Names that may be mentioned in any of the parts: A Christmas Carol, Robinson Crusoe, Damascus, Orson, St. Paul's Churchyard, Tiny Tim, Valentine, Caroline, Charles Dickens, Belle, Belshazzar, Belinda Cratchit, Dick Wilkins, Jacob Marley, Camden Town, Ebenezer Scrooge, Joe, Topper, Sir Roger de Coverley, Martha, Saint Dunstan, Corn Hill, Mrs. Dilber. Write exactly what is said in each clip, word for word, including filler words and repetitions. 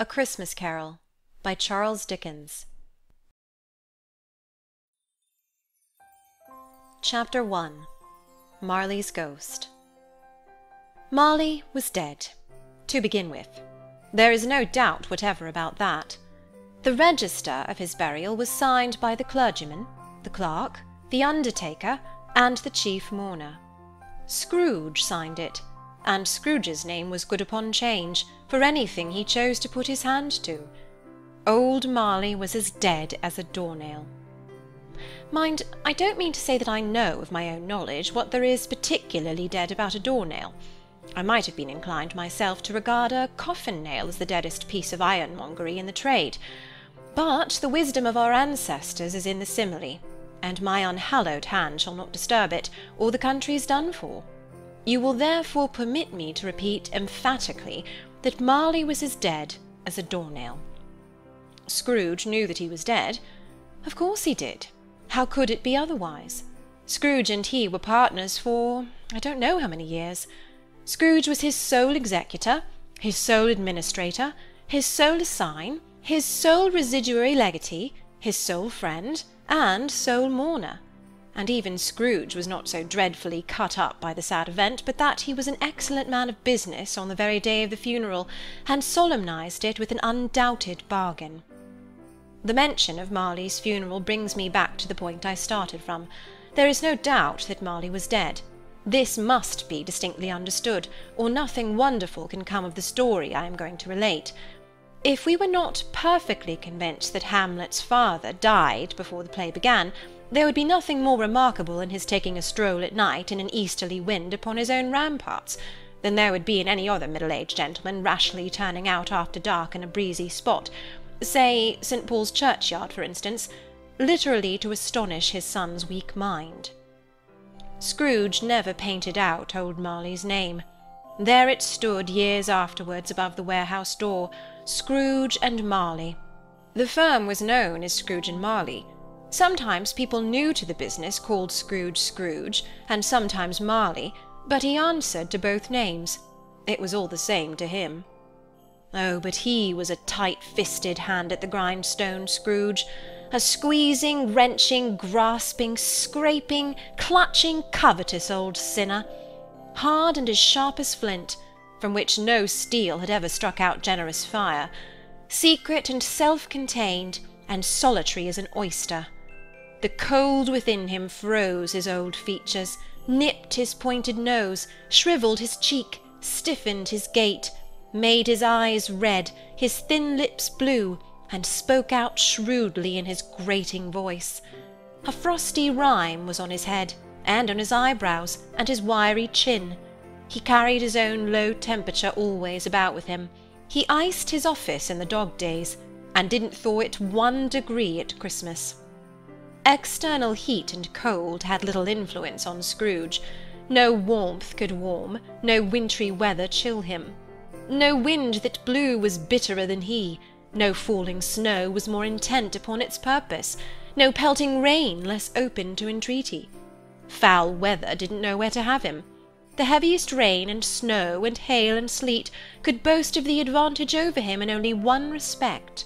A Christmas Carol by Charles Dickens. Chapter one. Marley's Ghost. Marley was dead, to begin with. There is no doubt whatever about that. The register of his burial was signed by the clergyman, the clerk, the undertaker, and the chief mourner. Scrooge signed it, and Scrooge's name was good upon change for anything he chose to put his hand to. Old Marley was as dead as a doornail. Mind, I don't mean to say that I know of my own knowledge what there is particularly dead about a doornail. I might have been inclined myself to regard a coffin-nail as the deadest piece of ironmongery in the trade. But the wisdom of our ancestors is in the simile, and my unhallowed hand shall not disturb it, or the country's done for. You will therefore permit me to repeat emphatically that Marley was as dead as a doornail. Scrooge knew that he was dead. Of course he did. How could it be otherwise? Scrooge and he were partners for I don't know how many years. Scrooge was his sole executor, his sole administrator, his sole assign, his sole residuary legatee, his sole friend, and sole mourner. And even Scrooge was not so dreadfully cut up by the sad event but that he was an excellent man of business on the very day of the funeral, and solemnized it with an undoubted bargain. The mention of Marley's funeral brings me back to the point I started from. There is no doubt that Marley was dead. This must be distinctly understood, or nothing wonderful can come of the story I am going to relate. If we were not perfectly convinced that Hamlet's father died before the play began, there would be nothing more remarkable in his taking a stroll at night in an easterly wind upon his own ramparts than there would be in any other middle-aged gentleman rashly turning out after dark in a breezy spot, say Saint Paul's Churchyard, for instance, literally to astonish his son's weak mind. Scrooge never painted out old Marley's name. There it stood years afterwards above the warehouse door, Scrooge and Marley. The firm was known as Scrooge and Marley. Sometimes people new to the business called Scrooge Scrooge, and sometimes Marley, but he answered to both names. It was all the same to him. Oh, but he was a tight-fisted hand at the grindstone, Scrooge, a squeezing, wrenching, grasping, scraping, clutching, covetous old sinner, hard and as sharp as flint, from which no steel had ever struck out generous fire, secret and self-contained, and solitary as an oyster. The cold within him froze his old features, nipped his pointed nose, shrivelled his cheek, stiffened his gait, made his eyes red, his thin lips blue, and spoke out shrewdly in his grating voice. A frosty rime was on his head, and on his eyebrows, and his wiry chin. He carried his own low temperature always about with him. He iced his office in the dog days, and didn't thaw it one degree at Christmas. External heat and cold had little influence on Scrooge. No warmth could warm, no wintry weather chill him. No wind that blew was bitterer than he, no falling snow was more intent upon its purpose, no pelting rain less open to entreaty. Foul weather didn't know where to have him. The heaviest rain and snow and hail and sleet could boast of the advantage over him in only one respect.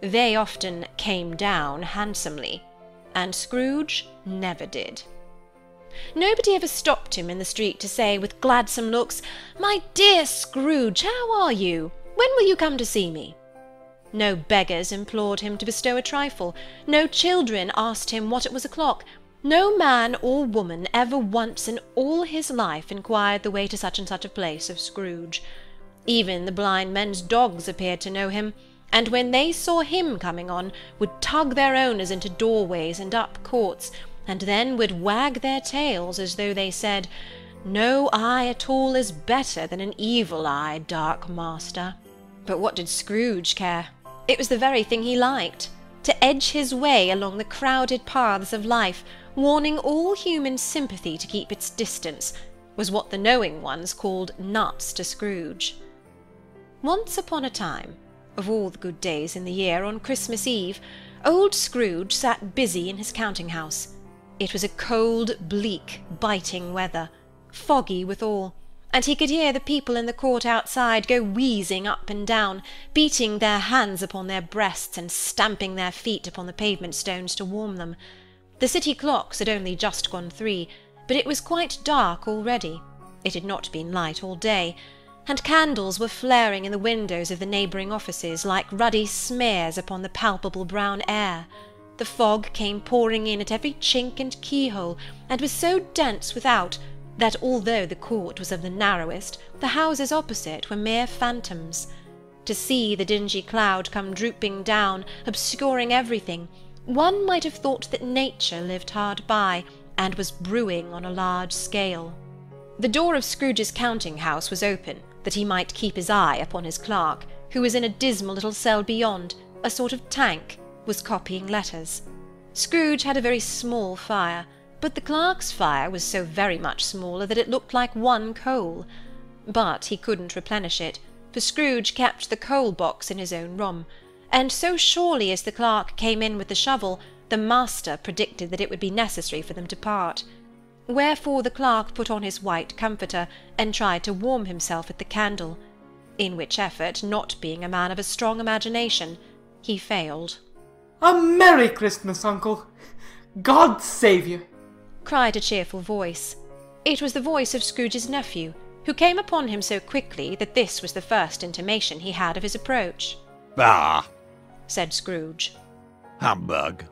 They often came down handsomely, and Scrooge never did. Nobody ever stopped him in the street to say, with gladsome looks, "My dear Scrooge, how are you? When will you come to see me?" No beggars implored him to bestow a trifle, no children asked him what it was o'clock, no man or woman ever once in all his life inquired the way to such and such a place of Scrooge. Even the blind men's dogs appeared to know him, and when they saw him coming on, would tug their owners into doorways and up courts, and then would wag their tails as though they said, "No eye at all is better than an evil-eyed dark master." But what did Scrooge care? It was the very thing he liked. To edge his way along the crowded paths of life, warning all human sympathy to keep its distance, was what the knowing ones called nuts to Scrooge. Once upon a time, of all the good days in the year, on Christmas Eve, old Scrooge sat busy in his counting-house. It was a cold, bleak, biting weather, foggy withal, and he could hear the people in the court outside go wheezing up and down, beating their hands upon their breasts and stamping their feet upon the pavement stones to warm them. The city clocks had only just gone three, but it was quite dark already. It had not been light all day, and candles were flaring in the windows of the neighbouring offices like ruddy smears upon the palpable brown air. The fog came pouring in at every chink and keyhole, and was so dense without that although the court was of the narrowest, the houses opposite were mere phantoms. To see the dingy cloud come drooping down, obscuring everything, one might have thought that nature lived hard by, and was brewing on a large scale. The door of Scrooge's counting-house was open, that he might keep his eye upon his clerk, who was in a dismal little cell beyond, a sort of tank, was copying letters. Scrooge had a very small fire, but the clerk's fire was so very much smaller that it looked like one coal. But he couldn't replenish it, for Scrooge kept the coal-box in his own room, and so surely as the clerk came in with the shovel, the master predicted that it would be necessary for them to part. Wherefore the clerk put on his white comforter, and tried to warm himself at the candle, in which effort, not being a man of a strong imagination, he failed. "A merry Christmas, uncle! God save you!" cried a cheerful voice. It was the voice of Scrooge's nephew, who came upon him so quickly that this was the first intimation he had of his approach. "Bah!" said Scrooge. "Humbug!"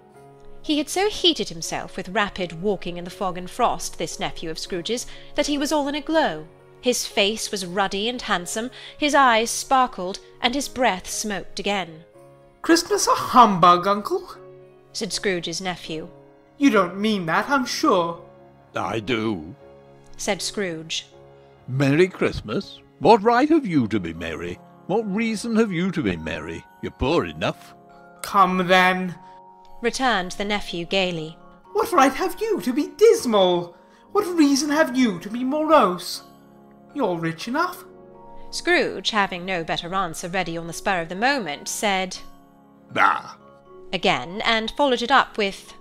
He had so heated himself with rapid walking in the fog and frost, this nephew of Scrooge's, that he was all in a glow. His face was ruddy and handsome, his eyes sparkled, and his breath smoked again. "Christmas a humbug, uncle?" said Scrooge's nephew. "You don't mean that, I'm sure." "I do," said Scrooge. "Merry Christmas? What right have you to be merry? What reason have you to be merry? You're poor enough." "Come, then," returned the nephew gaily. "What right have you to be dismal? What reason have you to be morose? You're rich enough." Scrooge, having no better answer ready on the spur of the moment, said, "Bah!" again, and followed it up with,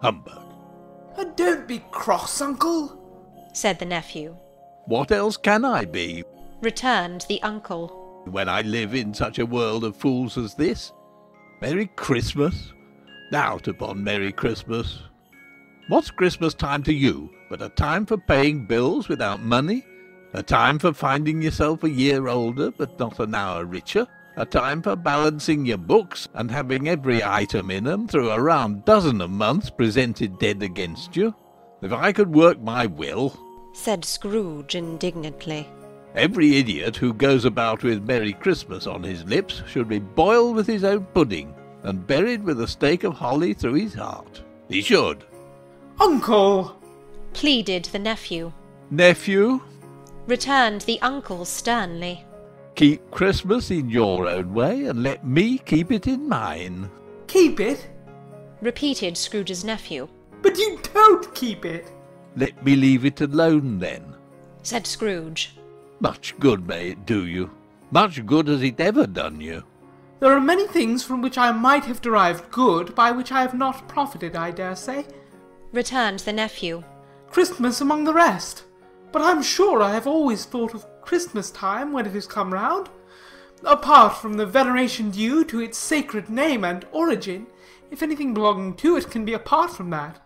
"Humbug!" "Oh, don't be cross, uncle," said the nephew. "What else can I be?" returned the uncle, "when I live in such a world of fools as this? Merry Christmas! Out upon Merry Christmas! What's Christmas time to you but a time for paying bills without money, a time for finding yourself a year older but not an hour richer, a time for balancing your books and having every item in them through a round dozen of months presented dead against you? If I could work my will," said Scrooge indignantly, "every idiot who goes about with Merry Christmas on his lips should be boiled with his own pudding and buried with a stake of holly through his heart. He should." "Uncle!" pleaded the nephew. "Nephew," returned the uncle sternly, "keep Christmas in your own way, and let me keep it in mine." "Keep it?" repeated Scrooge's nephew. "But you don't keep it." "Let me leave it alone, then," said Scrooge. "Much good may it do you. Much good has it ever done you." "There are many things from which I might have derived good, by which I have not profited, I dare say," returned the nephew. "Christmas among the rest. But I'm sure I have always thought of Christmas time when it has come round. Apart from the veneration due to its sacred name and origin, if anything belonging to it can be apart from that,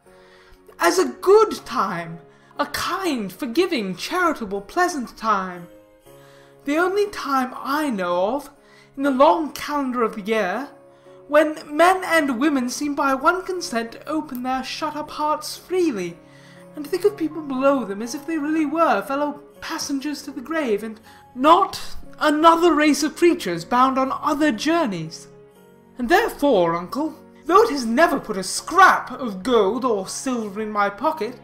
as a good time, a kind, forgiving, charitable, pleasant time. The only time I know of, in the long calendar of the year, when men and women seem by one consent to open their shut-up hearts freely, and think of people below them as if they really were fellow passengers to the grave, and not another race of creatures bound on other journeys. And therefore, uncle, though it has never put a scrap of gold or silver in my pocket,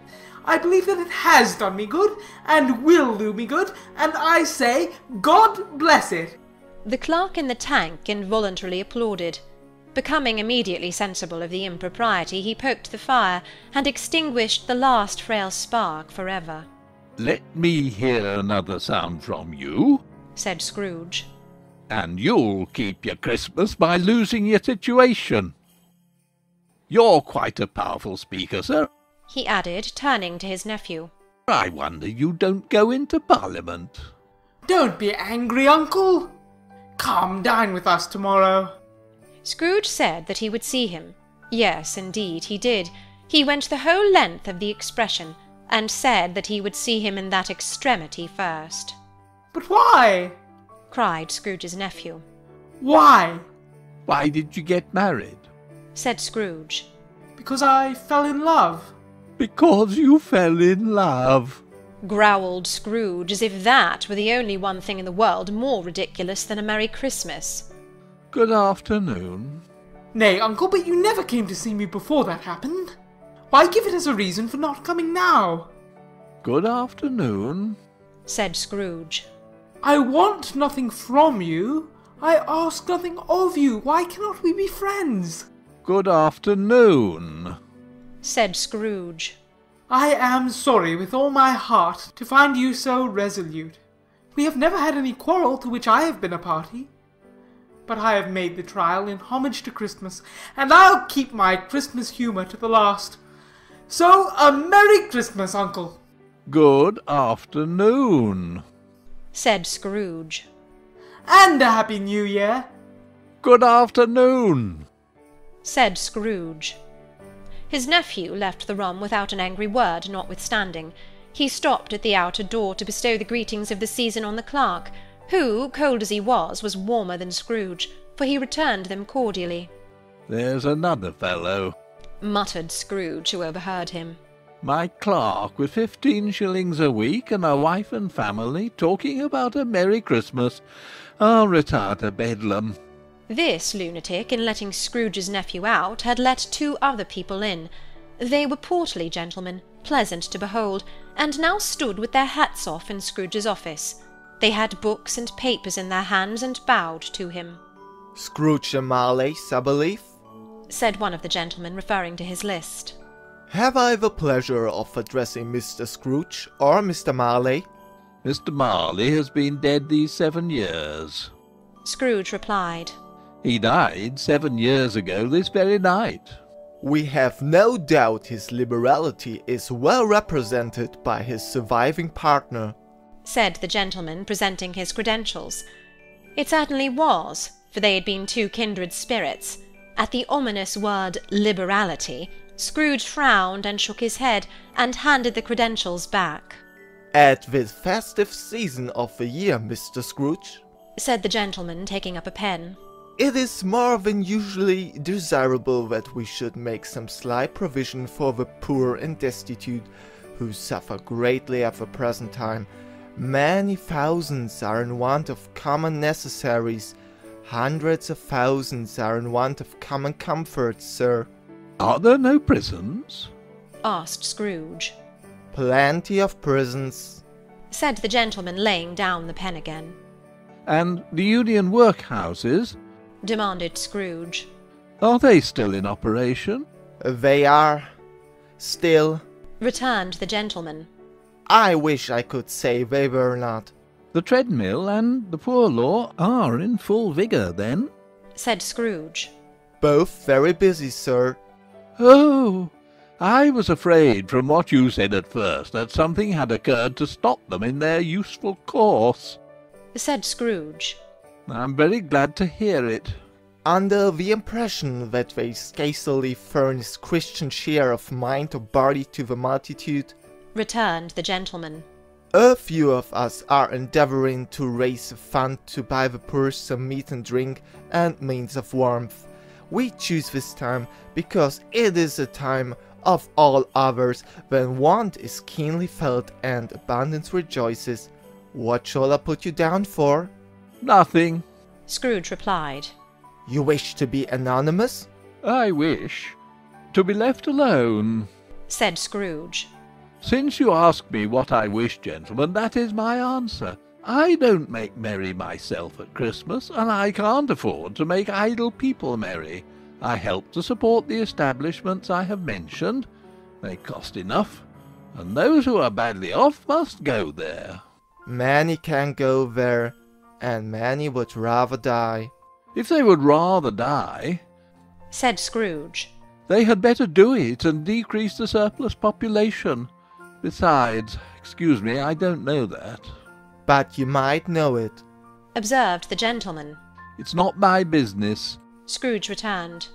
I believe that it has done me good, and will do me good, and I say, God bless it." The clerk in the tank involuntarily applauded. Becoming immediately sensible of the impropriety, he poked the fire, and extinguished the last frail spark for ever. "Let me hear another sound from you," said Scrooge, "and you'll keep your Christmas by losing your situation. You're quite a powerful speaker, sir," he added, turning to his nephew. I wonder you don't go into Parliament. Don't be angry, Uncle. Come dine with us tomorrow. Scrooge said that he would see him. Yes, indeed, he did. He went the whole length of the expression, and said that he would see him in that extremity first. But why? Cried Scrooge's nephew. Why? Why did you get married? Said Scrooge. Because I fell in love. Because you fell in love, growled Scrooge, as if that were the only one thing in the world more ridiculous than a Merry Christmas. Good afternoon. Nay, Uncle, but you never came to see me before that happened. Why give it as a reason for not coming now? Good afternoon, said Scrooge. I want nothing from you. I ask nothing of you. Why cannot we be friends? Good afternoon, said Scrooge. I am sorry with all my heart to find you so resolute. We have never had any quarrel to which I have been a party. But I have made the trial in homage to Christmas, and I'll keep my Christmas humour to the last. So a Merry Christmas, Uncle. Good afternoon, said Scrooge. And a Happy New Year. Good afternoon, said Scrooge. His nephew left the room without an angry word, notwithstanding. He stopped at the outer door to bestow the greetings of the season on the clerk, who, cold as he was, was warmer than Scrooge, for he returned them cordially. There's another fellow, muttered Scrooge, who overheard him. My clerk, with fifteen shillings a week and a wife and family, talking about a Merry Christmas. I'll retire to Bedlam. This lunatic, in letting Scrooge's nephew out, had let two other people in. They were portly gentlemen, pleasant to behold, and now stood with their hats off in Scrooge's office. They had books and papers in their hands, and bowed to him. Scrooge Marley's, I believe, said one of the gentlemen, referring to his list. Have I the pleasure of addressing Mister Scrooge or Mister Marley? Mister Marley has been dead these seven years, Scrooge replied. He died seven years ago this very night. We have no doubt his liberality is well represented by his surviving partner, said the gentleman, presenting his credentials. It certainly was, for they had been two kindred spirits. At the ominous word liberality, Scrooge frowned and shook his head, and handed the credentials back. At this festive season of the year, Mister Scrooge, said the gentleman, taking up a pen, it is more than usually desirable that we should make some slight provision for the poor and destitute, who suffer greatly at the present time. Many thousands are in want of common necessaries. Hundreds of thousands are in want of common comforts, sir. Are there no prisons? Asked Scrooge. Plenty of prisons, said the gentleman, laying down the pen again. And the union workhouses? Demanded Scrooge. Are they still in operation? They are still, returned the gentleman. I wish I could say they were not. The treadmill and the poor law are in full vigour, then, said Scrooge. Both very busy, sir. Oh, I was afraid from what you said at first that something had occurred to stop them in their useful course, said Scrooge. I'm very glad to hear it. Under the impression that they scarcely furnish Christian cheer of mind or body to the multitude, returned the gentleman, a few of us are endeavouring to raise a fund to buy the poor some meat and drink and means of warmth. We choose this time because it is a time of all others when want is keenly felt and abundance rejoices. What shall I put you down for? Nothing, Scrooge replied. You wish to be anonymous? I wish to be left alone, said Scrooge. Since you ask me what I wish, gentlemen, that is my answer. I don't make merry myself at Christmas, and I can't afford to make idle people merry. I help to support the establishments I have mentioned. They cost enough, and those who are badly off must go there. Many can go there, and many would rather die. If they would rather die, said Scrooge, they had better do it and decrease the surplus population. Besides, "Excuse me, I don't know that." "But you might know it," observed the gentleman. "It's not my business," Scrooge returned.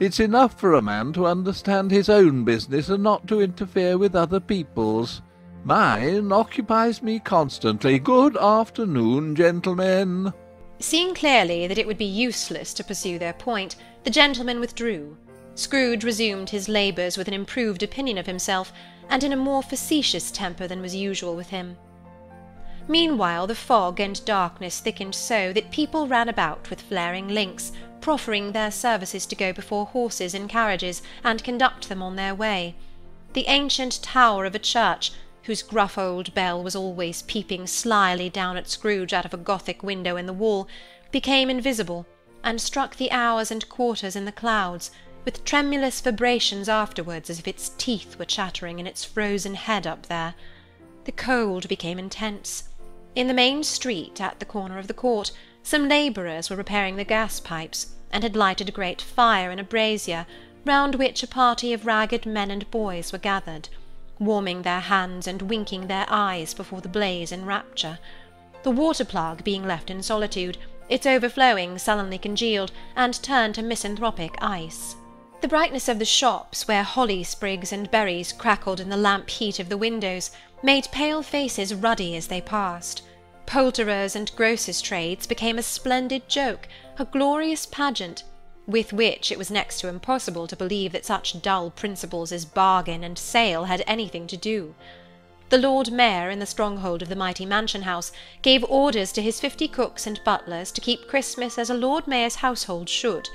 "It's enough for a man to understand his own business and not to interfere with other people's. Mine occupies me constantly. Good afternoon, gentlemen." Seeing clearly that it would be useless to pursue their point, the gentlemen withdrew. Scrooge resumed his labours with an improved opinion of himself, and in a more facetious temper than was usual with him. Meanwhile the fog and darkness thickened so that people ran about with flaring links, proffering their services to go before horses in carriages and conduct them on their way. The ancient tower of a church, whose gruff old bell was always peeping slyly down at Scrooge out of a Gothic window in the wall, became invisible, and struck the hours and quarters in the clouds, with tremulous vibrations afterwards, as if its teeth were chattering in its frozen head up there. The cold became intense. In the main street, at the corner of the court, some labourers were repairing the gas-pipes, and had lighted a great fire in a brazier, round which a party of ragged men and boys were gathered, warming their hands and winking their eyes before the blaze in rapture. The water-plug being left in solitude, its overflowing sullenly congealed, and turned to misanthropic ice. The brightness of the shops, where holly sprigs and berries crackled in the lamp heat of the windows, made pale faces ruddy as they passed. Poulterers' and grocers' trades became a splendid joke, a glorious pageant, with which it was next to impossible to believe that such dull principles as bargain and sale had anything to do. The Lord Mayor, in the stronghold of the mighty mansion house, gave orders to his fifty cooks and butlers to keep Christmas as a Lord Mayor's household should,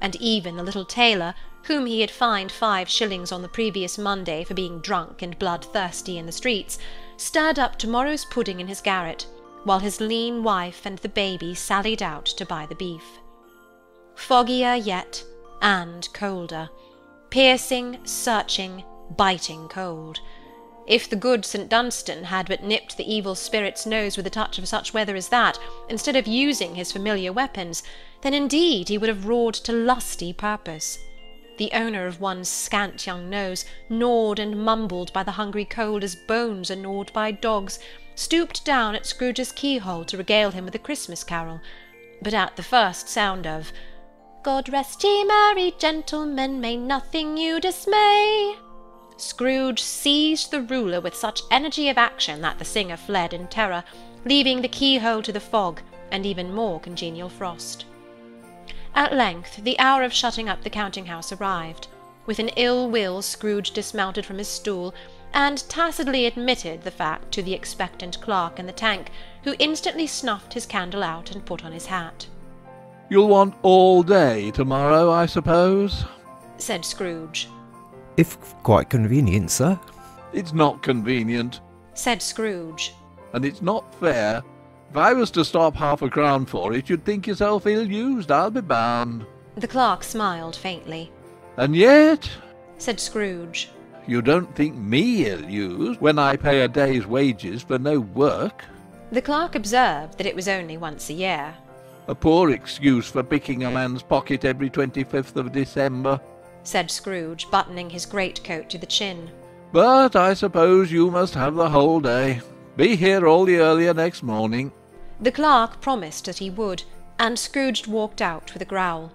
and even the little tailor, whom he had fined five shillings on the previous Monday for being drunk and bloodthirsty in the streets, stirred up tomorrow's pudding in his garret, while his lean wife and the baby sallied out to buy the beef. Foggier yet, and colder. Piercing, searching, biting cold. If the good Saint Dunstan had but nipped the evil spirit's nose with a touch of such weather as that, instead of using his familiar weapons, then indeed he would have roared to lusty purpose. The owner of one's scant young nose, gnawed and mumbled by the hungry cold as bones are gnawed by dogs, stooped down at Scrooge's keyhole to regale him with a Christmas carol, but at the first sound of "God rest ye merry gentlemen, may nothing you dismay," Scrooge seized the ruler with such energy of action that the singer fled in terror, leaving the keyhole to the fog and even more congenial frost. At length the hour of shutting up the counting-house arrived. With an ill will Scrooge dismounted from his stool, and tacitly admitted the fact to the expectant clerk in the tank, who instantly snuffed his candle out and put on his hat. "You'll want all day tomorrow, I suppose?" said Scrooge. "If quite convenient, sir." "It's not convenient," said Scrooge, "and it's not fair. If I was to stop half a crown for it, you'd think yourself ill-used, I'll be bound." The clerk smiled faintly. "And yet," said Scrooge, "you don't think me ill-used when I pay a day's wages for no work?" The clerk observed that it was only once a year. "A poor excuse for picking a man's pocket every twenty-fifth of December," said Scrooge, buttoning his greatcoat to the chin. "But I suppose you must have the whole day. Be here all the earlier next morning." The clerk promised that he would, and Scrooge walked out with a growl.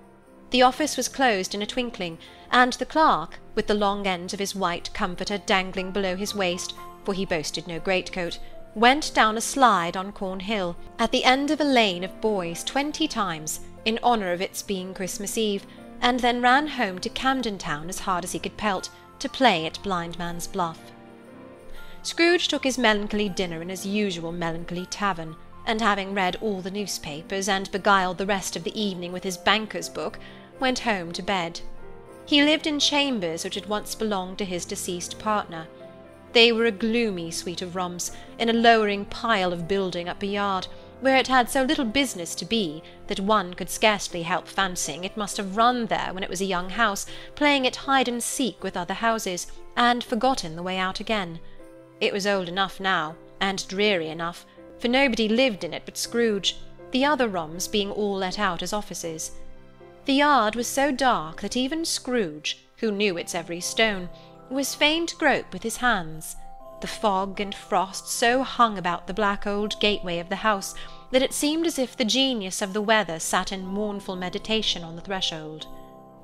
The office was closed in a twinkling, and the clerk, with the long ends of his white comforter dangling below his waist, for he boasted no greatcoat, went down a slide on Corn Hill, at the end of a lane of boys twenty times, in honour of its being Christmas Eve, and then ran home to Camden Town as hard as he could pelt, to play at blindman's bluff. Scrooge took his melancholy dinner in his usual melancholy tavern, and having read all the newspapers and beguiled the rest of the evening with his banker's book, went home to bed. He lived in chambers which had once belonged to his deceased partner. They were a gloomy suite of rooms, in a lowering pile of building up a yard, where it had so little business to be that one could scarcely help fancying it must have run there when it was a young house, playing at hide-and-seek with other houses, and forgotten the way out again. It was old enough now, and dreary enough, for nobody lived in it but Scrooge, the other rooms being all let out as offices. The yard was so dark that even Scrooge, who knew its every stone, was fain to grope with his hands. The fog and frost so hung about the black old gateway of the house that it seemed as if the genius of the weather sat in mournful meditation on the threshold.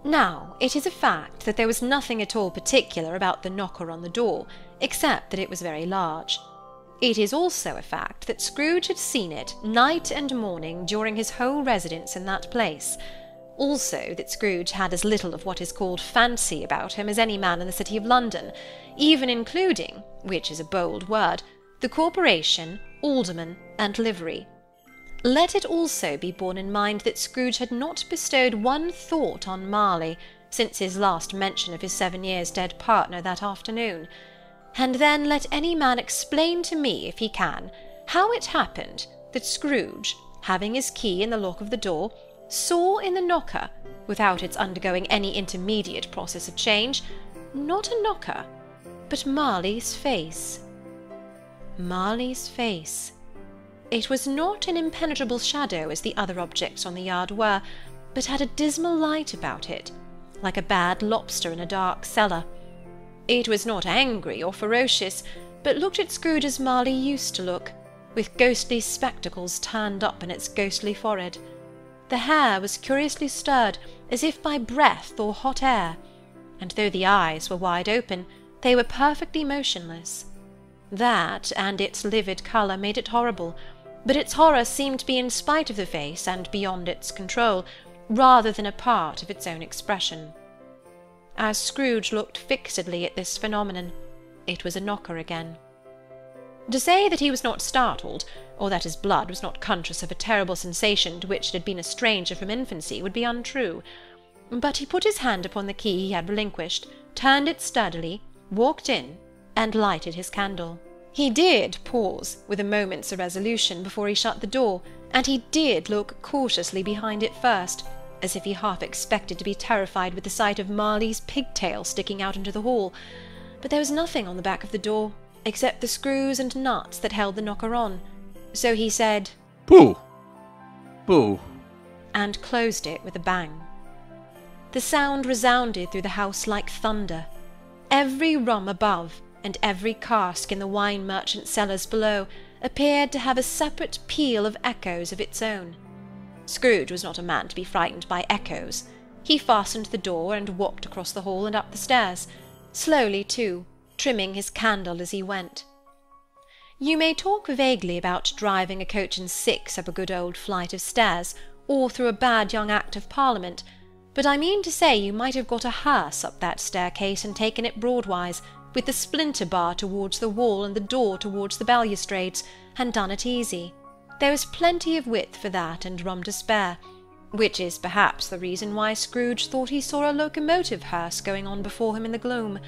Now, it is a fact that there was nothing at all particular about the knocker on the door, except that it was very large. It is also a fact that Scrooge had seen it night and morning during his whole residence in that place. Also that Scrooge had as little of what is called fancy about him as any man in the city of London, even including, which is a bold word, the corporation, alderman, and livery. Let it also be borne in mind that Scrooge had not bestowed one thought on Marley since his last mention of his seven years dead partner that afternoon. And then let any man explain to me, if he can, how it happened that Scrooge, having his key in the lock of the door, saw in the knocker, without its undergoing any intermediate process of change, not a knocker, but Marley's face. Marley's face. It was not an impenetrable shadow as the other objects on the yard were, but had a dismal light about it, like a bad lobster in a dark cellar. It was not angry or ferocious, but looked at Scrooge as Marley used to look, with ghostly spectacles turned up in its ghostly forehead. The hair was curiously stirred, as if by breath or hot air, and though the eyes were wide open, they were perfectly motionless. That and its livid colour made it horrible, but its horror seemed to be in spite of the face and beyond its control, rather than a part of its own expression. As Scrooge looked fixedly at this phenomenon, it was a knocker again. To say that he was not startled, or that his blood was not conscious of a terrible sensation to which it had been a stranger from infancy, would be untrue. But he put his hand upon the key he had relinquished, turned it sturdily, walked in, and lighted his candle. He did pause with a moment's irresolution before he shut the door, and he did look cautiously behind it first, as if he half expected to be terrified with the sight of Marley's pigtail sticking out into the hall. But there was nothing on the back of the door, except the screws and nuts that held the knocker on. So he said, "Pooh! Pooh!" and closed it with a bang. The sound resounded through the house like thunder. Every room above, and every cask in the wine merchant's cellars below, appeared to have a separate peal of echoes of its own. Scrooge was not a man to be frightened by echoes. He fastened the door and walked across the hall and up the stairs, slowly too, trimming his candle as he went. You may talk vaguely about driving a coach and six up a good old flight of stairs, or through a bad young act of Parliament, but I mean to say you might have got a hearse up that staircase and taken it broadwise, with the splinter bar towards the wall and the door towards the balustrades, and done it easy. There was plenty of width for that and room to spare, which is perhaps the reason why Scrooge thought he saw a locomotive hearse going on before him in the gloom.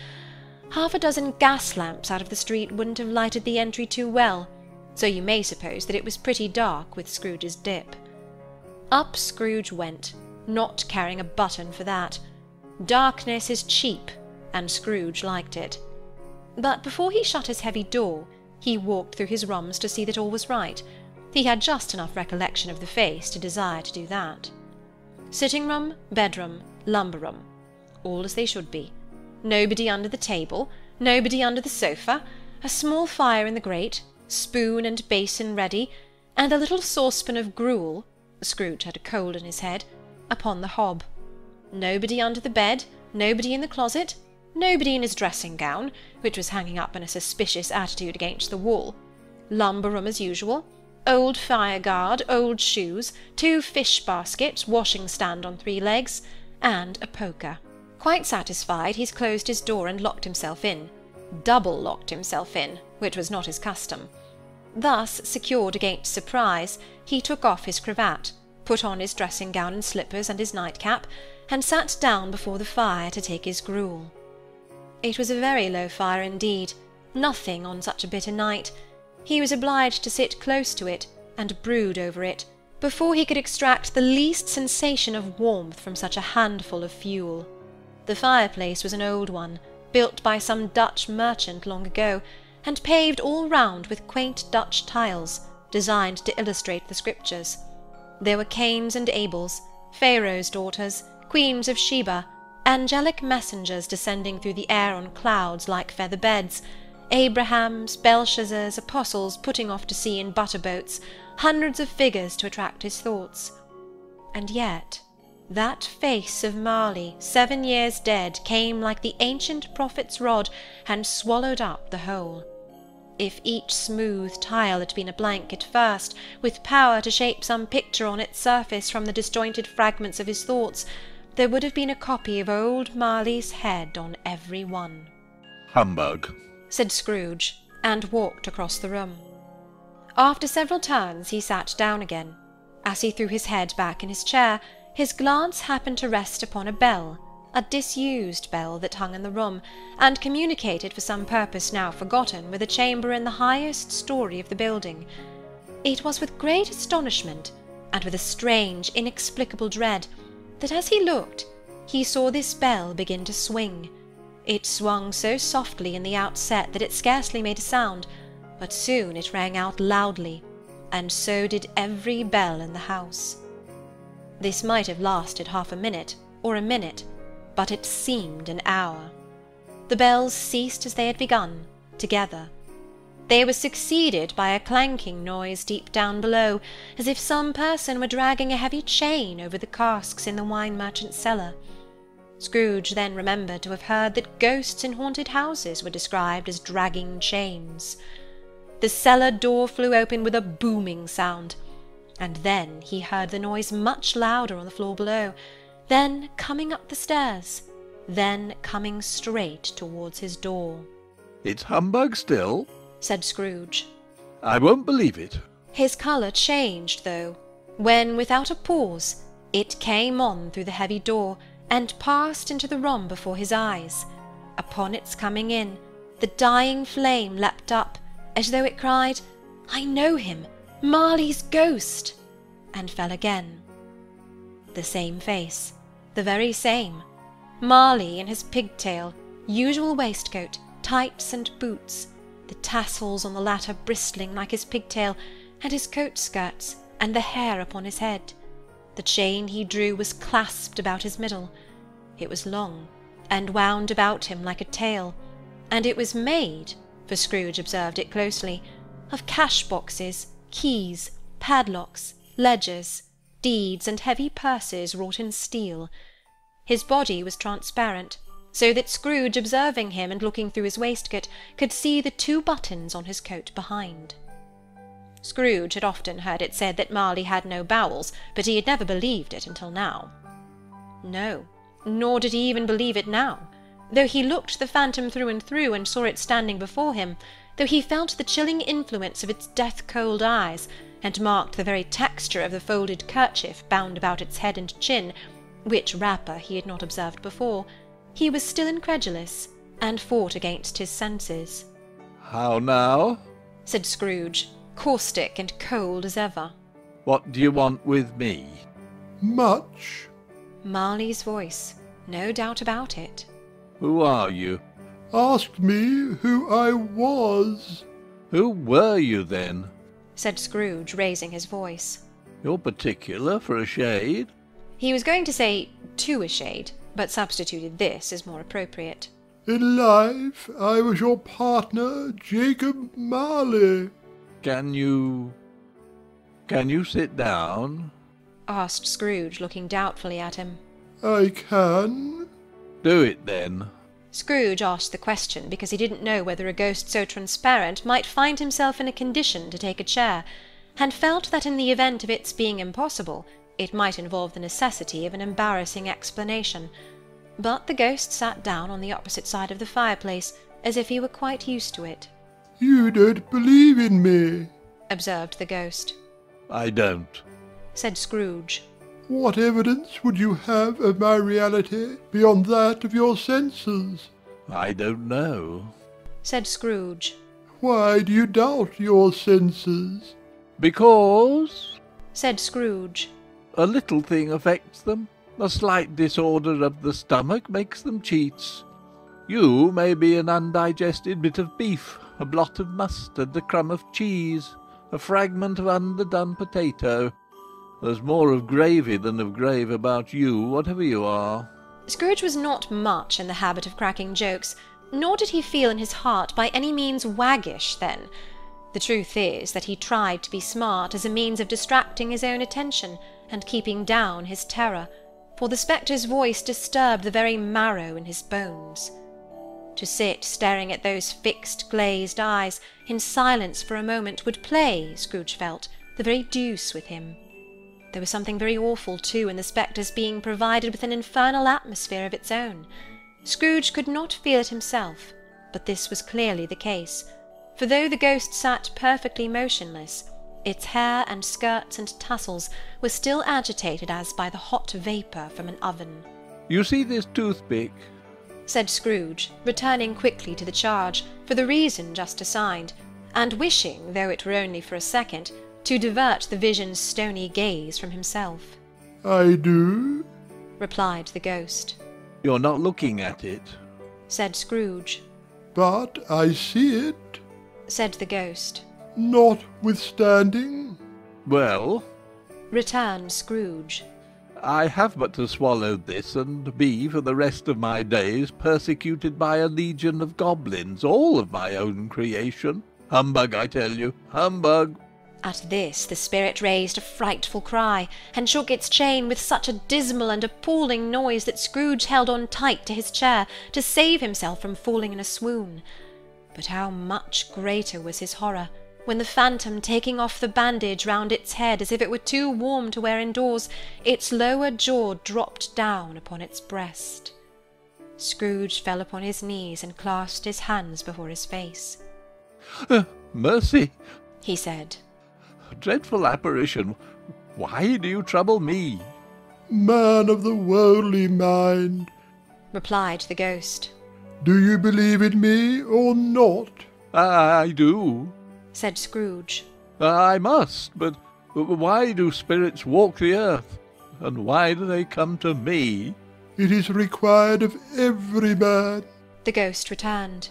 Half a dozen gas lamps out of the street wouldn't have lighted the entry too well, so you may suppose that it was pretty dark with Scrooge's dip. Up Scrooge went, not caring a button for that. Darkness is cheap, and Scrooge liked it. But before he shut his heavy door, he walked through his rooms to see that all was right. He had just enough recollection of the face to desire to do that. Sitting-room, bedroom, lumber-room, all as they should be. Nobody under the table, nobody under the sofa, a small fire in the grate, spoon and basin ready, and a little saucepan of gruel (Scrooge had a cold in his head) upon the hob. Nobody under the bed, nobody in the closet, nobody in his dressing-gown, which was hanging up in a suspicious attitude against the wall. Lumber-room as usual. Old fire-guard, old shoes, two fish-baskets, washing-stand on three legs, and a poker. Quite satisfied, he closed his door and locked himself in. Double-locked himself in, which was not his custom. Thus, secured against surprise, he took off his cravat, put on his dressing-gown and slippers and his nightcap, and sat down before the fire to take his gruel. It was a very low fire indeed, nothing on such a bitter night. He was obliged to sit close to it, and brood over it, before he could extract the least sensation of warmth from such a handful of fuel. The fireplace was an old one, built by some Dutch merchant long ago, and paved all round with quaint Dutch tiles, designed to illustrate the Scriptures. There were Cains and Abels, Pharaoh's daughters, Queens of Sheba, angelic messengers descending through the air on clouds like feather beds, Abraham's, Belshazzar's, apostles putting off to sea in butter-boats, hundreds of figures to attract his thoughts. And yet that face of Marley, seven years dead, came like the ancient prophet's rod and swallowed up the whole. If each smooth tile had been a blanket first, with power to shape some picture on its surface from the disjointed fragments of his thoughts, there would have been a copy of old Marley's head on every one. "Humbug," said Scrooge, and walked across the room. After several turns he sat down again. As he threw his head back in his chair, his glance happened to rest upon a bell, a disused bell that hung in the room, and communicated for some purpose now forgotten with a chamber in the highest story of the building. It was with great astonishment, and with a strange, inexplicable dread, that as he looked, he saw this bell begin to swing. It swung so softly in the outset that it scarcely made a sound, but soon it rang out loudly, and so did every bell in the house. This might have lasted half a minute, or a minute, but it seemed an hour. The bells ceased as they had begun, together. They were succeeded by a clanking noise deep down below, as if some person were dragging a heavy chain over the casks in the wine merchant's cellar. Scrooge then remembered to have heard that ghosts in haunted houses were described as dragging chains. The cellar door flew open with a booming sound, and then he heard the noise much louder on the floor below, then coming up the stairs, then coming straight towards his door. "It's humbug still," said Scrooge. "I won't believe it." His colour changed, though, when, without a pause, it came on through the heavy door, and passed into the room before his eyes. Upon its coming in, the dying flame leapt up, as though it cried, "I know him! Marley's ghost!" and fell again. The same face, the very same. Marley in his pigtail, usual waistcoat, tights and boots, the tassels on the latter bristling like his pigtail, and his coat skirts, and the hair upon his head. The chain he drew was clasped about his middle. It was long, and wound about him like a tail, and it was made, for Scrooge observed it closely, of cash-boxes, keys, padlocks, ledgers, deeds, and heavy purses wrought in steel. His body was transparent, so that Scrooge, observing him and looking through his waistcoat, could see the two buttons on his coat behind. Scrooge had often heard it said that Marley had no bowels, but he had never believed it until now. No, nor did he even believe it now, though he looked the phantom through and through and saw it standing before him, though he felt the chilling influence of its death-cold eyes, and marked the very texture of the folded kerchief bound about its head and chin, which wrapper he had not observed before. He was still incredulous, and fought against his senses. "How now?" said Scrooge, caustic and cold as ever. "What do you want with me?" "Much." Marley's voice, no doubt about it. "Who are you?" "Asked me who I was." "Who were you, then?" said Scrooge, raising his voice. "You're particular for a shade." He was going to say "to a shade," but substituted "this" as more appropriate. "In life I was your partner, Jacob Marley." "Can you... can you sit down?" asked Scrooge, looking doubtfully at him. "I can." "Do it, then." Scrooge asked the question because he didn't know whether a ghost so transparent might find himself in a condition to take a chair, and felt that in the event of its being impossible, it might involve the necessity of an embarrassing explanation. But the ghost sat down on the opposite side of the fireplace, as if he were quite used to it. "You don't believe in me," observed the ghost. "I don't," said Scrooge. "What evidence would you have of my reality beyond that of your senses?" "I don't know," said Scrooge. "Why do you doubt your senses?" "Because," said Scrooge, "a little thing affects them. A slight disorder of the stomach makes them cheats. You may be an undigested bit of beef, a blot of mustard, a crumb of cheese, a fragment of underdone potato. There's more of gravy than of grave about you, whatever you are." Scrooge was not much in the habit of cracking jokes, Nor did he feel in his heart by any means waggish then. The truth is that he tried to be smart as a means of distracting his own attention and keeping down his terror, for the spectre's voice disturbed the very marrow in his bones. To sit staring at those fixed glazed eyes in silence for a moment would play, Scrooge felt, the very deuce with him. There was something very awful, too, in the spectre's being provided with an infernal atmosphere of its own. Scrooge could not feel it himself, but this was clearly the case, for though the ghost sat perfectly motionless, its hair and skirts and tassels were still agitated as by the hot vapour from an oven. "You see this toothpick?" said Scrooge, returning quickly to the charge, for the reason just assigned, and wishing, though it were only for a second, to divert the vision's stony gaze from himself. "I do," replied the ghost. "You're not looking at it," said Scrooge. "But I see it," said the ghost. "Notwithstanding." "Well," returned Scrooge, "I have but to swallow this and be for the rest of my days persecuted by a legion of goblins, all of my own creation. Humbug, I tell you, humbug!" At this the spirit raised a frightful cry, and shook its chain with such a dismal and appalling noise that Scrooge held on tight to his chair to save himself from falling in a swoon. But how much greater was his horror when the phantom, taking off the bandage round its head as if it were too warm to wear indoors, its lower jaw dropped down upon its breast. Scrooge fell upon his knees and clasped his hands before his face. Uh, "Mercy," he said. "Dreadful apparition, why do you trouble me?" "Man of the worldly mind," replied the ghost, "do you believe in me or not?" "I do," said Scrooge. "I must, but why do spirits walk the earth, and why do they come to me?" "It is required of every man," the ghost returned,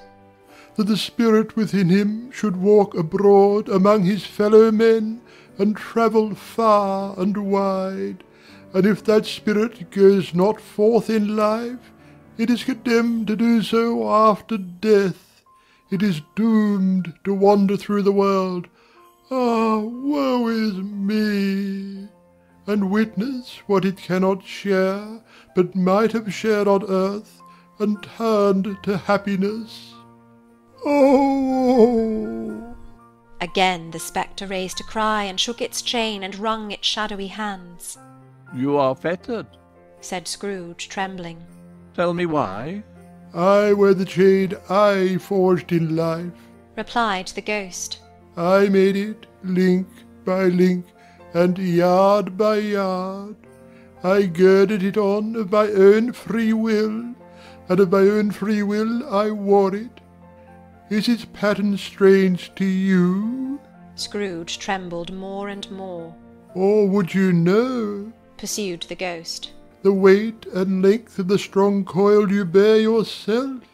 "that the spirit within him should walk abroad among his fellow men, and travel far and wide, and if that spirit goes not forth in life, it is condemned to do so after death. It is doomed to wander through the world, ah, woe is me! and witness what it cannot share, but might have shared on earth, and turned to happiness. Oh!" Again the spectre raised a cry, and shook its chain, and wrung its shadowy hands. "You are fettered," said Scrooge, trembling. "Tell me why." "I wear the chain I forged in life," replied the ghost. "I made it, link by link, and yard by yard. I girded it on of my own free will, and of my own free will I wore it. Is its pattern strange to you?" Scrooge trembled more and more. "Or would you know," pursued the ghost, "the weight and length of the strong coil you bear yourself?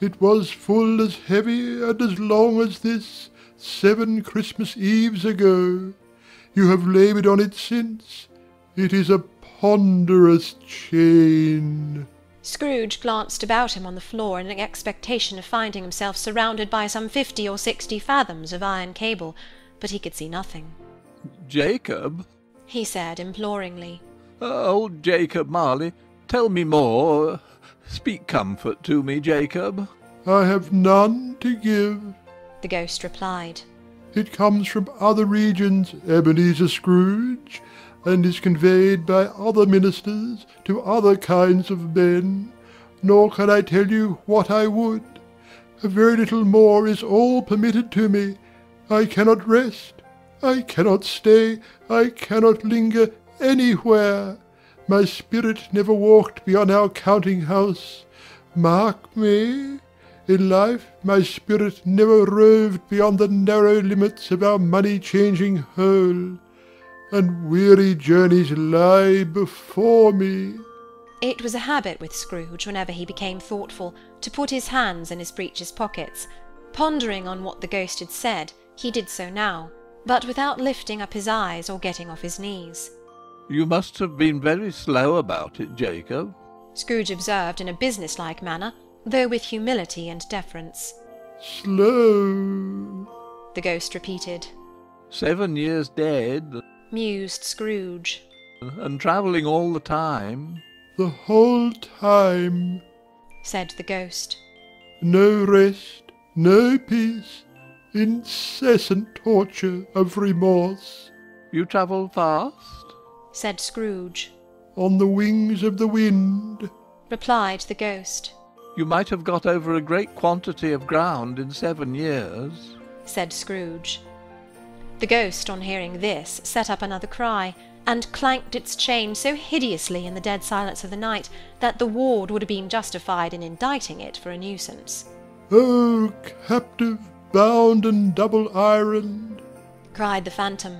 It was full as heavy and as long as this seven Christmas Eves ago. You have laboured on it since. It is a ponderous chain." Scrooge glanced about him on the floor in expectation of finding himself surrounded by some fifty or sixty fathoms of iron cable, but he could see nothing. "Jacob," he said imploringly, uh, "old Jacob Marley, tell me more. Speak comfort to me, Jacob." "I have none to give," the ghost replied. "It comes from other regions, Ebenezer Scrooge, and is conveyed by other ministers to other kinds of men, nor can I tell you what I would. A very little more is all permitted to me. I cannot rest, I cannot stay, I cannot linger anywhere. My spirit never walked beyond our counting-house. Mark me, in life my spirit never roved beyond the narrow limits of our money-changing hole. And weary journeys lie before me." It was a habit with Scrooge, whenever he became thoughtful, to put his hands in his breeches pockets. Pondering on what the ghost had said, he did so now, but without lifting up his eyes or getting off his knees. "You must have been very slow about it, Jacob," Scrooge observed in a business-like manner, though with humility and deference. "Slow," the ghost repeated. "Seven years dead," mused Scrooge, "and travelling all the time." "The whole time," said the ghost. "No rest, no peace, incessant torture of remorse." "You travel fast?" said Scrooge. "On the wings of the wind," replied the ghost. "You might have got over a great quantity of ground in seven years," said Scrooge. The ghost, on hearing this, set up another cry, and clanked its chain so hideously in the dead silence of the night that the ward would have been justified in indicting it for a nuisance. "O captive, bound and double-ironed," cried the phantom,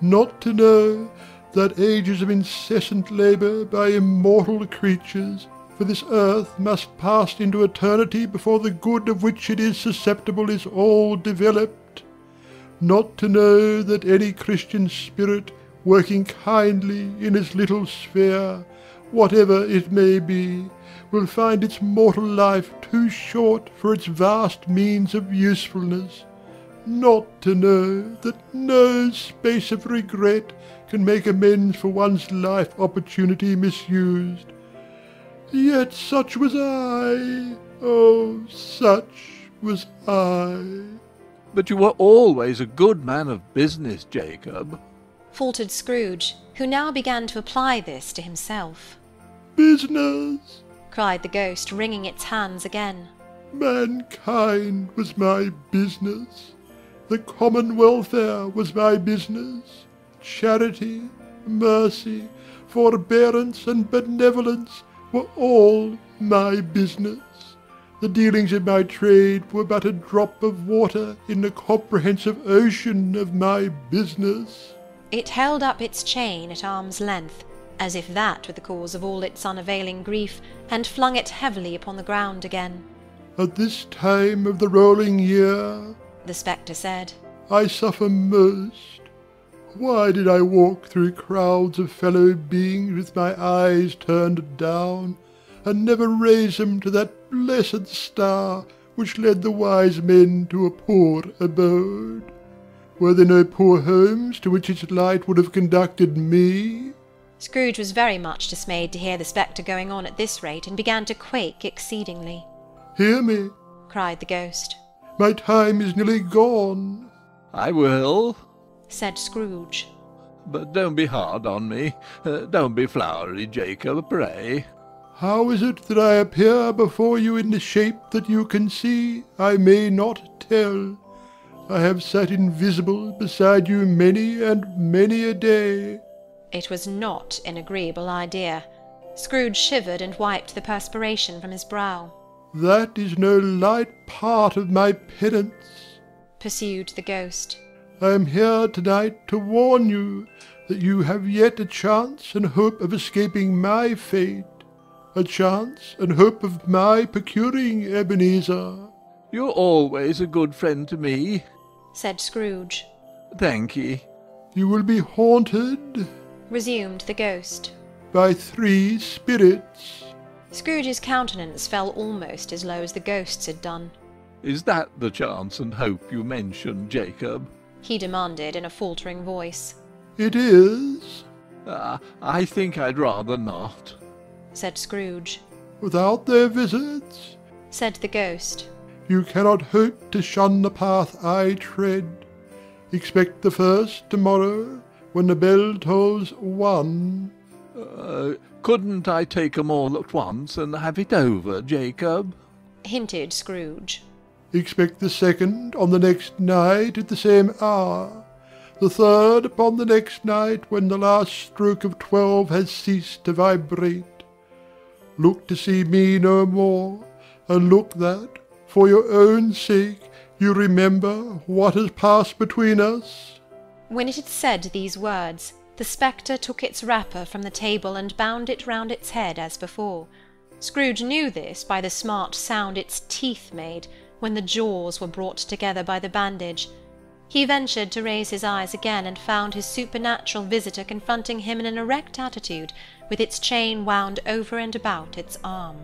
"not to know that ages of incessant labour by immortal creatures for this earth must pass into eternity before the good of which it is susceptible is all developed, not to know that any Christian spirit working kindly in its little sphere, whatever it may be, will find its mortal life too short for its vast means of usefulness, not to know that no space of regret can make amends for one's life opportunity misused. Yet such was I, oh, such was I." "But you were always a good man of business, Jacob," faltered Scrooge, who now began to apply this to himself. "Business!" cried the ghost, wringing its hands again. "Mankind was my business. The common welfare was my business. Charity, mercy, forbearance, and benevolence were all my business. The dealings in my trade were but a drop of water in the comprehensive ocean of my business." It held up its chain at arm's length, as if that were the cause of all its unavailing grief, and flung it heavily upon the ground again. "At this time of the rolling year," the spectre said, "I suffer most. Why did I walk through crowds of fellow beings with my eyes turned down, and never raise them to that blessed star which led the wise men to a poor abode? Were there no poor homes to which its light would have conducted me?" Scrooge was very much dismayed to hear the spectre going on at this rate, and began to quake exceedingly. "Hear me," cried the ghost. "My time is nearly gone." "I will," said Scrooge. "But don't be hard on me. Uh, don't be flowery, Jacob, pray." "How is it that I appear before you in the shape that you can see, I may not tell. I have sat invisible beside you many and many a day." It was not an agreeable idea. Scrooge shivered and wiped the perspiration from his brow. "That is no light part of my penance," pursued the ghost. "I am here tonight to warn you that you have yet a chance and hope of escaping my fate, a chance and hope of my procuring Ebenezer." "You're always a good friend to me," said Scrooge. "Thank ye." "You will be haunted," resumed the ghost, "by three spirits." Scrooge's countenance fell almost as low as the ghost's had done. "Is that the chance and hope you mentioned, Jacob?" he demanded in a faltering voice. "It is." Uh, "I think I'd rather not," said Scrooge. "Without their visits," said the ghost, "you cannot hope to shun the path I tread. Expect the first tomorrow, when the bell tolls one." Uh, "couldn't I take 'em all at once and have it over, Jacob?" hinted Scrooge. "Expect the second on the next night at the same hour, the third upon the next night when the last stroke of twelve has ceased to vibrate. Look to see me no more, and look that, for your own sake, you remember what has passed between us." When it had said these words, the spectre took its wrapper from the table and bound it round its head as before. Scrooge knew this by the smart sound its teeth made when the jaws were brought together by the bandage. He ventured to raise his eyes again, and found his supernatural visitor confronting him in an erect attitude, with its chain wound over and about its arm.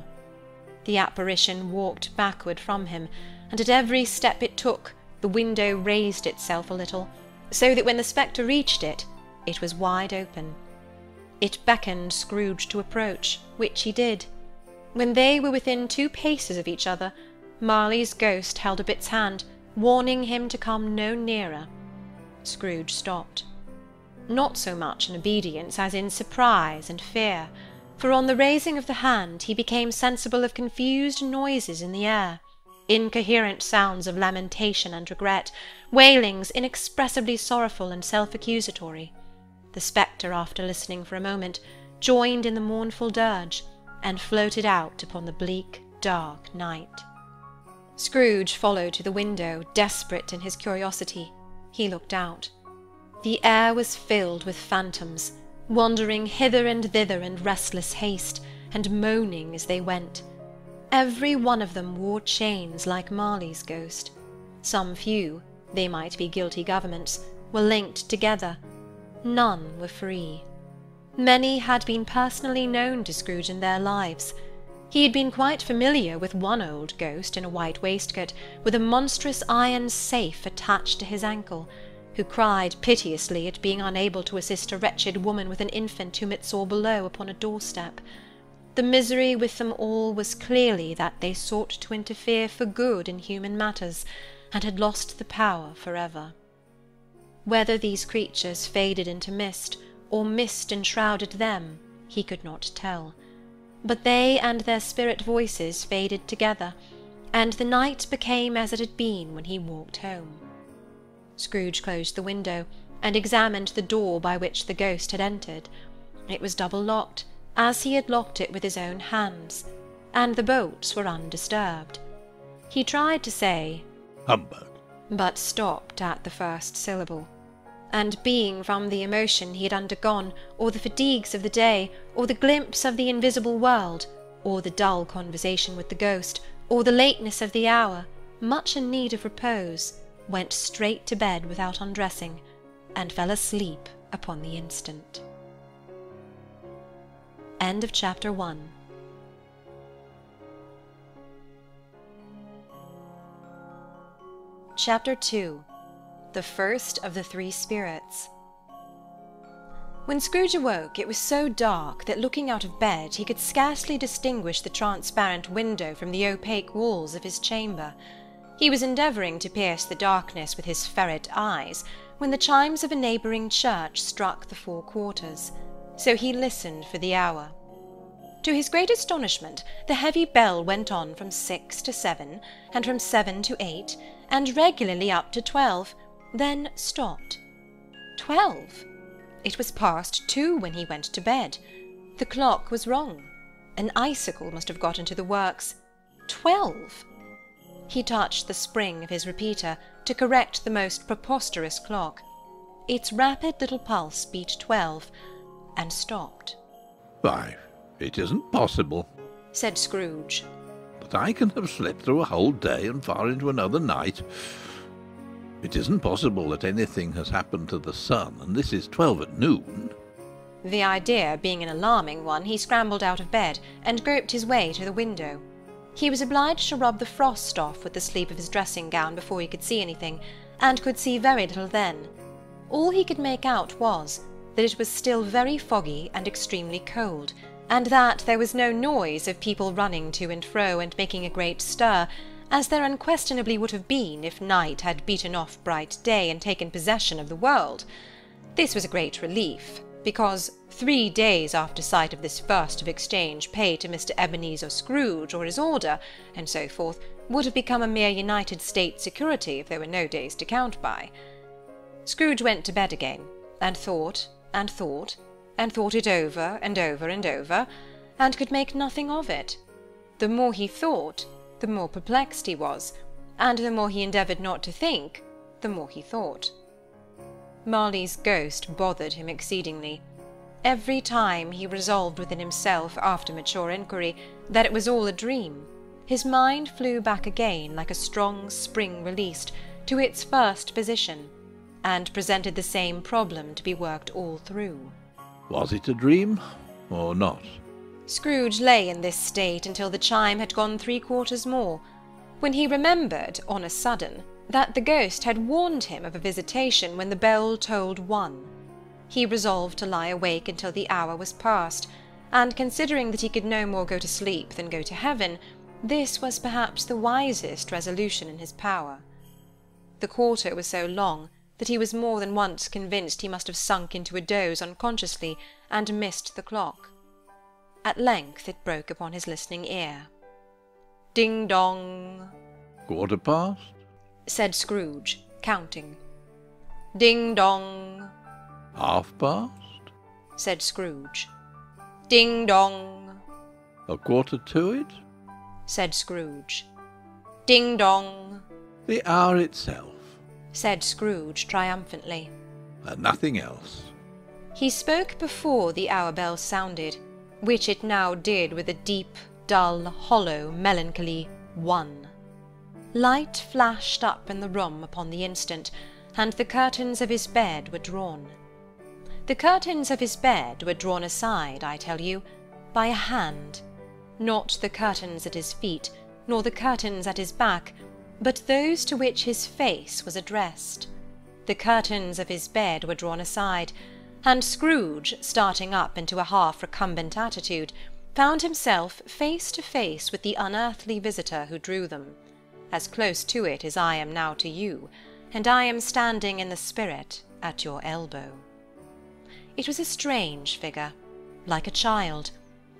The apparition walked backward from him, and at every step it took, the window raised itself a little, so that when the spectre reached it, it was wide open. It beckoned Scrooge to approach, which he did. When they were within two paces of each other, Marley's ghost held up its hand, warning him to come no nearer. Scrooge stopped. Not so much in obedience as in surprise and fear, for on the raising of the hand he became sensible of confused noises in the air, incoherent sounds of lamentation and regret, wailings inexpressibly sorrowful and self-accusatory. The spectre, after listening for a moment, joined in the mournful dirge, and floated out upon the bleak, dark night. Scrooge followed to the window, desperate in his curiosity. He looked out. The air was filled with phantoms, wandering hither and thither in restless haste, and moaning as they went. Every one of them wore chains like Marley's ghost. Some few, they might be guilty governments, were linked together. None were free. Many had been personally known to Scrooge in their lives. He had been quite familiar with one old ghost in a white waistcoat, with a monstrous iron safe attached to his ankle, who cried piteously at being unable to assist a wretched woman with an infant whom it saw below upon a doorstep. The misery with them all was clearly that they sought to interfere for good in human matters, and had lost the power for ever. Whether these creatures faded into mist, or mist enshrouded them, he could not tell. But they and their spirit voices faded together, and the night became as it had been when he walked home. Scrooge closed the window, and examined the door by which the ghost had entered. It was double-locked, as he had locked it with his own hands, and the bolts were undisturbed. He tried to say, "Humbug," but stopped at the first syllable, and being from the emotion he had undergone, or the fatigues of the day, or the glimpse of the invisible world, or the dull conversation with the ghost, or the lateness of the hour, much in need of repose, went straight to bed without undressing, and fell asleep upon the instant. End of chapter one. Chapter two. The First of the Three Spirits. When Scrooge awoke, it was so dark that looking out of bed he could scarcely distinguish the transparent window from the opaque walls of his chamber. He was endeavouring to pierce the darkness with his ferret eyes when the chimes of a neighbouring church struck the four quarters, so he listened for the hour. To his great astonishment, the heavy bell went on from six to seven, and from seven to eight, and regularly up to twelve, then stopped. Twelve! It was past two when he went to bed. The clock was wrong. An icicle must have got into the works. Twelve! He touched the spring of his repeater to correct the most preposterous clock. Its rapid little pulse beat twelve, and stopped. "Why, it isn't possible," said Scrooge, "that I can have slept through a whole day and far into another night. It isn't possible that anything has happened to the sun, and this is twelve at noon." The idea being an alarming one, he scrambled out of bed, and groped his way to the window. He was obliged to rub the frost off with the sleeve of his dressing-gown before he could see anything, and could see very little then. All he could make out was that it was still very foggy and extremely cold, and that there was no noise of people running to and fro and making a great stir, as there unquestionably would have been if night had beaten off bright day and taken possession of the world. This was a great relief, because three days after sight of this first of exchange pay to Mister Ebenezer Scrooge or his order, and so forth, would have become a mere United States security if there were no days to count by. Scrooge went to bed again, and thought, and thought, and thought it over and over and over, and could make nothing of it. The more he thought, the more perplexed he was, and the more he endeavoured not to think, the more he thought. Marley's ghost bothered him exceedingly. Every time he resolved within himself, after mature inquiry, that it was all a dream, his mind flew back again, like a strong spring released, to its first position, and presented the same problem to be worked all through. "Was it a dream, or not?" Scrooge lay in this state until the chime had gone three quarters more, when he remembered, on a sudden, that the ghost had warned him of a visitation when the bell tolled one. He resolved to lie awake until the hour was past, and considering that he could no more go to sleep than go to heaven, this was perhaps the wisest resolution in his power. The quarter was so long that he was more than once convinced he must have sunk into a doze unconsciously and missed the clock. At length it broke upon his listening ear. Ding-dong! Quarter past, said Scrooge, counting. Ding-dong! Half past, said Scrooge. Ding-dong! A quarter to it, said Scrooge. Ding-dong! The hour itself, said Scrooge triumphantly. And nothing else. He spoke before the hour bell sounded, which it now did with a deep, dull, hollow, melancholy one. Light flashed up in the room upon the instant, and the curtains of his bed were drawn. The curtains of his bed were drawn aside, I tell you, by a hand, not the curtains at his feet, nor the curtains at his back, but those to which his face was addressed. The curtains of his bed were drawn aside, and Scrooge, starting up into a half-recumbent attitude, found himself face to face with the unearthly visitor who drew them, as close to it as I am now to you, and I am standing in the spirit at your elbow. It was a strange figure, like a child,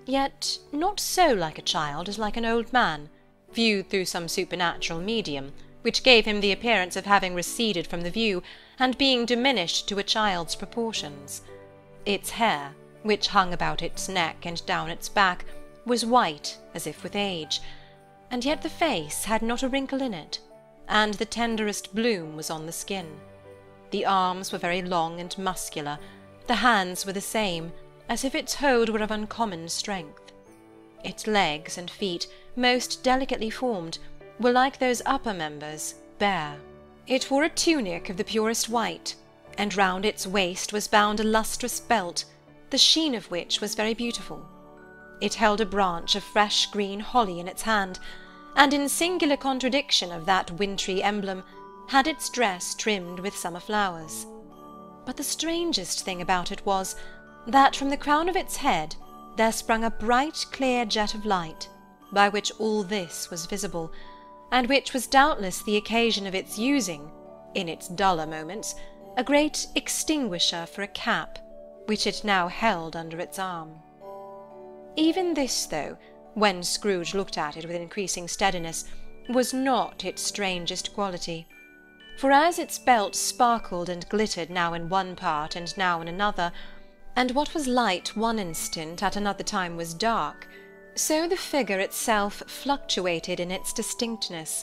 yet not so like a child as like an old man, viewed through some supernatural medium, which gave him the appearance of having receded from the view, and being diminished to a child's proportions. Its hair, which hung about its neck and down its back, was white as if with age, and yet the face had not a wrinkle in it, and the tenderest bloom was on the skin. The arms were very long and muscular, the hands were the same, as if its hold were of uncommon strength. Its legs and feet, most delicately formed, were like those upper members, bare. It wore a tunic of the purest white, and round its waist was bound a lustrous belt, the sheen of which was very beautiful. It held a branch of fresh green holly in its hand, and in singular contradiction of that wintry emblem, had its dress trimmed with summer flowers. But the strangest thing about it was, that from the crown of its head there sprung a bright clear jet of light, by which all this was visible, and which was doubtless the occasion of its using, in its duller moments, a great extinguisher for a cap, which it now held under its arm. Even this, though, when Scrooge looked at it with increasing steadiness, was not its strangest quality. For as its belt sparkled and glittered now in one part and now in another, and what was light one instant at another time was dark, so the figure itself fluctuated in its distinctness,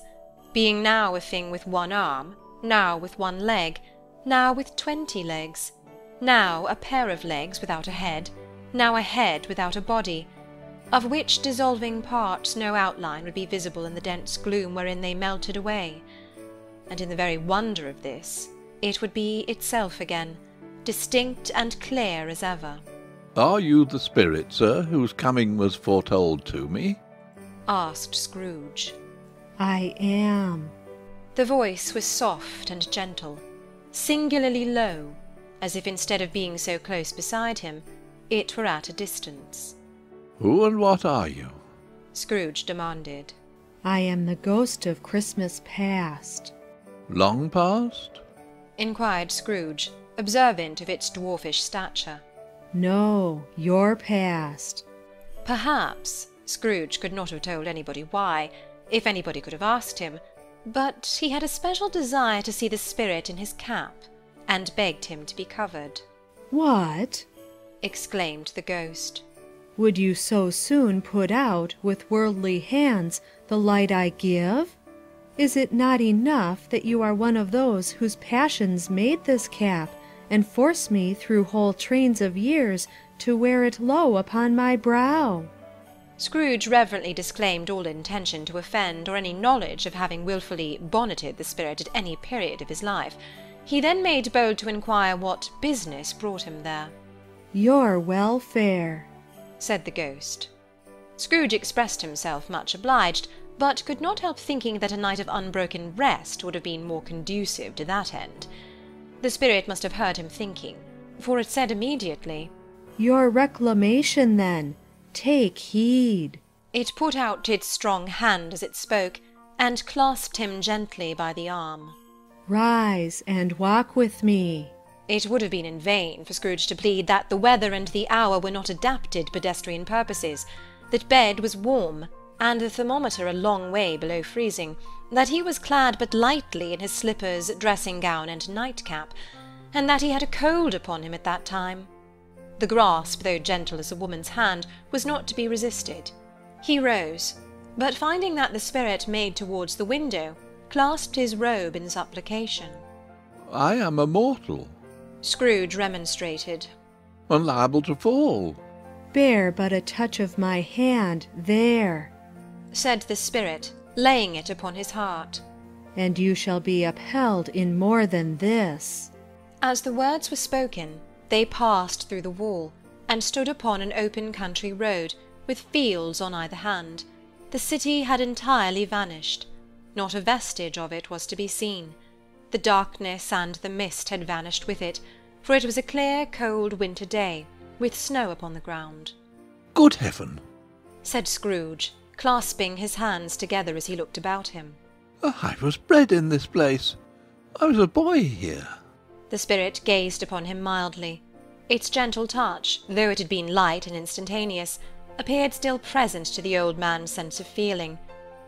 being now a thing with one arm, now with one leg, now with twenty legs, now a pair of legs without a head, now a head without a body, of which dissolving parts no outline would be visible in the dense gloom wherein they melted away. And in the very wonder of this, it would be itself again, distinct and clear as ever. "Are you the spirit, sir, whose coming was foretold to me?" asked Scrooge. "I am." The voice was soft and gentle, singularly low, as if instead of being so close beside him, it were at a distance. "Who and what are you?" Scrooge demanded. "I am the ghost of Christmas past." "Long past?" inquired Scrooge, observant of its dwarfish stature. "No, your past." Perhaps Scrooge could not have told anybody why, if anybody could have asked him, but he had a special desire to see the spirit in his cap, and begged him to be covered. "What!" exclaimed the ghost. "Would you so soon put out, with worldly hands, the light I give? Is it not enough that you are one of those whose passions made this cap, and force me through whole trains of years to wear it low upon my brow?" Scrooge reverently disclaimed all intention to offend or any knowledge of having wilfully bonneted the spirit at any period of his life. He then made bold to inquire what business brought him there. "Your welfare." said the ghost. Scrooge expressed himself much obliged, but could not help thinking that a night of unbroken rest would have been more conducive to that end. The spirit must have heard him thinking, for it said immediately, "Your reclamation, then. Take heed." It put out its strong hand as it spoke, and clasped him gently by the arm. "Rise and walk with me." It would have been in vain for Scrooge to plead that the weather and the hour were not adapted to pedestrian purposes, that bed was warm, and the thermometer a long way below freezing, that he was clad but lightly in his slippers, dressing-gown, and nightcap, and that he had a cold upon him at that time. The grasp, though gentle as a woman's hand, was not to be resisted. He rose, but finding that the spirit made towards the window, clasped his robe in supplication. "I am a mortal," Scrooge remonstrated, "and liable to fall." "Bear but a touch of my hand there," said the spirit, laying it upon his heart, "and you shall be upheld in more than this." As the words were spoken, they passed through the wall, and stood upon an open country road, with fields on either hand. The city had entirely vanished. Not a vestige of it was to be seen. The darkness and the mist had vanished with it, for it was a clear, cold winter day, with snow upon the ground. "Good heaven!" said Scrooge, clasping his hands together as he looked about him. "I was bred in this place. I was a boy here." The spirit gazed upon him mildly. Its gentle touch, though it had been light and instantaneous, appeared still present to the old man's sense of feeling.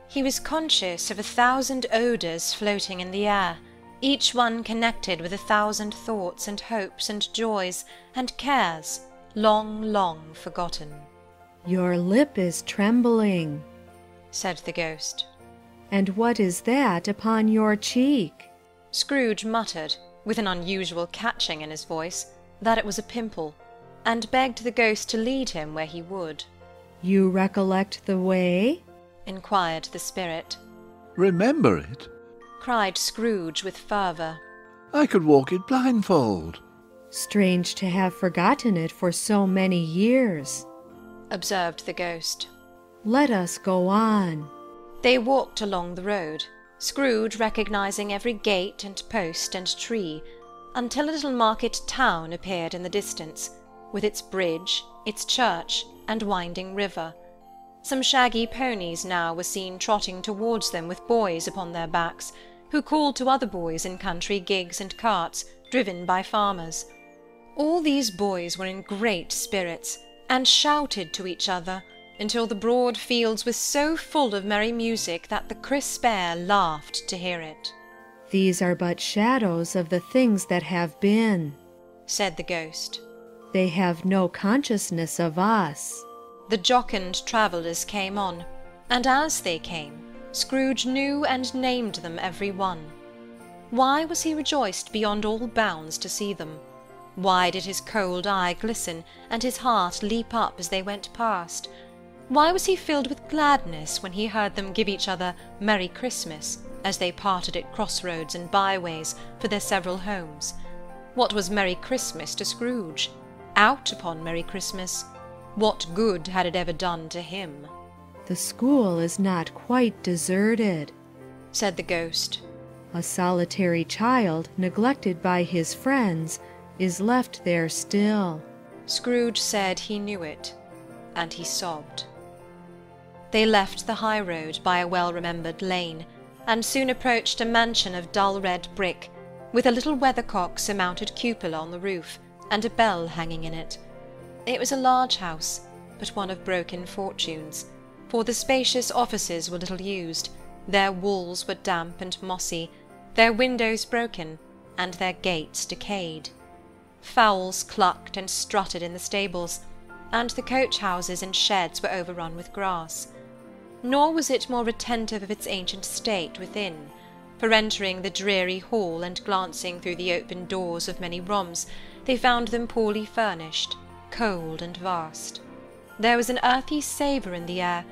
He was conscious of a thousand odours floating in the air, each one connected with a thousand thoughts and hopes and joys and cares, long, long forgotten. "Your lip is trembling," said the ghost. "And what is that upon your cheek?" Scrooge muttered, with an unusual catching in his voice, that it was a pimple, and begged the ghost to lead him where he would. "You recollect the way?" inquired the spirit. "Remember it!" cried Scrooge with fervour. "I could walk it blindfold." "Strange to have forgotten it for so many years," observed the ghost. "Let us go on." They walked along the road, Scrooge recognising every gate and post and tree, until a little market town appeared in the distance, with its bridge, its church, and winding river. Some shaggy ponies now were seen trotting towards them with boys upon their backs, who called to other boys in country gigs and carts, driven by farmers. All these boys were in great spirits, and shouted to each other, until the broad fields were so full of merry music that the crisp air laughed to hear it. "These are but shadows of the things that have been," said the ghost. "They have no consciousness of us." The jocund travellers came on, and as they came, Scrooge knew and named them every one. Why was he rejoiced beyond all bounds to see them? Why did his cold eye glisten, and his heart leap up as they went past? Why was he filled with gladness when he heard them give each other Merry Christmas, as they parted at crossroads and byways for their several homes? What was Merry Christmas to Scrooge? Out upon Merry Christmas! What good had it ever done to him? "The school is not quite deserted," said the ghost. "A solitary child, neglected by his friends, is left there still." Scrooge said he knew it, and he sobbed. They left the high road by a well-remembered lane, and soon approached a mansion of dull red brick, with a little weathercock surmounted cupola on the roof, and a bell hanging in it. It was a large house, but one of broken fortunes, for the spacious offices were little used, their walls were damp and mossy, their windows broken, and their gates decayed. Fowls clucked and strutted in the stables, and the coach-houses and sheds were overrun with grass. Nor was it more retentive of its ancient state within, for entering the dreary hall and glancing through the open doors of many rooms, they found them poorly furnished, cold and vast. There was an earthy savour in the air,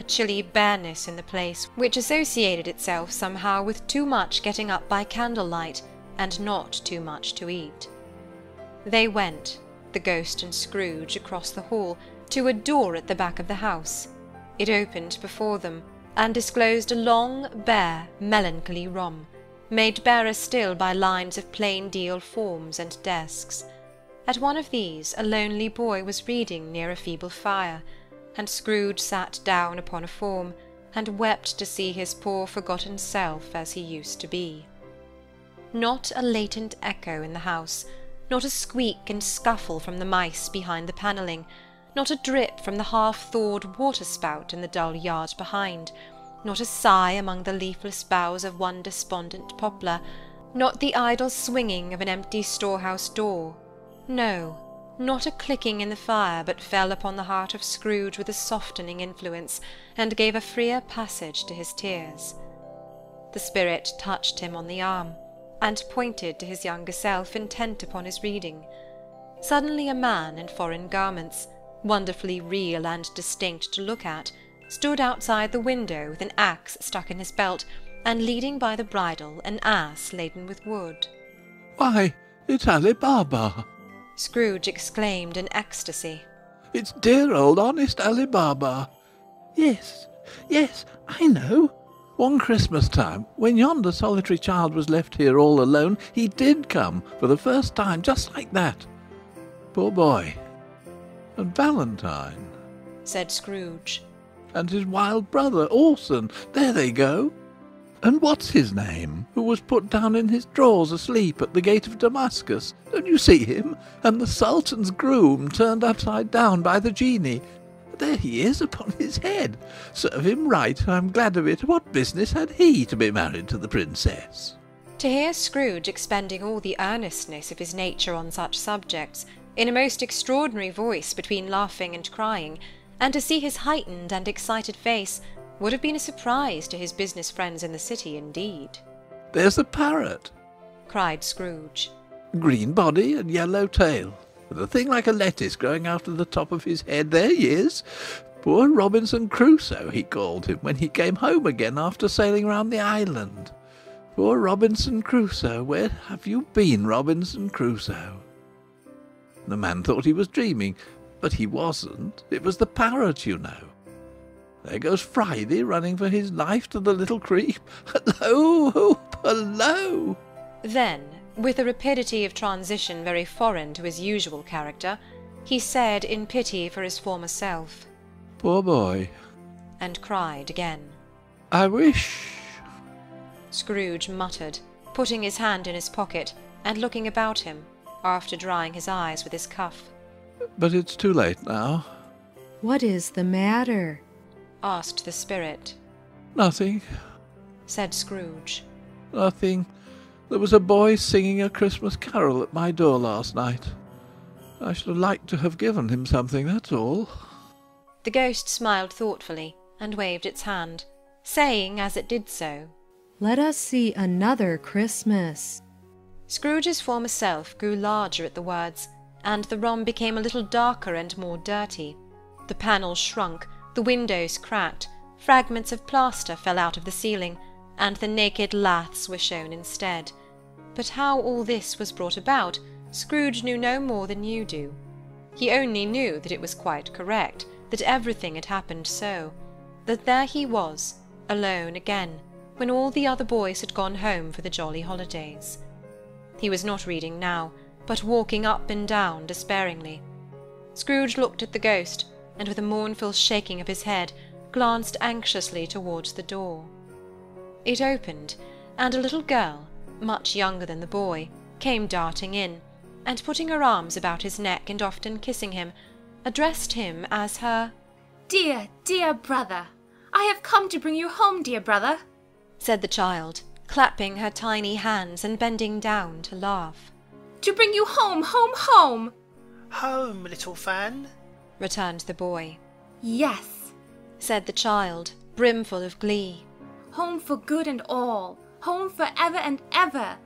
a chilly bareness in the place, which associated itself somehow with too much getting up by candlelight, and not too much to eat. They went, the ghost and Scrooge, across the hall, to a door at the back of the house. It opened before them, and disclosed a long, bare, melancholy room, made barer still by lines of plain deal forms and desks. At one of these a lonely boy was reading near a feeble fire, and Scrooge sat down upon a form, and wept to see his poor forgotten self as he used to be. Not a latent echo in the house, not a squeak and scuffle from the mice behind the panelling, not a drip from the half-thawed waterspout in the dull yard behind, not a sigh among the leafless boughs of one despondent poplar, not the idle swinging of an empty storehouse door. No, not a clicking in the fire, but fell upon the heart of Scrooge with a softening influence, and gave a freer passage to his tears. The spirit touched him on the arm, and pointed to his younger self, intent upon his reading. Suddenly a man in foreign garments, wonderfully real and distinct to look at, stood outside the window with an axe stuck in his belt, and leading by the bridle an ass laden with wood. "Why, it's Ali Baba!" Scrooge exclaimed in ecstasy. "It's dear old honest Ali Baba!" "Yes, yes, I know. One Christmas time, when yonder solitary child was left here all alone, he did come, for the first time, just like that. Poor boy! And Valentine," said Scrooge, "and his wild brother, Orson, there they go! And what's his name, who was put down in his drawers asleep at the gate of Damascus? Don't you see him? And the Sultan's groom turned upside down by the genie. There he is upon his head. Serve him right, I'm glad of it. What business had he to be married to the princess?" To hear Scrooge expending all the earnestness of his nature on such subjects, in a most extraordinary voice between laughing and crying, and to see his heightened and excited face, would have been a surprise to his business friends in the city indeed. "There's the parrot!" cried Scrooge. "Green body and yellow tail, with a thing like a lettuce growing out of the top of his head. There he is! Poor Robinson Crusoe, he called him, when he came home again after sailing round the island. Poor Robinson Crusoe, where have you been, Robinson Crusoe?" The man thought he was dreaming, but he wasn't. It was the parrot, you know. There goes Friday, running for his life to the little creek. Hello, Hoop, hello!" Then, with a rapidity of transition very foreign to his usual character, he said in pity for his former self, "Poor boy!" and cried again. "I wish—" Scrooge muttered, putting his hand in his pocket, and looking about him, after drying his eyes with his cuff. "But it's too late now." "What is the matter?" asked the spirit. "Nothing," said Scrooge. "Nothing. There was a boy singing a Christmas carol at my door last night. I should have liked to have given him something, that's all." The ghost smiled thoughtfully, and waved its hand, saying as it did so, "Let us see another Christmas." Scrooge's former self grew larger at the words, and the room became a little darker and more dirty. The panels shrunk, the windows cracked, fragments of plaster fell out of the ceiling, and the naked laths were shown instead. But how all this was brought about, Scrooge knew no more than you do. He only knew that it was quite correct, that everything had happened so, that there he was, alone again, when all the other boys had gone home for the jolly holidays. He was not reading now, but walking up and down despairingly. Scrooge looked at the ghost, and with a mournful shaking of his head, glanced anxiously towards the door. It opened, and a little girl, much younger than the boy, came darting in, and putting her arms about his neck and often kissing him, addressed him as her "Dear, dear brother! I have come to bring you home, dear brother," said the child, clapping her tiny hands and bending down to laugh. "To bring you home, home, home!" "Home, little fan," returned the boy. "Yes," said the child, brimful of glee. "Home for good and all, home for ever and ever.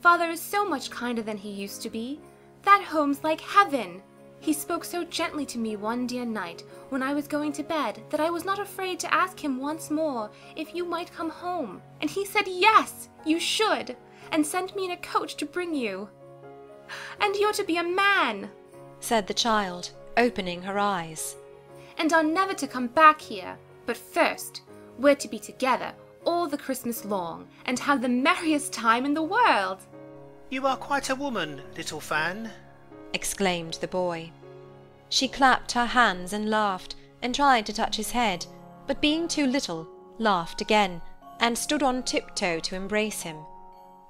Father is so much kinder than he used to be. That home's like heaven. He spoke so gently to me one dear night, when I was going to bed, that I was not afraid to ask him once more if you might come home, and he said yes, you should, and sent me in a coach to bring you. And you're to be a man," said the child, opening her eyes. and are never to come back here. But first, we're to be together all the Christmas long, and have the merriest time in the world." "You are quite a woman, little Fan," exclaimed the boy. She clapped her hands and laughed, and tried to touch his head, but being too little, laughed again, and stood on tiptoe to embrace him.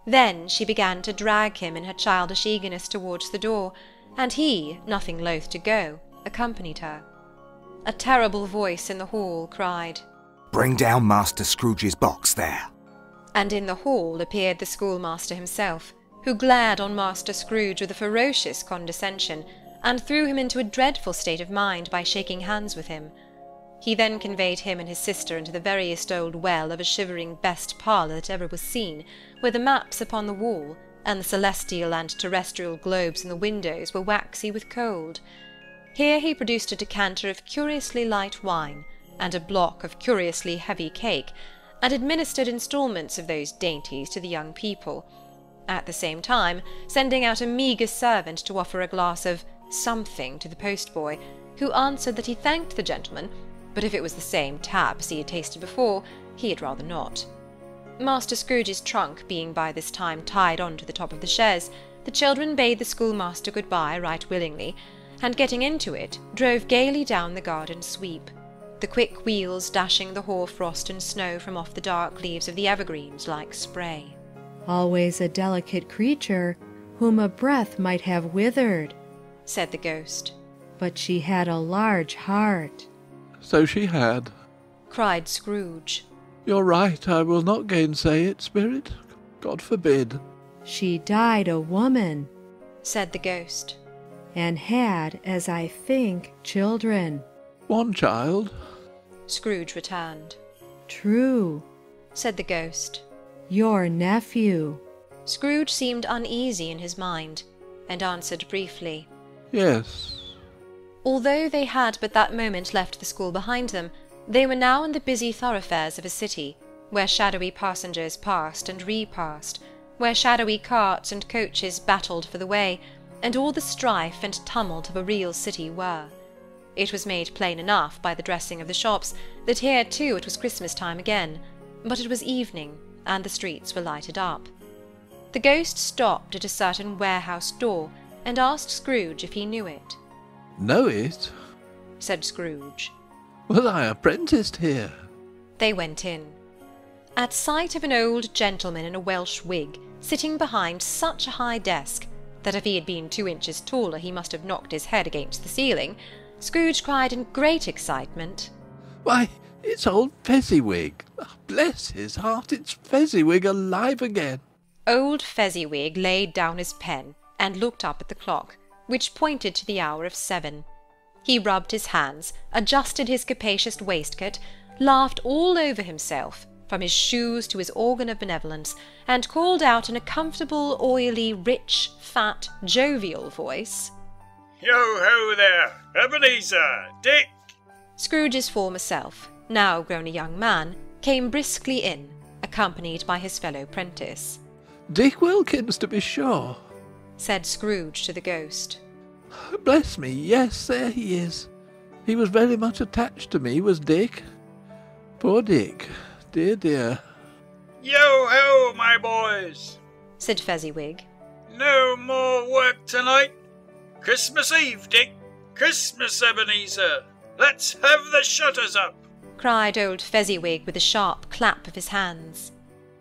Then she began to drag him in her childish eagerness towards the door, and he, nothing loth to go, accompanied her. A terrible voice in the hall cried, "Bring down Master Scrooge's box there!" And in the hall appeared the schoolmaster himself, who glared on Master Scrooge with a ferocious condescension, and threw him into a dreadful state of mind by shaking hands with him. He then conveyed him and his sister into the veriest old well of a shivering best parlour that ever was seen, where the maps upon the wall, and the celestial and terrestrial globes in the windows, were waxy with cold. Here he produced a decanter of curiously light wine, and a block of curiously heavy cake, and administered instalments of those dainties to the young people, at the same time sending out a meagre servant to offer a glass of something to the postboy, who answered that he thanked the gentleman, but if it was the same tap as he had tasted before, he had rather not. Master Scrooge's trunk being by this time tied on to the top of the chaise, the children bade the schoolmaster good-bye right willingly, and getting into it, drove gaily down the garden sweep, the quick wheels dashing the hoar-frost and snow from off the dark leaves of the evergreens like spray. "Always a delicate creature, whom a breath might have withered," said the ghost. "But she had a large heart." "So she had," cried Scrooge. "You're right, I will not gainsay it, Spirit. God forbid." "She died a woman," said the ghost, "and had, as I think, children." "One child," Scrooge returned. "True," said the ghost. "Your nephew." Scrooge seemed uneasy in his mind, and answered briefly, "Yes." Although they had but that moment left the school behind them, they were now in the busy thoroughfares of a city, where shadowy passengers passed and repassed, where shadowy carts and coaches battled for the way, and all the strife and tumult of a real city were. It was made plain enough by the dressing of the shops that here too it was Christmas time again, but it was evening, and the streets were lighted up. The ghost stopped at a certain warehouse door, and asked Scrooge if he knew it. "Know it?" said Scrooge. "Well, I apprenticed here." They went in. At sight of an old gentleman in a Welsh wig, sitting behind such a high desk, that if he had been two inches taller he must have knocked his head against the ceiling, Scrooge cried in great excitement, "Why, it's old Fezziwig! Bless his heart, it's Fezziwig alive again!" Old Fezziwig laid down his pen, and looked up at the clock, which pointed to the hour of seven. He rubbed his hands, adjusted his capacious waistcoat, laughed all over himself, from his shoes to his organ of benevolence, and called out in a comfortable, oily, rich, fat, jovial voice, "Yo-ho there! Ebenezer! Dick!" Scrooge's former self, now grown a young man, came briskly in, accompanied by his fellow prentice. "Dick Wilkins, to be sure," said Scrooge to the ghost. "Bless me, yes, there he is. He was very much attached to me, was Dick. Poor Dick! Dear, dear." "Yo-ho, my boys!" said Fezziwig. "No more work tonight. Christmas Eve, Dick! Christmas, Ebenezer! Let's have the shutters up!" cried old Fezziwig with a sharp clap of his hands.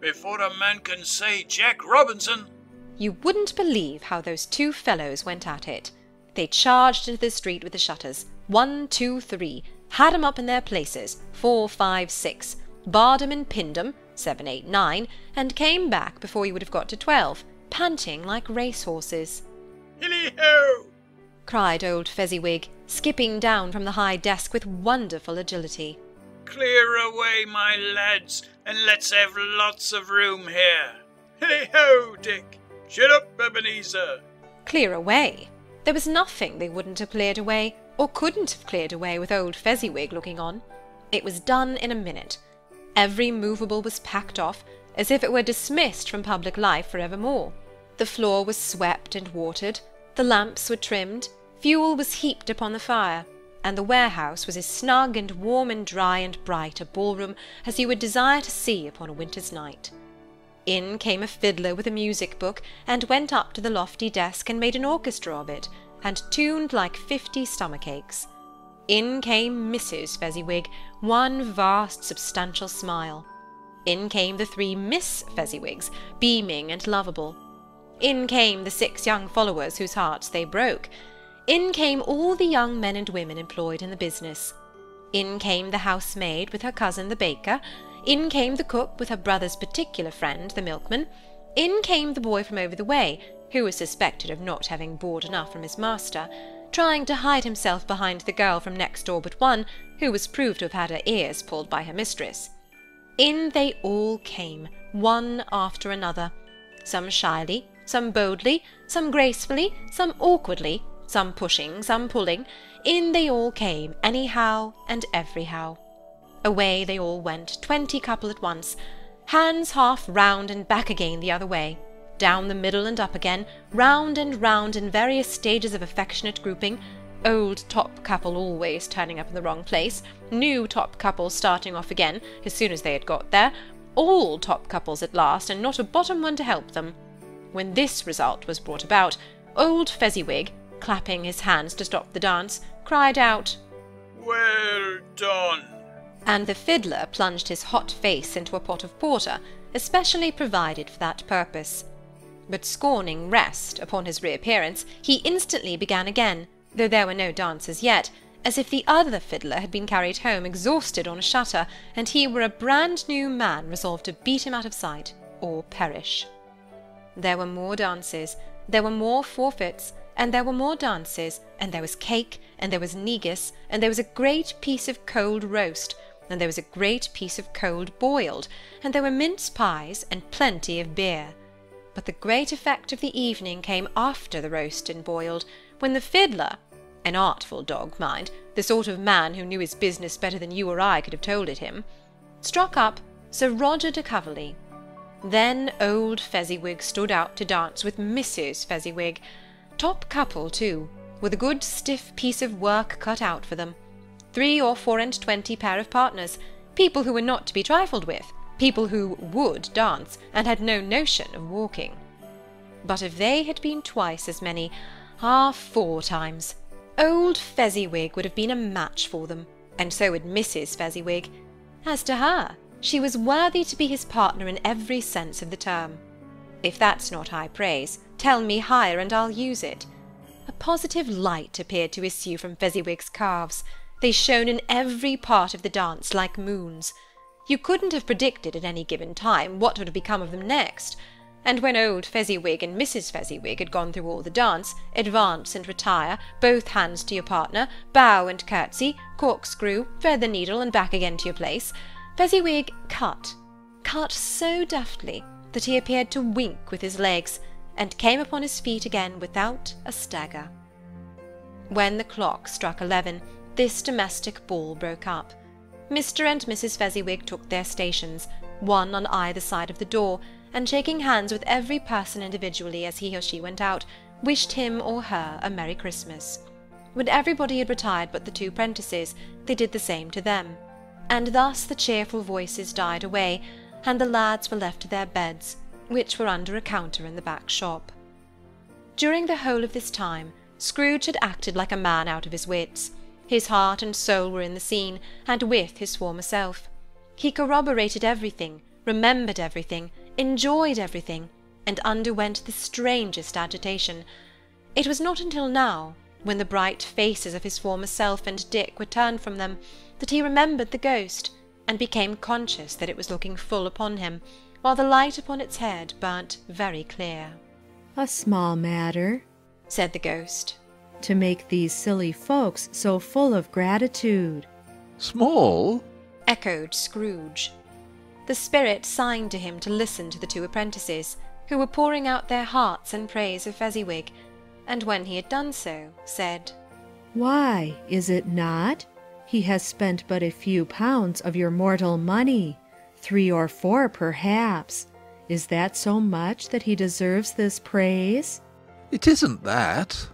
"Before a man can say Jack Robinson—" You wouldn't believe how those two fellows went at it. They charged into the street with the shutters, one, two, three, had 'em up in their places, four, five, six, barred 'em and pinned 'em, seven, eight, nine, and came back before you would have got to twelve, panting like race-horses. "Hilly-ho!" cried old Fezziwig, skipping down from the high desk with wonderful agility. "Clear away, my lads, and let's have lots of room here. Hilly-ho, Dick! Shut up, Ebenezer!" Clear away! There was nothing they wouldn't have cleared away, or couldn't have cleared away with old Fezziwig looking on. It was done in a minute. Every movable was packed off, as if it were dismissed from public life for evermore. The floor was swept and watered, the lamps were trimmed, fuel was heaped upon the fire, and the warehouse was as snug and warm and dry and bright a ballroom as you would desire to see upon a winter's night. In came a fiddler with a music-book, and went up to the lofty desk and made an orchestra of it, and tuned like fifty stomach-aches. In came Missus Fezziwig, one vast substantial smile. In came the three Miss Fezziwigs, beaming and lovable. In came the six young followers whose hearts they broke. In came all the young men and women employed in the business. In came the housemaid with her cousin the baker. In came the cook with her brother's particular friend the milkman. In came the boy from over the way, who was suspected of not having board enough from his master, trying to hide himself behind the girl from next door but one, who was proved to have had her ears pulled by her mistress. In they all came, one after another, some shyly, some boldly, some gracefully, some awkwardly, some pushing, some pulling, in they all came, anyhow and everyhow. Away they all went, twenty couple at once, hands half round and back again the other way, down the middle and up again, round and round in various stages of affectionate grouping, old top couple always turning up in the wrong place, new top couple starting off again as soon as they had got there, all top couples at last, and not a bottom one to help them. When this result was brought about, old Fezziwig, clapping his hands to stop the dance, cried out, "Well done!" And the fiddler plunged his hot face into a pot of porter, especially provided for that purpose. But scorning rest, upon his reappearance, he instantly began again, though there were no dancers yet, as if the other fiddler had been carried home exhausted on a shutter, and he were a brand-new man resolved to beat him out of sight, or perish. There were more dances, there were more forfeits, and there were more dances, and there was cake, and there was negus, and there was a great piece of cold roast, and there was a great piece of cold boiled, and there were mince pies, and plenty of beer. But the great effect of the evening came after the roast and boiled, when the fiddler, an artful dog, mind, the sort of man who knew his business better than you or I could have told it him, struck up Sir Roger de Coverley. Then old Fezziwig stood out to dance with Missus Fezziwig, top couple too, with a good stiff piece of work cut out for them, three or four and twenty pair of partners, people who were not to be trifled with, people who would dance, and had no notion of walking. But if they had been twice as many, ah, four times, old Fezziwig would have been a match for them, and so would Missus Fezziwig. As to her, she was worthy to be his partner in every sense of the term. If that's not high praise, tell me higher, and I'll use it. A positive light appeared to issue from Fezziwig's calves. They shone in every part of the dance like moons. You couldn't have predicted at any given time what would have become of them next, and when old Fezziwig and Missus Fezziwig had gone through all the dance, advance and retire, both hands to your partner, bow and curtsy, corkscrew, thread the needle, and back again to your place, Fezziwig cut, cut so deftly that he appeared to wink with his legs, and came upon his feet again without a stagger. When the clock struck eleven, this domestic ball broke up. Mister and Missus Fezziwig took their stations, one on either side of the door, and shaking hands with every person individually as he or she went out, wished him or her a Merry Christmas. When everybody had retired but the two prentices, they did the same to them, and thus the cheerful voices died away, and the lads were left to their beds, which were under a counter in the back shop. During the whole of this time, Scrooge had acted like a man out of his wits. His heart and soul were in the scene, and with his former self. He corroborated everything, remembered everything, enjoyed everything, and underwent the strangest agitation. It was not until now, when the bright faces of his former self and Dick were turned from them, that he remembered the ghost, and became conscious that it was looking full upon him, while the light upon its head burnt very clear. "A small matter," said the ghost, "to make these silly folks so full of gratitude." "Small?" echoed Scrooge. The spirit signed to him to listen to the two apprentices, who were pouring out their hearts in praise of Fezziwig, and when he had done so, said, "Why, is it not? He has spent but a few pounds of your mortal money, three or four perhaps. Is that so much that he deserves this praise?" "It isn't that,"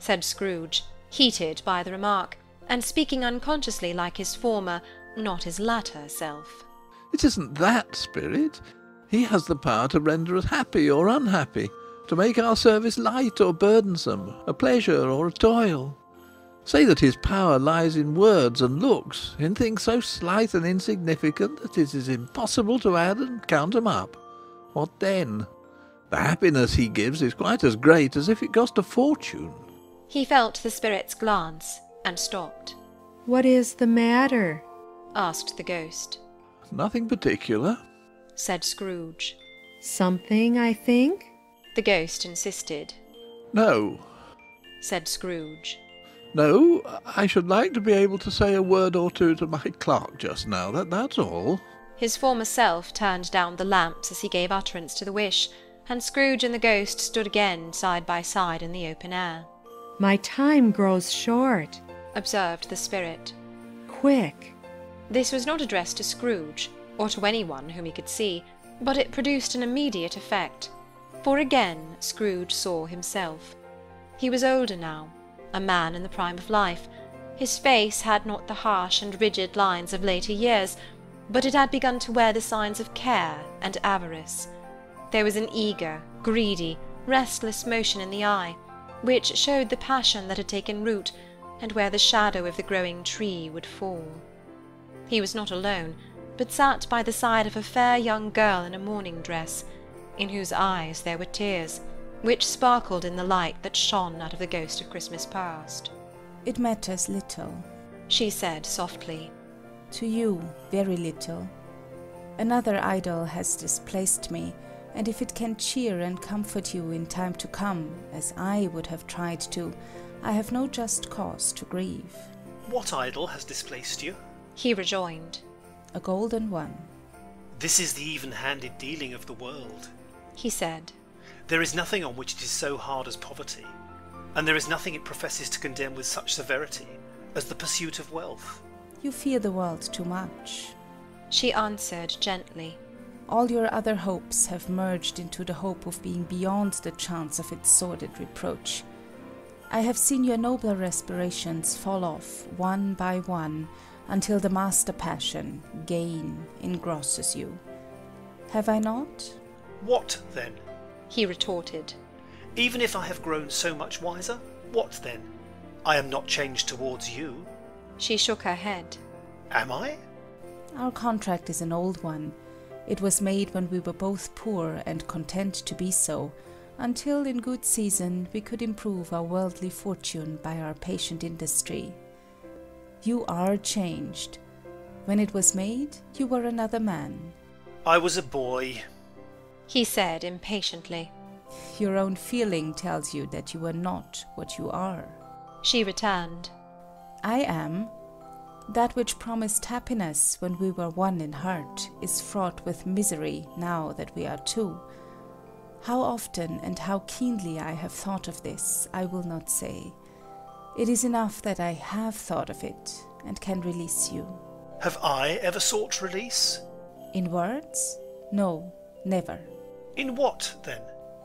said Scrooge, heated by the remark, and speaking unconsciously like his former, not his latter, self. It isn't that spirit. He has the power to render us happy or unhappy, to make our service light or burdensome, a pleasure or a toil. Say that his power lies in words and looks, in things so slight and insignificant that it is impossible to add and count them up. What then? The happiness he gives is quite as great as if it cost a fortune. He felt the spirit's glance, and stopped. What is the matter? Asked the ghost. Nothing particular, said Scrooge. Something, I think? The ghost insisted. No, said Scrooge. No, I should like to be able to say a word or two to my clerk just now, that, that's all. His former self turned down the lamps as he gave utterance to the wish, and Scrooge and the ghost stood again side by side in the open air. My time grows short, observed the spirit. Quick! This was not addressed to Scrooge, or to any one whom he could see, but it produced an immediate effect, for again Scrooge saw himself. He was older now, a man in the prime of life. His face had not the harsh and rigid lines of later years, but it had begun to wear the signs of care and avarice. There was an eager, greedy, restless motion in the eye, which showed the passion that had taken root, and where the shadow of the growing tree would fall. He was not alone, but sat by the side of a fair young girl in a morning dress, in whose eyes there were tears, which sparkled in the light that shone out of the ghost of Christmas past. It matters little, she said softly. To you, very little. Another idol has displaced me, and if it can cheer and comfort you in time to come, as I would have tried to, I have no just cause to grieve. What idol has displaced you? He rejoined. A golden one. This is the even-handed dealing of the world, he said. There is nothing on which it is so hard as poverty, and there is nothing it professes to condemn with such severity as the pursuit of wealth. You fear the world too much, she answered gently. All your other hopes have merged into the hope of being beyond the chance of its sordid reproach. I have seen your nobler aspirations fall off one by one until the master passion, gain, engrosses you. Have I not? What then? He retorted. Even if I have grown so much wiser, what then? I am not changed towards you. She shook her head. Am I? Our contract is an old one. It was made when we were both poor and content to be so, until in good season we could improve our worldly fortune by our patient industry. You are changed. When it was made, you were another man. I was a boy, he said impatiently. Your own feeling tells you that you were not what you are, she returned. I am. That which promised happiness when we were one in heart is fraught with misery now that we are two. How often and how keenly I have thought of this, I will not say. It is enough that I have thought of it, and can release you. Have I ever sought release? In words? No, never. In what, then?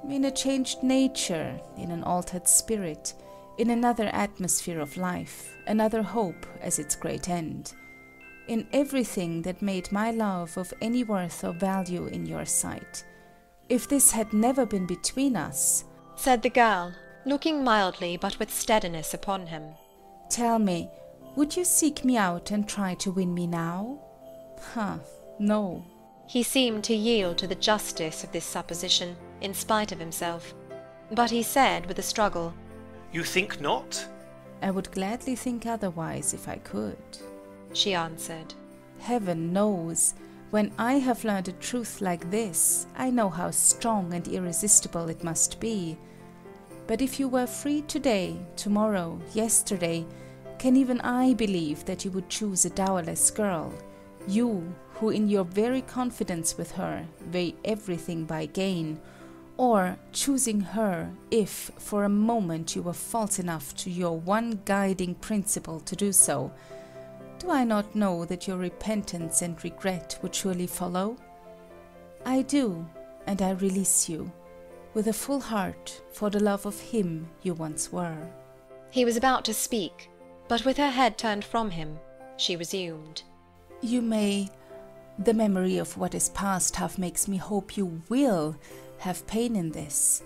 In a changed nature, in an altered spirit, in another atmosphere of life, another hope as its great end, in everything that made my love of any worth or value in your sight. If this had never been between us, said the girl, looking mildly but with steadiness upon him, tell me, would you seek me out and try to win me now? Huh, no. He seemed to yield to the justice of this supposition, in spite of himself, but he said with a struggle, You think not? I would gladly think otherwise if I could, she answered. Heaven knows, when I have learned a truth like this, I know how strong and irresistible it must be. But if you were free today, tomorrow, yesterday, can even I believe that you would choose a dowerless girl, you who in your very confidence with her weigh everything by gain, or choosing her if for a moment you were false enough to your one guiding principle to do so, do I not know that your repentance and regret would surely follow? I do, and I release you, with a full heart, for the love of him you once were. He was about to speak, but with her head turned from him, she resumed. You may, the memory of what is past half makes me hope you will have pain in this.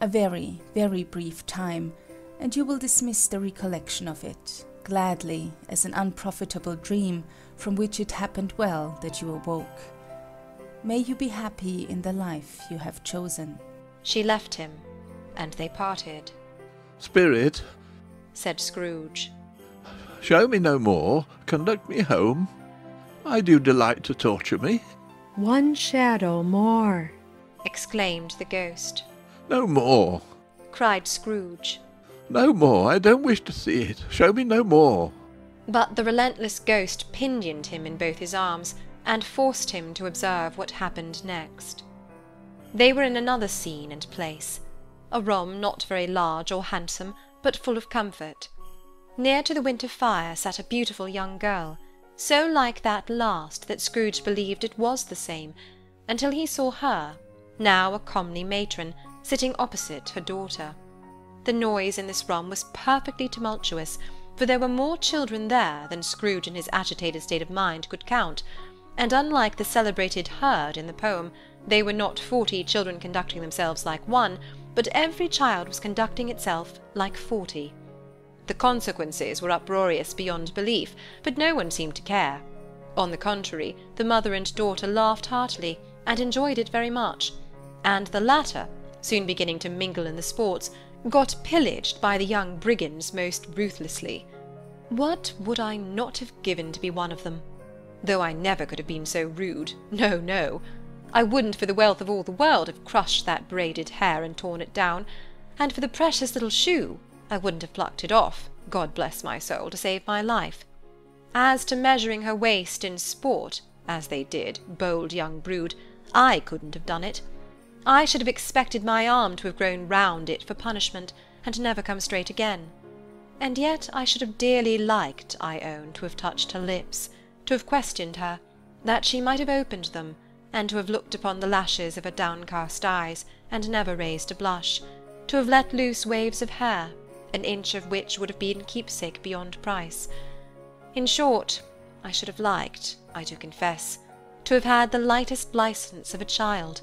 A very, very brief time, and you will dismiss the recollection of it, gladly, as an unprofitable dream, from which it happened well that you awoke. May you be happy in the life you have chosen. She left him, and they parted. Spirit, said Scrooge, show me no more, conduct me home. I do delight to torture me. One shadow more, exclaimed the ghost. No more, cried Scrooge. No more, I don't wish to see it. Show me no more. But the relentless ghost pinioned him in both his arms, and forced him to observe what happened next. They were in another scene and place, a room not very large or handsome, but full of comfort. Near to the winter fire sat a beautiful young girl, so like that last that Scrooge believed it was the same, until he saw her, now a comely matron, sitting opposite her daughter. The noise in this room was perfectly tumultuous, for there were more children there than Scrooge in his agitated state of mind could count, and unlike the celebrated herd in the poem, they were not forty children conducting themselves like one, but every child was conducting itself like forty. The consequences were uproarious beyond belief, but no one seemed to care. On the contrary, the mother and daughter laughed heartily, and enjoyed it very much, and the latter, soon beginning to mingle in the sports, got pillaged by the young brigands most ruthlessly. What would I not have given to be one of them? Though I never could have been so rude, no, no. I wouldn't for the wealth of all the world have crushed that braided hair and torn it down, and for the precious little shoe I wouldn't have plucked it off, God bless my soul, to save my life. As to measuring her waist in sport, as they did, bold young brood, I couldn't have done it. I should have expected my arm to have grown round it for punishment, and never come straight again. And yet I should have dearly liked, I own, to have touched her lips, to have questioned her, that she might have opened them, and to have looked upon the lashes of her downcast eyes, and never raised a blush, to have let loose waves of hair, an inch of which would have been keepsake beyond price. In short, I should have liked, I do confess, to have had the lightest licence of a child,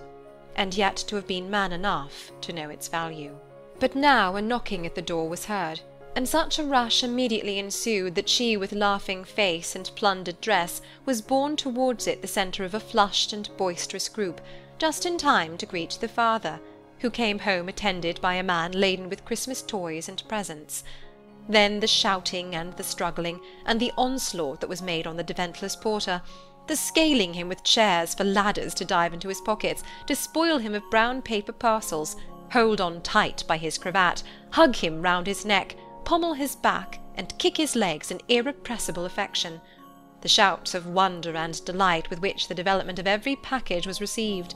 and yet to have been man enough to know its value. But now a knocking at the door was heard, and such a rush immediately ensued that she, with laughing face and plundered dress, was borne towards it, the centre of a flushed and boisterous group, just in time to greet the father, who came home attended by a man laden with Christmas toys and presents. Then the shouting and the struggling, and the onslaught that was made on the defenceless porter, the scaling him with chairs for ladders to dive into his pockets, despoil him of brown paper parcels, hold on tight by his cravat, hug him round his neck, pommel his back, and kick his legs in irrepressible affection. The shouts of wonder and delight with which the development of every package was received,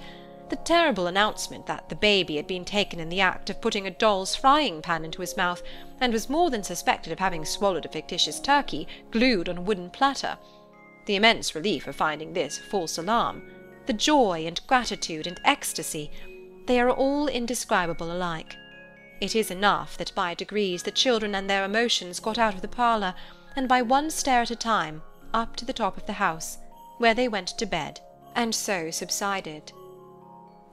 the terrible announcement that the baby had been taken in the act of putting a doll's frying-pan into his mouth, and was more than suspected of having swallowed a fictitious turkey glued on a wooden platter, the immense relief of finding this false alarm, the joy and gratitude and ecstasy, they are all indescribable alike. It is enough that by degrees the children and their emotions got out of the parlour, and by one stair at a time, up to the top of the house, where they went to bed, and so subsided.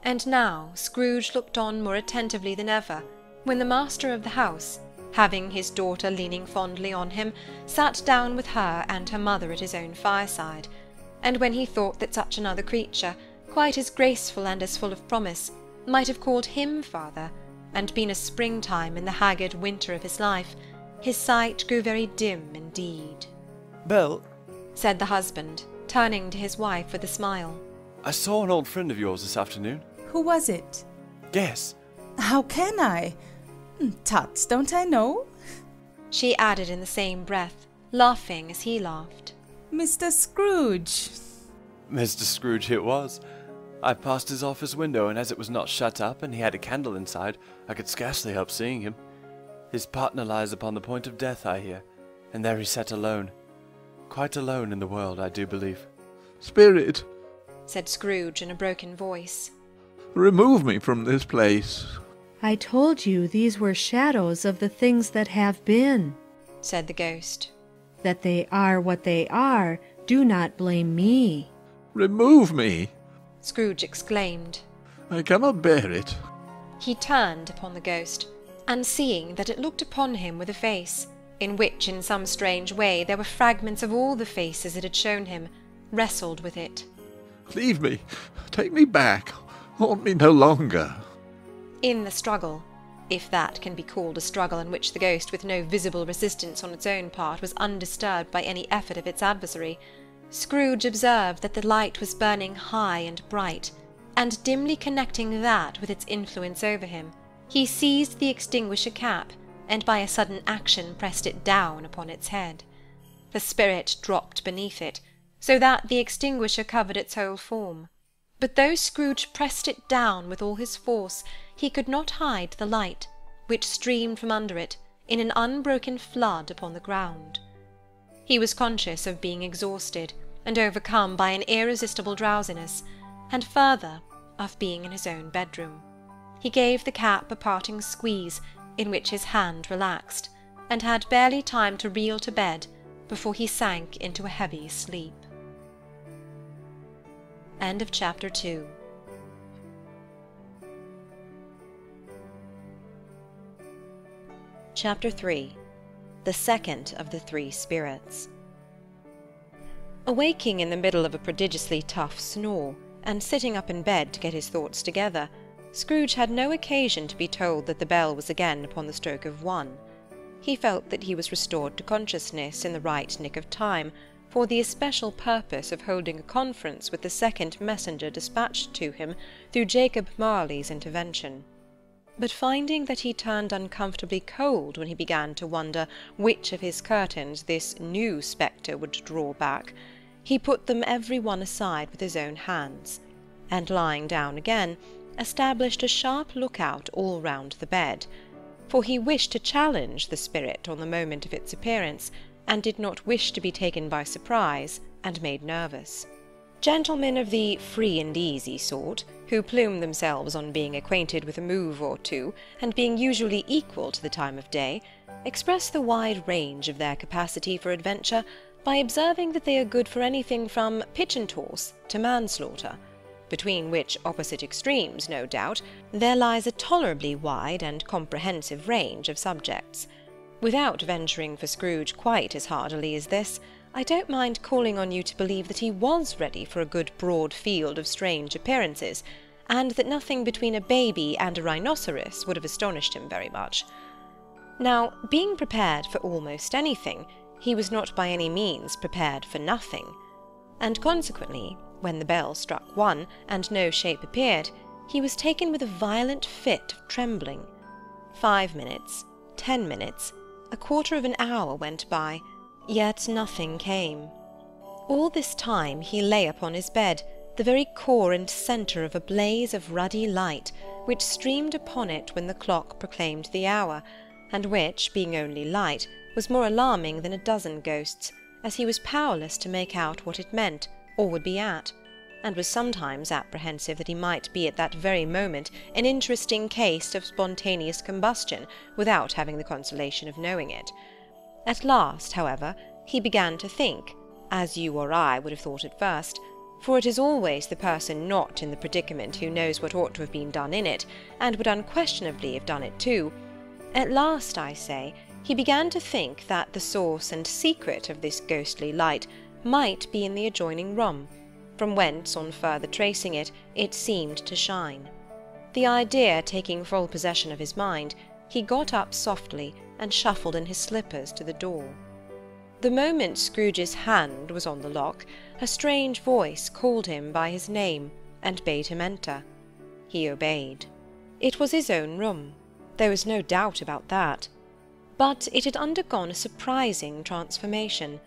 And now Scrooge looked on more attentively than ever, when the master of the house, having his daughter leaning fondly on him, sat down with her and her mother at his own fireside, and when he thought that such another creature, quite as graceful and as full of promise, might have called him father, and been a springtime in the haggard winter of his life, his sight grew very dim indeed. "Belle," said the husband, turning to his wife with a smile, "I saw an old friend of yours this afternoon." "Who was it?" "Guess." "How can I? Tut, don't I know?" she added in the same breath, laughing as he laughed. "Mister Scrooge." Mister Scrooge it was. I passed his office window, and as it was not shut up and he had a candle inside, I could scarcely help seeing him. His partner lies upon the point of death, I hear, and there he sat alone. Quite alone in the world, I do believe. "Spirit," said Scrooge in a broken voice, "remove me from this place." "I told you these were shadows of the things that have been," said the ghost. That they are what they are, do not blame me. Remove me, Scrooge exclaimed. I cannot bear it. He turned upon the ghost, and seeing that it looked upon him with a face, in which in some strange way there were fragments of all the faces it had shown him, wrestled with it. Leave me, take me back, haunt me no longer. In the struggle, if that can be called a struggle in which the ghost with no visible resistance on its own part was undisturbed by any effort of its adversary, Scrooge observed that the light was burning high and bright, and dimly connecting that with its influence over him, he seized the extinguisher cap, and by a sudden action pressed it down upon its head. The spirit dropped beneath it, so that the extinguisher covered its whole form. But though Scrooge pressed it down with all his force, he could not hide the light, which streamed from under it in an unbroken flood upon the ground. He was conscious of being exhausted, and overcome by an irresistible drowsiness, and further, of being in his own bedroom. He gave the cap a parting squeeze, in which his hand relaxed, and had barely time to reel to bed before he sank into a heavy sleep. End of chapter two. Chapter three. The second of the three spirits. Awaking in the middle of a prodigiously tough snore, and sitting up in bed to get his thoughts together, Scrooge had no occasion to be told that the bell was again upon the stroke of one. He felt that he was restored to consciousness in the right nick of time, for the especial purpose of holding a conference with the second messenger dispatched to him through Jacob Marley's intervention. But finding that he turned uncomfortably cold when he began to wonder which of his curtains this new spectre would draw back, he put them every one aside with his own hands, and lying down again, established a sharp lookout all round the bed, for he wished to challenge the spirit on the moment of its appearance, and did not wish to be taken by surprise and made nervous. Gentlemen of the free-and-easy sort, who plume themselves on being acquainted with a move or two, and being usually equal to the time of day, express the wide range of their capacity for adventure by observing that they are good for anything from pitch and toss to manslaughter, between which opposite extremes, no doubt, there lies a tolerably wide and comprehensive range of subjects. Without venturing for Scrooge quite as hardily as this, I don't mind calling on you to believe that he was ready for a good broad field of strange appearances, and that nothing between a baby and a rhinoceros would have astonished him very much. Now, being prepared for almost anything, he was not by any means prepared for nothing, and consequently, when the bell struck one, and no shape appeared, he was taken with a violent fit of trembling. Five minutes, ten minutes, a quarter of an hour went by, yet nothing came. All this time he lay upon his bed, the very core and centre of a blaze of ruddy light, which streamed upon it when the clock proclaimed the hour, and which, being only light, was more alarming than a dozen ghosts, as he was powerless to make out what it meant, or would be at, and was sometimes apprehensive that he might be at that very moment an interesting case of spontaneous combustion, without having the consolation of knowing it. At last, however, he began to think, as you or I would have thought at first, for it is always the person not in the predicament who knows what ought to have been done in it, and would unquestionably have done it too. At last, I say, he began to think that the source and secret of this ghostly light might be in the adjoining room, from whence, on further tracing it, it seemed to shine. The idea taking full possession of his mind, he got up softly, and shuffled in his slippers to the door. The moment Scrooge's hand was on the lock, a strange voice called him by his name, and bade him enter. He obeyed. It was his own room. There was no doubt about that. But it had undergone a surprising transformation.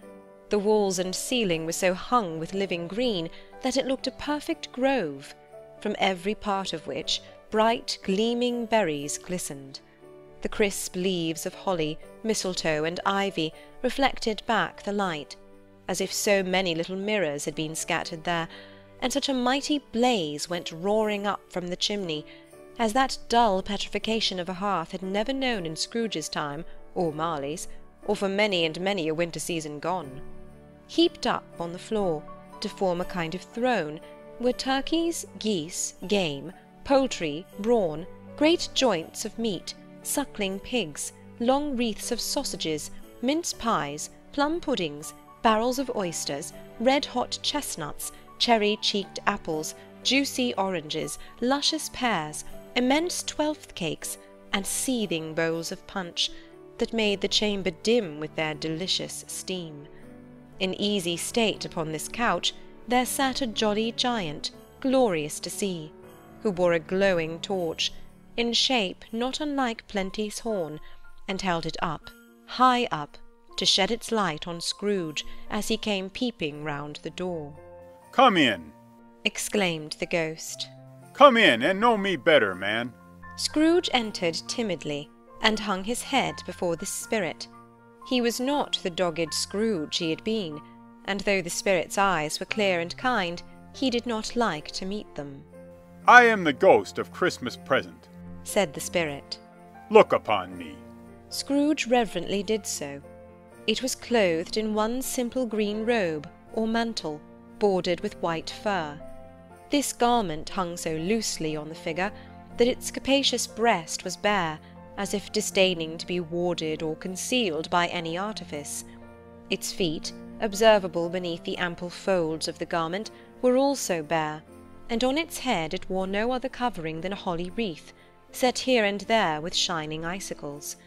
The walls and ceiling were so hung with living green that it looked a perfect grove, from every part of which bright, gleaming berries glistened. The crisp leaves of holly, mistletoe, and ivy reflected back the light, as if so many little mirrors had been scattered there, and such a mighty blaze went roaring up from the chimney, as that dull petrification of a hearth had never known in Scrooge's time, or Marley's, or for many and many a winter season gone, heaped up on the floor, to form a kind of throne, were turkeys, geese, game, poultry, brawn, great joints of meat, suckling pigs, long wreaths of sausages, mince pies, plum puddings, barrels of oysters, red-hot chestnuts, cherry-cheeked apples, juicy oranges, luscious pears, immense twelfth cakes, and seething bowls of punch, that made the chamber dim with their delicious steam. In easy state upon this couch there sat a jolly giant, glorious to see, who wore a glowing torch, in shape not unlike Plenty's horn, and held it up, high up, to shed its light on Scrooge as he came peeping round the door. "Come in," exclaimed the ghost. "Come in and know me better, man." Scrooge entered timidly, and hung his head before this spirit. He was not the dogged Scrooge he had been, and though the spirit's eyes were clear and kind, he did not like to meet them. "I am the ghost of Christmas present," said the spirit. "Look upon me." Scrooge reverently did so. It was clothed in one simple green robe, or mantle, bordered with white fur. This garment hung so loosely on the figure that its capacious breast was bare, as if disdaining to be warded or concealed by any artifice. Its feet, observable beneath the ample folds of the garment, were also bare, and on its head it wore no other covering than a holly wreath, set here and there with shining icicles.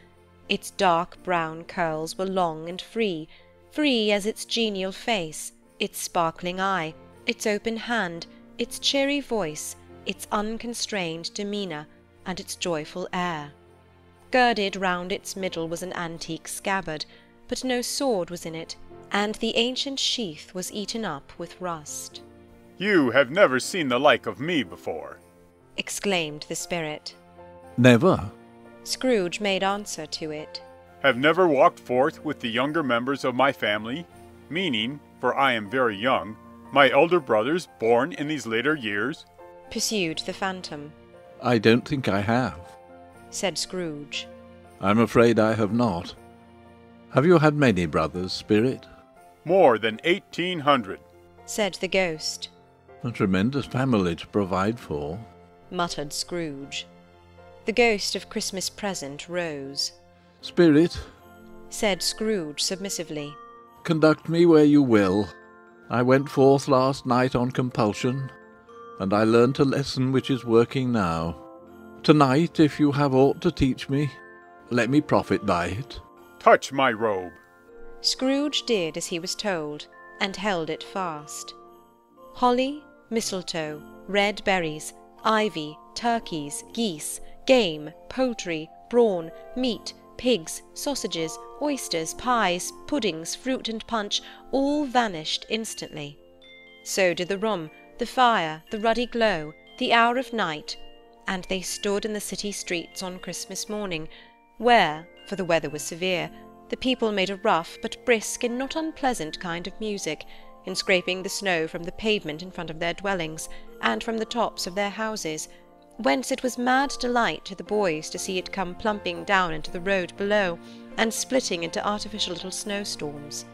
Its dark brown curls were long and free, free as its genial face, its sparkling eye, its open hand, its cheery voice, its unconstrained demeanour, and its joyful air. Girded round its middle was an antique scabbard, but no sword was in it, and the ancient sheath was eaten up with rust. "You have never seen the like of me before," exclaimed the spirit. "Never," Scrooge made answer to it. "Have never walked forth with the younger members of my family, meaning, for I am very young, my elder brothers born in these later years?" pursued the phantom. "I don't think I have," said Scrooge. "I'm afraid I have not. Have you had many brothers, Spirit?" "More than eighteen hundred," said the ghost. "A tremendous family to provide for," muttered Scrooge. The ghost of Christmas present rose. "Spirit," said Scrooge submissively, "conduct me where you will. I went forth last night on compulsion, and I learnt a lesson which is working now. Tonight, if you have aught to teach me, let me profit by it." "Touch my robe." Scrooge did as he was told, and held it fast. Holly, mistletoe, red berries, ivy, turkeys, geese, game, poultry, brawn, meat, pigs, sausages, oysters, pies, puddings, fruit and punch, all vanished instantly. So did the room, the fire, the ruddy glow, the hour of night, and they stood in the city streets on Christmas morning, where, for the weather was severe, the people made a rough but brisk and not unpleasant kind of music, in scraping the snow from the pavement in front of their dwellings, and from the tops of their houses, whence it was mad delight to the boys to see it come plumping down into the road below, and splitting into artificial little snowstorms.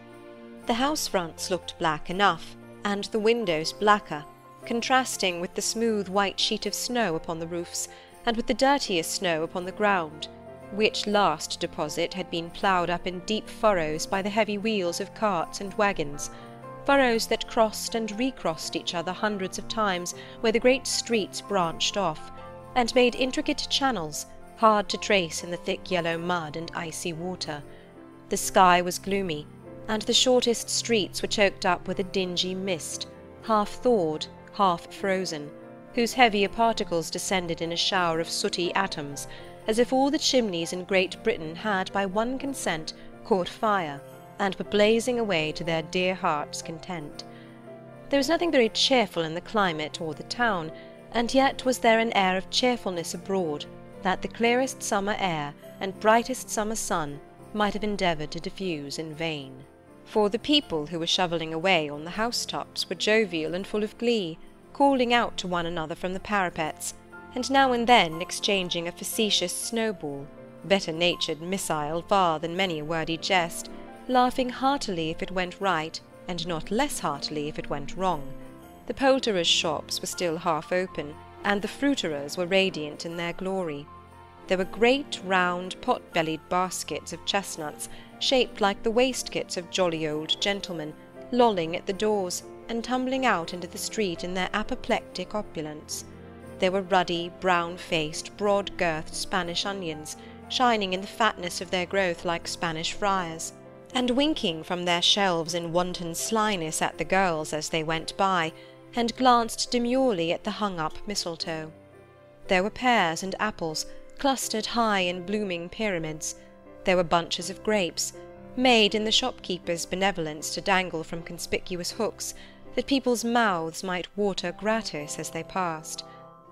The house-fronts looked black enough, and the windows blacker, contrasting with the smooth white sheet of snow upon the roofs, and with the dirtiest snow upon the ground, which last deposit had been ploughed up in deep furrows by the heavy wheels of carts and wagons, furrows that crossed and recrossed each other hundreds of times where the great streets branched off, and made intricate channels, hard to trace in the thick yellow mud and icy water. The sky was gloomy, and the shortest streets were choked up with a dingy mist, half-thawed, half-frozen, whose heavier particles descended in a shower of sooty atoms, as if all the chimneys in Great Britain had, by one consent, caught fire, and were blazing away to their dear hearts' content. There was nothing very cheerful in the climate or the town, and yet was there an air of cheerfulness abroad, that the clearest summer air and brightest summer sun might have endeavoured to diffuse in vain. For the people who were shovelling away on the housetops were jovial and full of glee, calling out to one another from the parapets, and now and then exchanging a facetious snowball, better-natured missile far than many a wordy jest, laughing heartily if it went right, and not less heartily if it went wrong. The poulterers' shops were still half open, and the fruiterers were radiant in their glory. There were great round pot-bellied baskets of chestnuts, shaped like the waistcoats of jolly old gentlemen, lolling at the doors, and tumbling out into the street in their apoplectic opulence. There were ruddy, brown-faced, broad-girthed Spanish onions, shining in the fatness of their growth like Spanish friars, and winking from their shelves in wanton slyness at the girls as they went by, and glanced demurely at the hung-up mistletoe. There were pears and apples, clustered high in blooming pyramids. There were bunches of grapes, made in the shopkeeper's benevolence to dangle from conspicuous hooks, that people's mouths might water gratis as they passed.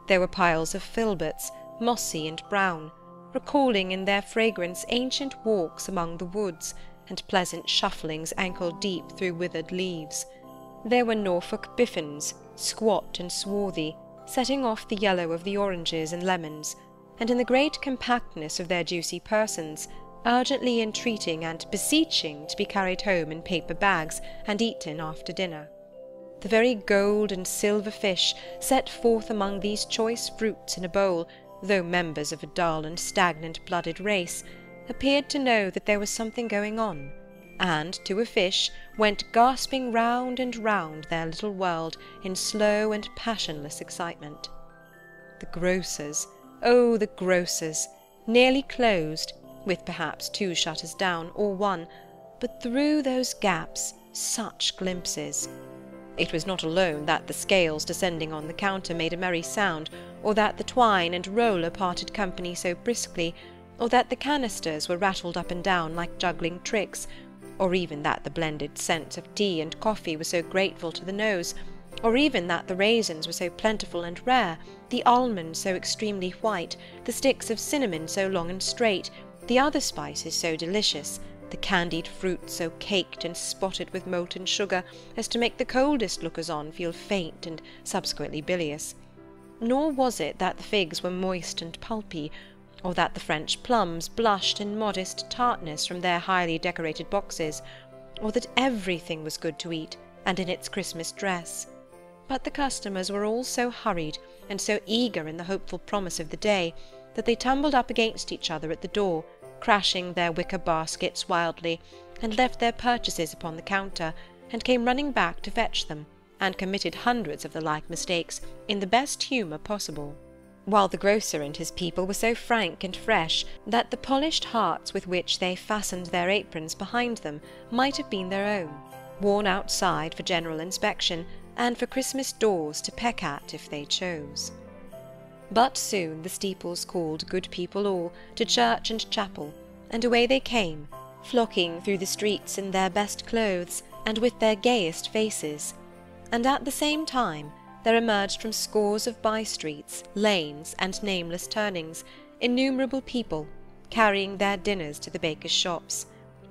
There were piles of filberts, mossy and brown, recalling in their fragrance ancient walks among the woods, and pleasant shufflings ankle-deep through withered leaves. There were Norfolk biffins, squat and swarthy, setting off the yellow of the oranges and lemons, and in the great compactness of their juicy persons, urgently entreating and beseeching to be carried home in paper bags and eaten after dinner. The very gold and silver fish set forth among these choice fruits in a bowl, though members of a dull and stagnant-blooded race, appeared to know that there was something going on, and, to a fish, went gasping round and round their little world in slow and passionless excitement. The grocers, oh, the grocers, nearly closed, with perhaps two shutters down, or one, but through those gaps such glimpses! It was not alone that the scales descending on the counter made a merry sound, or that the twine and roller parted company so briskly, or that the canisters were rattled up and down like juggling tricks, or even that the blended scents of tea and coffee were so grateful to the nose, or even that the raisins were so plentiful and rare, the almonds so extremely white, the sticks of cinnamon so long and straight, the other spices so delicious, the candied fruit so caked and spotted with molten sugar as to make the coldest lookers-on feel faint and subsequently bilious. Nor was it that the figs were moist and pulpy, or that the French plums blushed in modest tartness from their highly decorated boxes, or that everything was good to eat, and in its Christmas dress. But the customers were all so hurried, and so eager in the hopeful promise of the day, that they tumbled up against each other at the door, crashing their wicker baskets wildly, and left their purchases upon the counter, and came running back to fetch them, and committed hundreds of the like mistakes, in the best humour possible. While the grocer and his people were so frank and fresh that the polished hearts with which they fastened their aprons behind them might have been their own, worn outside for general inspection, and for Christmas doors to peck at if they chose. But soon the steeples called good people all to church and chapel, and away they came, flocking through the streets in their best clothes and with their gayest faces, and at the same time there emerged from scores of by-streets, lanes, and nameless turnings, innumerable people, carrying their dinners to the bakers' shops.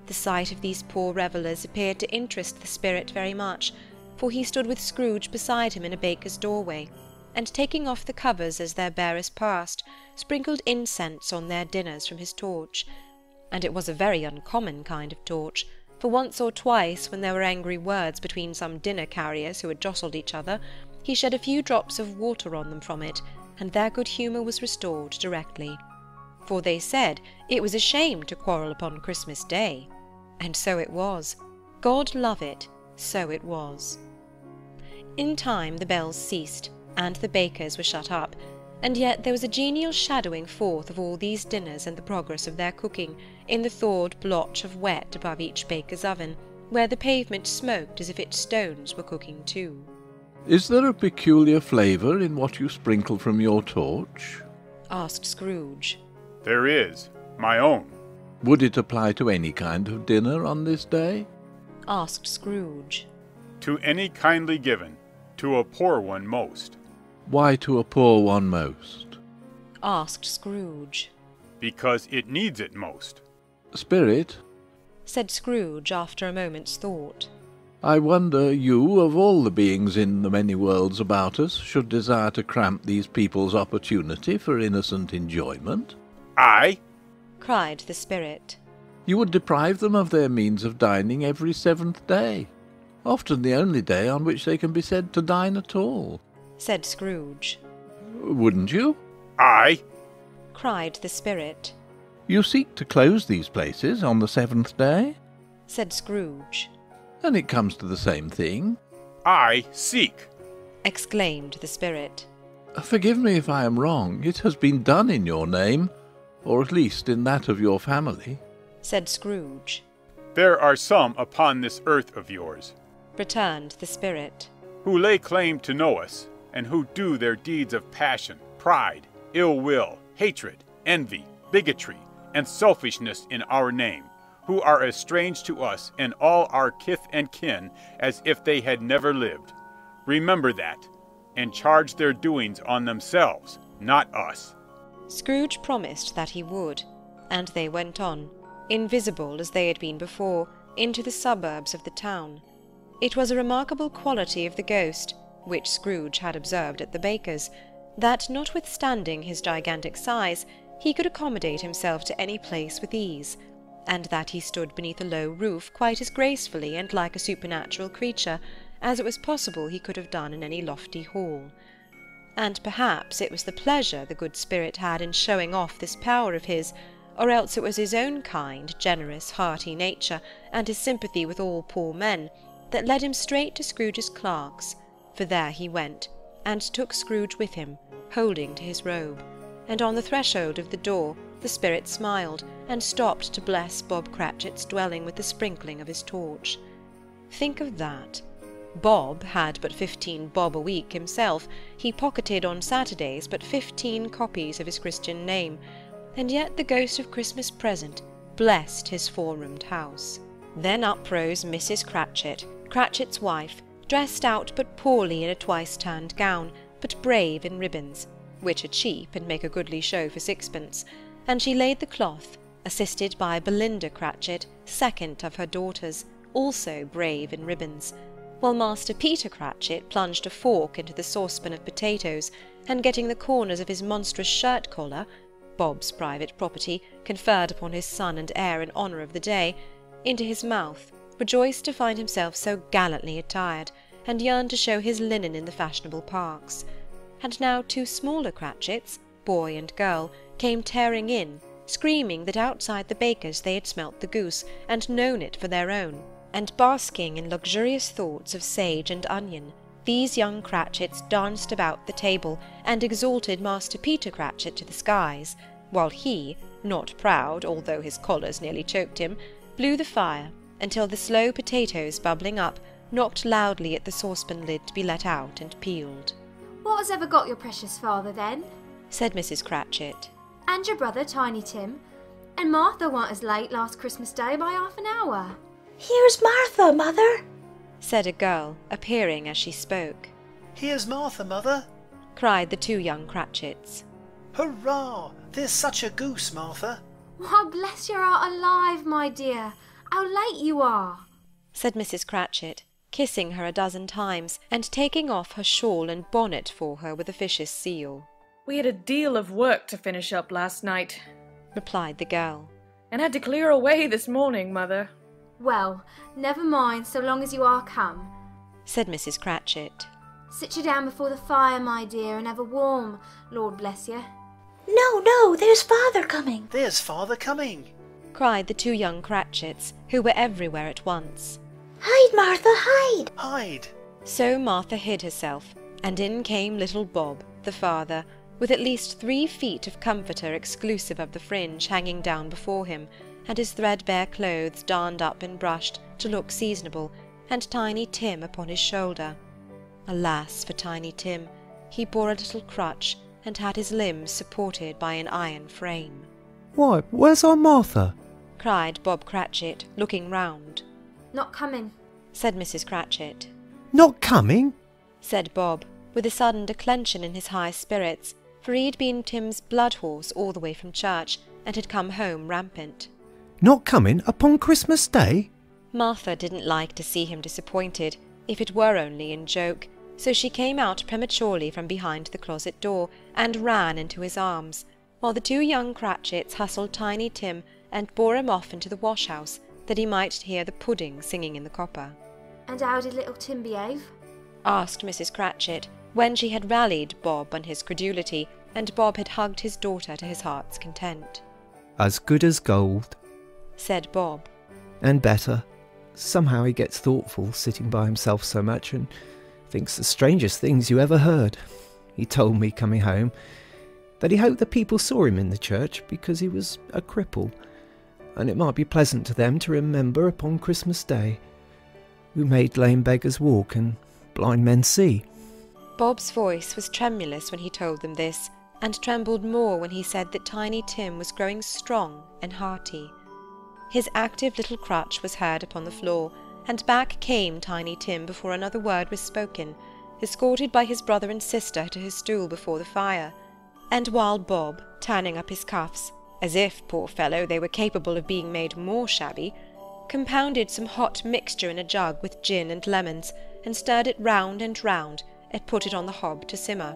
The sight of these poor revellers appeared to interest the spirit very much, for he stood with Scrooge beside him in a baker's doorway, and taking off the covers as their bearers passed, sprinkled incense on their dinners from his torch. And it was a very uncommon kind of torch, for once or twice, when there were angry words between some dinner-carriers who had jostled each other, he shed a few drops of water on them from it, and their good humour was restored directly. For they said it was a shame to quarrel upon Christmas Day. And so it was. God love it, so it was. In time the bells ceased, and the bakers were shut up, and yet there was a genial shadowing forth of all these dinners and the progress of their cooking, in the thawed blotch of wet above each baker's oven, where the pavement smoked as if its stones were cooking too. "Is there a peculiar flavour in what you sprinkle from your torch?" asked Scrooge. "There is, my own." "Would it apply to any kind of dinner on this day?" asked Scrooge. "To any kindly given, to a poor one most." "Why to a poor one most?" asked Scrooge. "Because it needs it most." "Spirit," said Scrooge after a moment's thought, "I wonder you, of all the beings in the many worlds about us, should desire to cramp these people's opportunity for innocent enjoyment." "I?" cried the spirit. You would deprive them of their means of dining every seventh day, often the only day on which they can be said to dine at all, said Scrooge. Wouldn't you? Aye, cried the spirit. You seek to close these places on the seventh day, said Scrooge. And it comes to the same thing. I seek, exclaimed the spirit. Forgive me if I am wrong. It has been done in your name, or at least in that of your family, said Scrooge. There are some upon this earth of yours, returned the spirit, who lay claim to know us, and who do their deeds of passion, pride, ill will, hatred, envy, bigotry, and selfishness in our name, who are as strange to us and all our kith and kin as if they had never lived. Remember that, and charge their doings on themselves, not us. Scrooge promised that he would, and they went on, invisible as they had been before, into the suburbs of the town. It was a remarkable quality of the ghost, which Scrooge had observed at the baker's, that notwithstanding his gigantic size, he could accommodate himself to any place with ease, and that he stood beneath a low roof quite as gracefully and like a supernatural creature as it was possible he could have done in any lofty hall. And perhaps it was the pleasure the good spirit had in showing off this power of his, or else it was his own kind, generous, hearty nature, and his sympathy with all poor men, that led him straight to Scrooge's clerk's, for there he went, and took Scrooge with him, holding to his robe. And on the threshold of the door the spirit smiled, and stopped to bless Bob Cratchit's dwelling with the sprinkling of his torch. Think of that! Bob had but fifteen bob a week himself. He pocketed on Saturdays but fifteen copies of his Christian name, and yet the ghost of Christmas present blessed his four-roomed house. Then up rose Missus Cratchit, Cratchit's wife, dressed out but poorly in a twice-turned gown, but brave in ribbons, which are cheap and make a goodly show for sixpence, and she laid the cloth, assisted by Belinda Cratchit, second of her daughters, also brave in ribbons, while Master Peter Cratchit plunged a fork into the saucepan of potatoes, and getting the corners of his monstrous shirt-collar, Bob's private property, conferred upon his son and heir in honour of the day, into his mouth, rejoiced to find himself so gallantly attired, and yearned to show his linen in the fashionable parks. And now two smaller Cratchits, boy and girl, came tearing in, screaming that outside the baker's they had smelt the goose, and known it for their own, and basking in luxurious thoughts of sage and onion, these young Cratchits danced about the table, and exalted Master Peter Cratchit to the skies, while he, not proud, although his collars nearly choked him, blew the fire, until the slow potatoes bubbling up, knocked loudly at the saucepan lid to be let out and peeled. What has ever got your precious father, then? Said Missus Cratchit. And your brother, Tiny Tim. And Martha weren't as late last Christmas Day by half an hour. Here's Martha, mother, said a girl, appearing as she spoke. Here's Martha, mother, cried the two young Cratchits. Hurrah! There's such a goose, Martha. Why, bless your heart alive, my dear. How late you are, said Missus Cratchit, kissing her a dozen times, and taking off her shawl and bonnet for her with officious seal. We had a deal of work to finish up last night, replied the girl, and had to clear away this morning, mother. Well, never mind, so long as you are come, said Missus Cratchit. Sit you down before the fire, my dear, and have a warm, Lord bless you. No, no, there's father coming. There's father coming, cried the two young Cratchits, who were everywhere at once. Hide, Martha, hide! Hide! So Martha hid herself, and in came little Bob, the father, with at least three feet of comforter exclusive of the fringe hanging down before him, and his threadbare clothes darned up and brushed to look seasonable, and Tiny Tim upon his shoulder. Alas for Tiny Tim! He bore a little crutch, and had his limbs supported by an iron frame. Why, where's our Martha? Cried Bob Cratchit, looking round. Not coming, said Missus Cratchit. Not coming? Said Bob, with a sudden declension in his high spirits, for he had been Tim's blood-horse all the way from church, and had come home rampant. Not coming upon Christmas Day? Martha didn't like to see him disappointed, if it were only in joke, so she came out prematurely from behind the closet door, and ran into his arms, while the two young Cratchits hustled Tiny Tim and bore him off into the wash-house, that he might hear the pudding singing in the copper. "And how did little Tim behave?" asked Missus Cratchit, when she had rallied Bob on his credulity, and Bob had hugged his daughter to his heart's content. "As good as gold," said Bob. "And better. Somehow he gets thoughtful, sitting by himself so much, and thinks the strangest things you ever heard. He told me, coming home, that he hoped the people saw him in the church because he was a cripple, and it might be pleasant to them to remember upon Christmas Day. We made lame beggars walk and blind men see." Bob's voice was tremulous when he told them this, and trembled more when he said that Tiny Tim was growing strong and hearty. His active little crutch was heard upon the floor, and back came Tiny Tim before another word was spoken, escorted by his brother and sister to his stool before the fire, and while Bob, tanning up his cuffs, as if, poor fellow, they were capable of being made more shabby, compounded some hot mixture in a jug with gin and lemons, and stirred it round and round, and put it on the hob to simmer.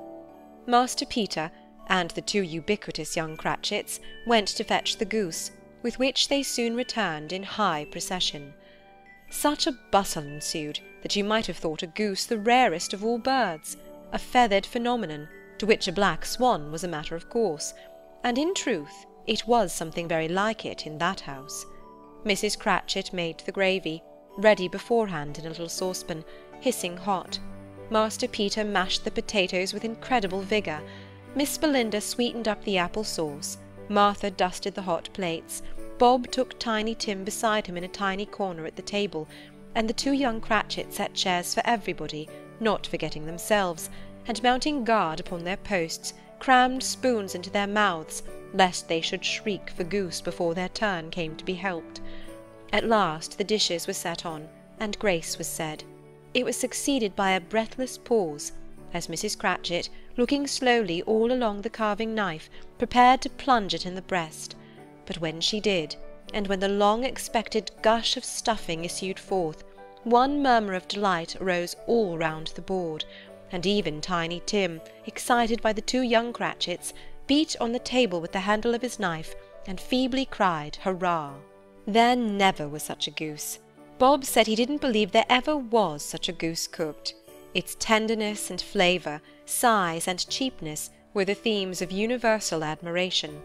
Master Peter, and the two ubiquitous young Cratchits, went to fetch the goose, with which they soon returned in high procession. Such a bustle ensued that you might have thought a goose the rarest of all birds, a feathered phenomenon, to which a black swan was a matter of course, and in truth, it was something very like it in that house. Missus Cratchit made the gravy, ready beforehand in a little saucepan, hissing hot. Master Peter mashed the potatoes with incredible vigour. Miss Belinda sweetened up the apple sauce. Martha dusted the hot plates. Bob took Tiny Tim beside him in a tiny corner at the table, and the two young Cratchits set chairs for everybody, not forgetting themselves, and mounting guard upon their posts, crammed spoons into their mouths, lest they should shriek for goose before their turn came to be helped. At last the dishes were set on, and grace was said. It was succeeded by a breathless pause, as Missus Cratchit, looking slowly all along the carving knife, prepared to plunge it in the breast. But when she did, and when the long-expected gush of stuffing issued forth, one murmur of delight arose all round the board, and even Tiny Tim, excited by the two young Cratchits, beat on the table with the handle of his knife, and feebly cried, "Hurrah!" There never was such a goose. Bob said he didn't believe there ever was such a goose cooked. Its tenderness and flavour, size and cheapness, were the themes of universal admiration.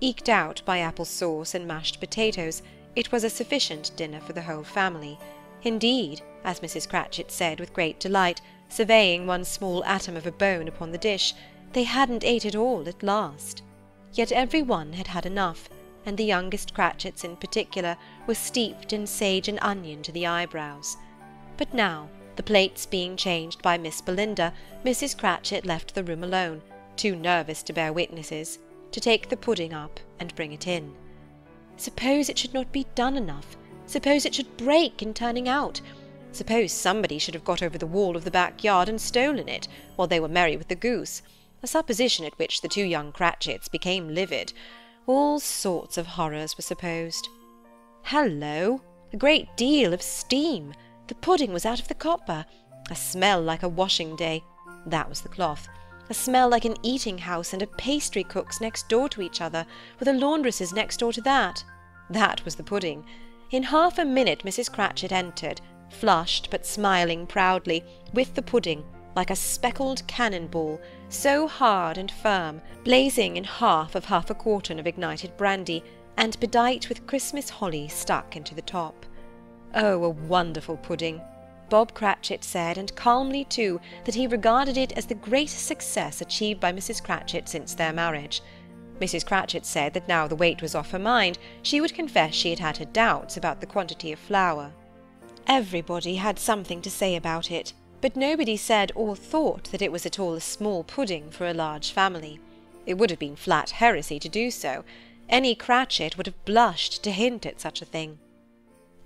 Eked out by apple sauce and mashed potatoes, it was a sufficient dinner for the whole family. Indeed, as Missus Cratchit said with great delight, surveying one small atom of a bone upon the dish, they hadn't ate it all at last. Yet every one had had enough, and the youngest Cratchits in particular were steeped in sage and onion to the eyebrows. But now, the plates being changed by Miss Belinda, Missus Cratchit left the room alone, too nervous to bear witnesses, to take the pudding up and bring it in. Suppose it should not be done enough. Suppose it should break in turning out. Suppose somebody should have got over the wall of the backyard and stolen it, while they were merry with the goose. A supposition at which the two young Cratchits became livid. All sorts of horrors were supposed. Hello! A great deal of steam. The pudding was out of the copper. A smell like a washing day. That was the cloth. A smell like an eating-house and a pastry-cook's next door to each other, with a laundress's next door to that. That was the pudding. In half a minute Missus Cratchit entered, flushed but smiling proudly, with the pudding, like a speckled cannon-ball, so hard and firm, blazing in half of half a quartern of ignited brandy, and bedight with Christmas holly stuck into the top. Oh, a wonderful pudding! Bob Cratchit said, and calmly too, that he regarded it as the greatest success achieved by Missus Cratchit since their marriage. Missus Cratchit said that now the weight was off her mind, she would confess she had had her doubts about the quantity of flour. Everybody had something to say about it, but nobody said or thought that it was at all a small pudding for a large family. It would have been flat heresy to do so. Any Cratchit would have blushed to hint at such a thing.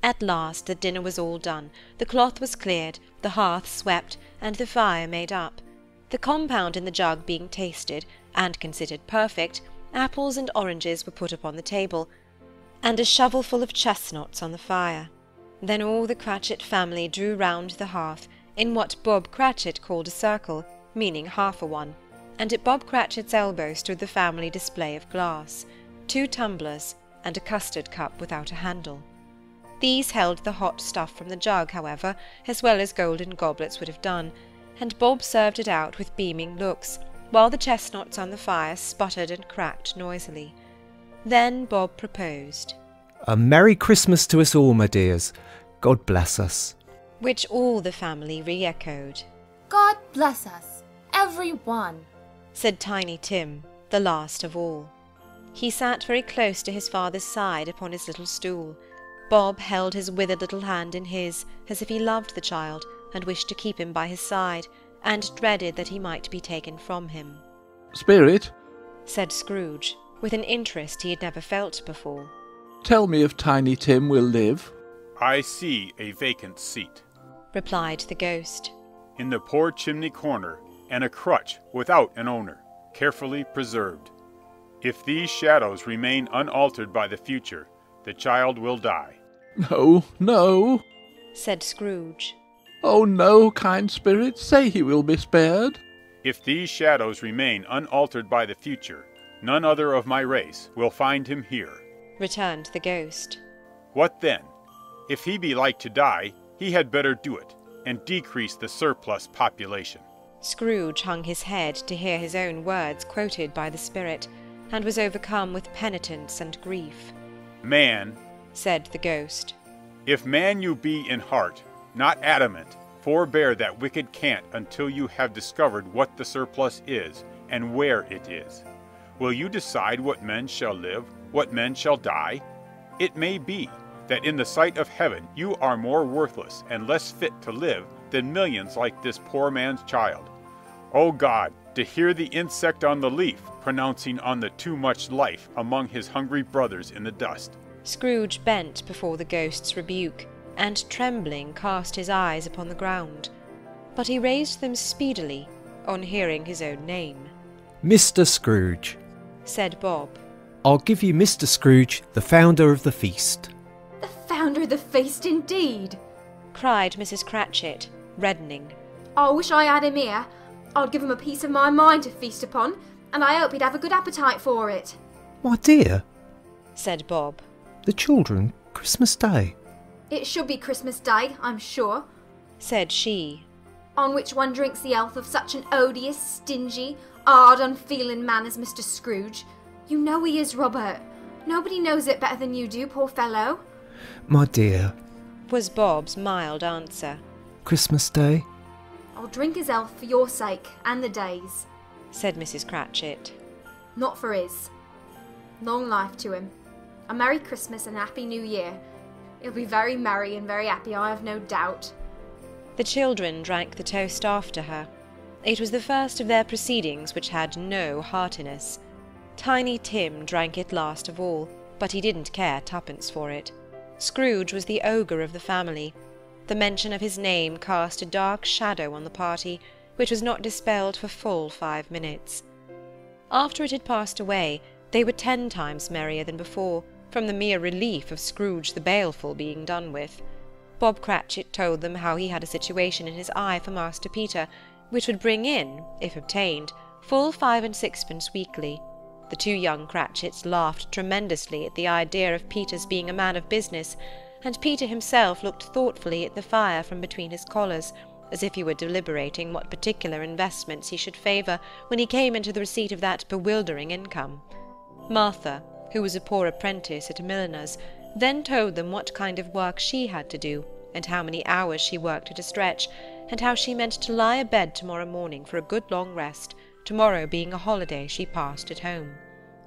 At last the dinner was all done, the cloth was cleared, the hearth swept, and the fire made up. The compound in the jug being tasted, and considered perfect, apples and oranges were put upon the table, and a shovelful of chestnuts on the fire. Then all the Cratchit family drew round the hearth, in what Bob Cratchit called a circle, meaning half a one, and at Bob Cratchit's elbow stood the family display of glass, two tumblers, and a custard cup without a handle. These held the hot stuff from the jug, however, as well as golden goblets would have done, and Bob served it out with beaming looks, while the chestnuts on the fire sputtered and cracked noisily. Then Bob proposed. "A Merry Christmas to us all, my dears. God bless us." Which all the family re-echoed. "God bless us, every one," said Tiny Tim, the last of all. He sat very close to his father's side upon his little stool. Bob held his withered little hand in his, as if he loved the child, and wished to keep him by his side, and dreaded that he might be taken from him. "Spirit," said Scrooge, with an interest he had never felt before, "tell me if Tiny Tim will live." "I see a vacant seat," replied the ghost, "in the poor chimney corner, and a crutch without an owner, carefully preserved. If these shadows remain unaltered by the future, the child will die." "No, no," said Scrooge. "Oh, no, kind spirit, say he will be spared." "If these shadows remain unaltered by the future, none other of my race will find him here," returned the ghost. "What then? If he be like to die, he had better do it, and decrease the surplus population." Scrooge hung his head to hear his own words quoted by the spirit, and was overcome with penitence and grief. "Man," said the ghost, "if man you be in heart, not adamant, forbear that wicked cant until you have discovered what the surplus is, and where it is. Will you decide what men shall live, what men shall die? It may be that in the sight of heaven you are more worthless and less fit to live than millions like this poor man's child. O God, to hear the insect on the leaf pronouncing on the too much life among his hungry brothers in the dust." Scrooge bent before the ghost's rebuke, and trembling cast his eyes upon the ground. But he raised them speedily on hearing his own name. "Mister Scrooge," said Bob. "I'll give you Mister Scrooge, the founder of the feast." "The founder of the feast, indeed!" cried Missus Cratchit, reddening. "I wish I had him here. I'd give him a piece of my mind to feast upon, and I hope he'd have a good appetite for it." "My dear," said Bob, "the children, Christmas Day." "It should be Christmas Day, I'm sure," said she, "on which one drinks the health of such an odious, stingy, hard, unfeeling man as Mister Scrooge. You know he is, Robert. Nobody knows it better than you do, poor fellow." "My dear," was Bob's mild answer, "Christmas Day." "I'll drink his health for your sake and the day's," said Missus Cratchit. "Not for his. Long life to him. A Merry Christmas and a Happy New Year. He'll be very merry and very happy, I have no doubt." The children drank the toast after her. It was the first of their proceedings which had no heartiness. Tiny Tim drank it last of all, but he didn't care twopence for it. Scrooge was the ogre of the family. The mention of his name cast a dark shadow on the party, which was not dispelled for full five minutes. After it had passed away, they were ten times merrier than before, from the mere relief of Scrooge the Baleful being done with. Bob Cratchit told them how he had a situation in his eye for Master Peter, which would bring in, if obtained, full five and sixpence weekly. The two young Cratchits laughed tremendously at the idea of Peter's being a man of business, and Peter himself looked thoughtfully at the fire from between his collars, as if he were deliberating what particular investments he should favour when he came into the receipt of that bewildering income. Martha, who was a poor apprentice at a milliner's, then told them what kind of work she had to do, and how many hours she worked at a stretch, and how she meant to lie abed tomorrow morning for a good long rest, tomorrow being a holiday she passed at home.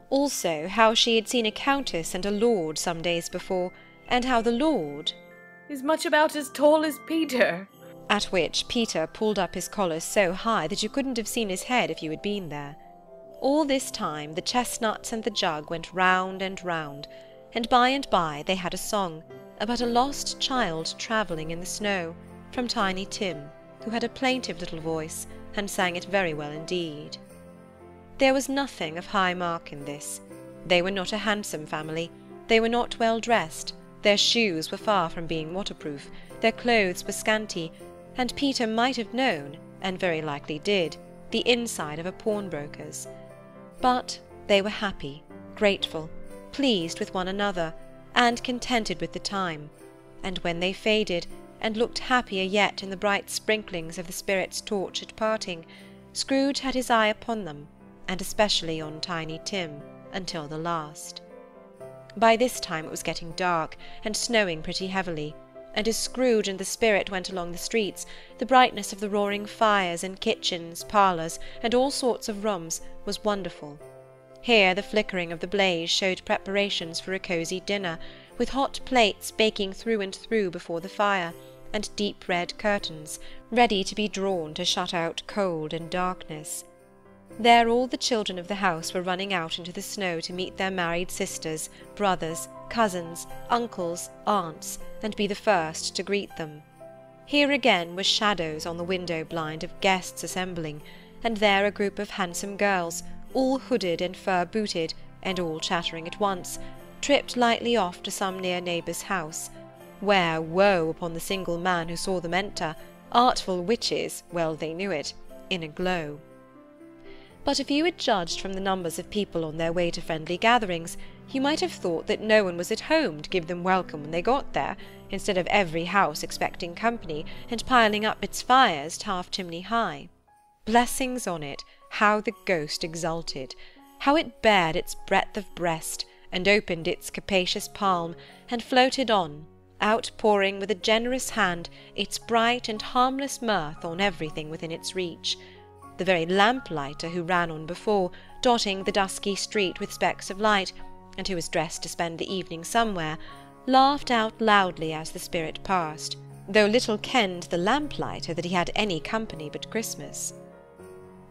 Also how she had seen a countess and a lord some days before, and how the lord is much about as tall as Peter, at which Peter pulled up his collar so high that you couldn't have seen his head if you had been there. All this time the chestnuts and the jug went round and round, and by and by they had a song about a lost child travelling in the snow, from Tiny Tim, who had a plaintive little voice, and sang it very well indeed. There was nothing of high mark in this. They were not a handsome family, they were not well dressed, their shoes were far from being waterproof, their clothes were scanty, and Peter might have known, and very likely did, the inside of a pawnbroker's. But they were happy, grateful, pleased with one another, and contented with the time, and when they faded, and looked happier yet in the bright sprinklings of the spirit's torch at parting, Scrooge had his eye upon them, and especially on Tiny Tim, until the last. By this time it was getting dark, and snowing pretty heavily, and as Scrooge and the spirit went along the streets, the brightness of the roaring fires in kitchens, parlours, and all sorts of rooms was wonderful. Here the flickering of the blaze showed preparations for a cosy dinner, with hot plates baking through and through before the fire, and deep red curtains, ready to be drawn to shut out cold and darkness. There all the children of the house were running out into the snow to meet their married sisters, brothers, cousins, uncles, aunts, and be the first to greet them. Here again were shadows on the window-blind of guests assembling, and there a group of handsome girls, all hooded and fur-booted, and all chattering at once, tripped lightly off to some near neighbour's house, where, woe upon the single man who saw them enter, artful witches, well they knew it, in a glow. But if you had judged from the numbers of people on their way to friendly gatherings, you might have thought that no one was at home to give them welcome when they got there, instead of every house expecting company, and piling up its fires half-chimney high. Blessings on it, how the ghost exulted! How it bared its breadth of breast, and opened its capacious palm, and floated on, outpouring with a generous hand its bright and harmless mirth on everything within its reach. The very lamplighter who ran on before, dotting the dusky street with specks of light, and who was dressed to spend the evening somewhere, laughed out loudly as the spirit passed, though little kenned the lamplighter that he had any company but Christmas.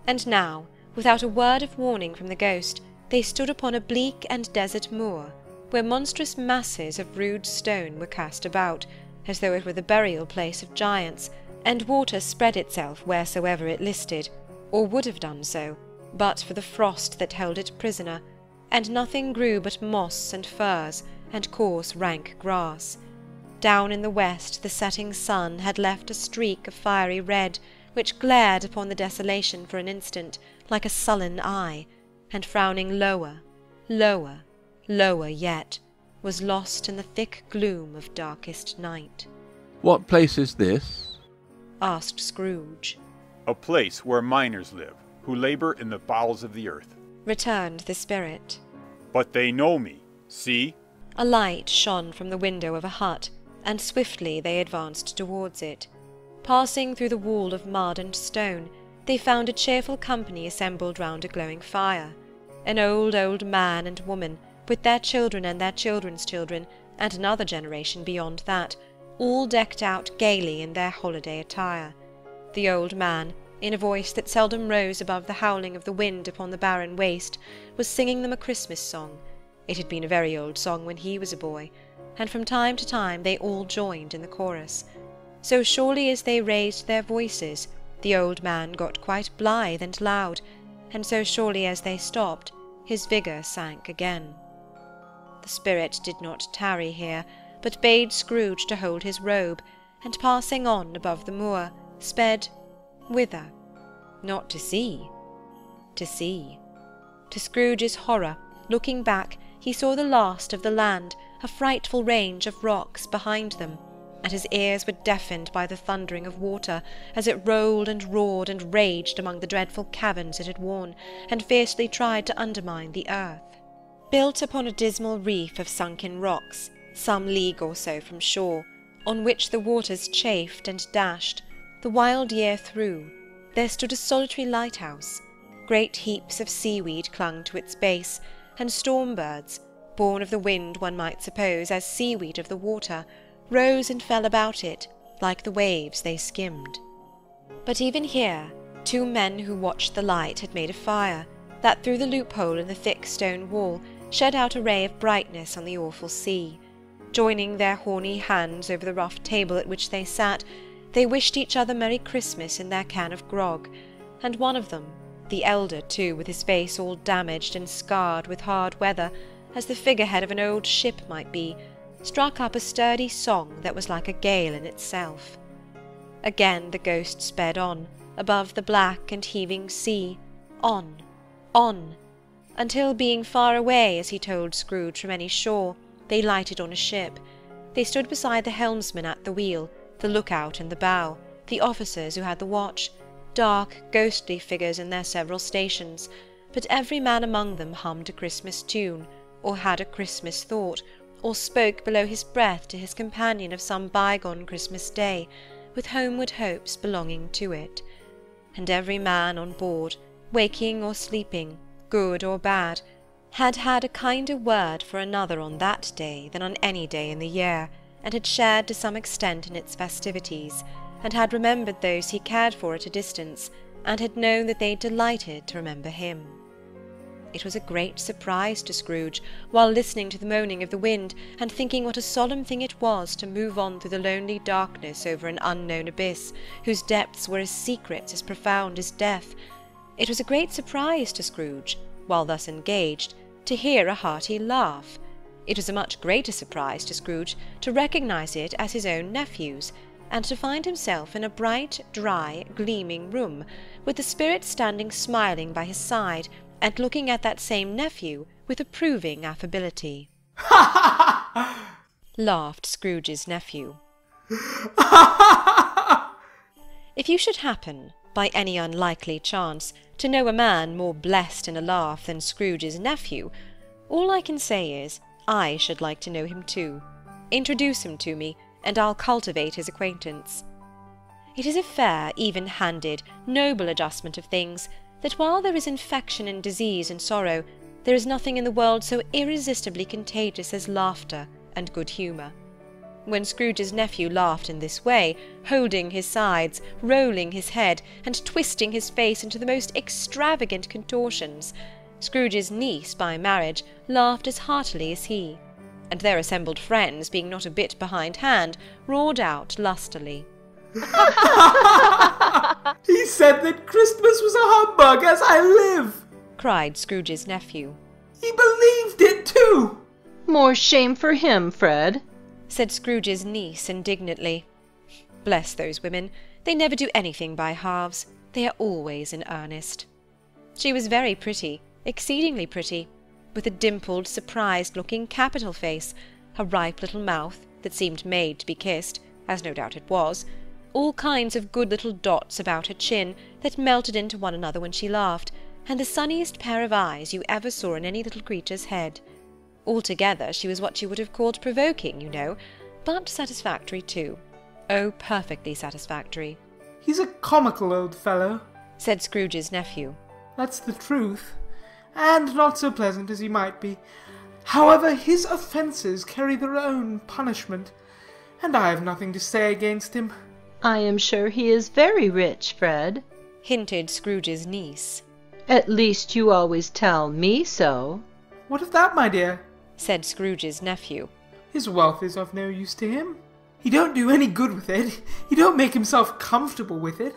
And now, without a word of warning from the ghost, they stood upon a bleak and desert moor, where monstrous masses of rude stone were cast about, as though it were the burial-place of giants, and water spread itself wheresoever it listed, or would have done so, but for the frost that held it prisoner, and nothing grew but moss and furs, and coarse rank grass. Down in the west the setting sun had left a streak of fiery red, which glared upon the desolation for an instant, like a sullen eye, and frowning lower, lower, lower yet, was lost in the thick gloom of darkest night. "What place is this?" asked Scrooge. "A place where miners live, who labour in the bowels of the earth," returned the spirit. "But they know me. See!" A light shone from the window of a hut, and swiftly they advanced towards it. Passing through the wall of mud and stone, they found a cheerful company assembled round a glowing fire. An old, old man and woman, with their children and their children's children, and another generation beyond that, all decked out gaily in their holiday attire. The old man, in a voice that seldom rose above the howling of the wind upon the barren waste, was singing them a Christmas song. It had been a very old song when he was a boy, and from time to time they all joined in the chorus. So surely as they raised their voices, the old man got quite blithe and loud, and so surely as they stopped, his vigour sank again. The spirit did not tarry here, but bade Scrooge to hold his robe, and passing on above the moor, sped whither? Not to sea. To sea. To Scrooge's horror, looking back, he saw the last of the land, a frightful range of rocks behind them, and his ears were deafened by the thundering of water, as it rolled and roared and raged among the dreadful caverns it had worn, and fiercely tried to undermine the earth. Built upon a dismal reef of sunken rocks, some league or so from shore, on which the waters chafed and dashed, the wild year through, there stood a solitary lighthouse. Great heaps of seaweed clung to its base, and storm-birds, born of the wind one might suppose as seaweed of the water, rose and fell about it, like the waves they skimmed. But even here, two men who watched the light had made a fire, that through the loophole in the thick stone wall shed out a ray of brightness on the awful sea. Joining their horny hands over the rough table at which they sat, they wished each other Merry Christmas in their can of grog, and one of them, the elder too, with his face all damaged and scarred with hard weather, as the figurehead of an old ship might be, struck up a sturdy song that was like a gale in itself. Again the ghost sped on, above the black and heaving sea, on, on, until, being far away, as he told Scrooge, from any shore, they lighted on a ship. They stood beside the helmsman at the wheel, the lookout in the bow, the officers who had the watch, dark, ghostly figures in their several stations, but every man among them hummed a Christmas tune, or had a Christmas thought, or spoke below his breath to his companion of some bygone Christmas day, with homeward hopes belonging to it. And every man on board, waking or sleeping, good or bad, had had a kinder word for another on that day than on any day in the year, and had shared to some extent in its festivities, and had remembered those he cared for at a distance, and had known that they delighted to remember him. It was a great surprise to Scrooge, while listening to the moaning of the wind, and thinking what a solemn thing it was to move on through the lonely darkness over an unknown abyss, whose depths were as secret, as profound as death. It was a great surprise to Scrooge, while thus engaged, to hear a hearty laugh. It was a much greater surprise to Scrooge to recognize it as his own nephew's, and to find himself in a bright, dry, gleaming room, with the spirit standing smiling by his side, and looking at that same nephew with approving affability. Ha ha! laughed Scrooge's nephew. Ha ha! If you should happen, by any unlikely chance, to know a man more blessed in a laugh than Scrooge's nephew, all I can say is, I should like to know him too. Introduce him to me, and I'll cultivate his acquaintance. It is a fair, even-handed, noble adjustment of things, that while there is infection and disease and sorrow, there is nothing in the world so irresistibly contagious as laughter and good humour. When Scrooge's nephew laughed in this way, holding his sides, rolling his head, and twisting his face into the most extravagant contortions, Scrooge's niece by marriage laughed as heartily as he, and their assembled friends, being not a bit behindhand, roared out lustily. "He said that Christmas was a humbug, as I live!" cried Scrooge's nephew. "He believed it too!" "More shame for him, Fred," said Scrooge's niece indignantly. Bless those women! They never do anything by halves. They are always in earnest. She was very pretty, exceedingly pretty, with a dimpled, surprised-looking capital face, a ripe little mouth that seemed made to be kissed, as no doubt it was, all kinds of good little dots about her chin that melted into one another when she laughed, and the sunniest pair of eyes you ever saw in any little creature's head. Altogether she was what you would have called provoking, you know, but satisfactory too. Oh, perfectly satisfactory. "He's a comical old fellow," said Scrooge's nephew. "That's the truth, and not so pleasant as he might be. However, his offences carry their own punishment, and I have nothing to say against him." "I am sure he is very rich, Fred," hinted Scrooge's niece. "At least you always tell me so." "What of that, my dear?" said Scrooge's nephew. "His wealth is of no use to him. He don't do any good with it. He don't make himself comfortable with it.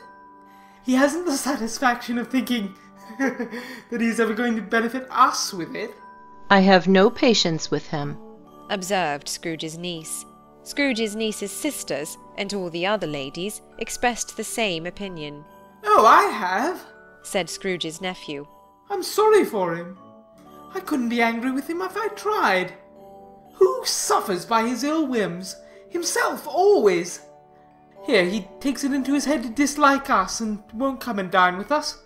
He hasn't the satisfaction of thinking that he is ever going to benefit us with it." "I have no patience with him," observed Scrooge's niece. Scrooge's niece's sisters, and all the other ladies, expressed the same opinion. "Oh, I have," said Scrooge's nephew. "I'm sorry for him. I couldn't be angry with him if I tried. Who suffers by his ill whims? Himself, always. Here, he takes it into his head to dislike us, and won't come and dine with us.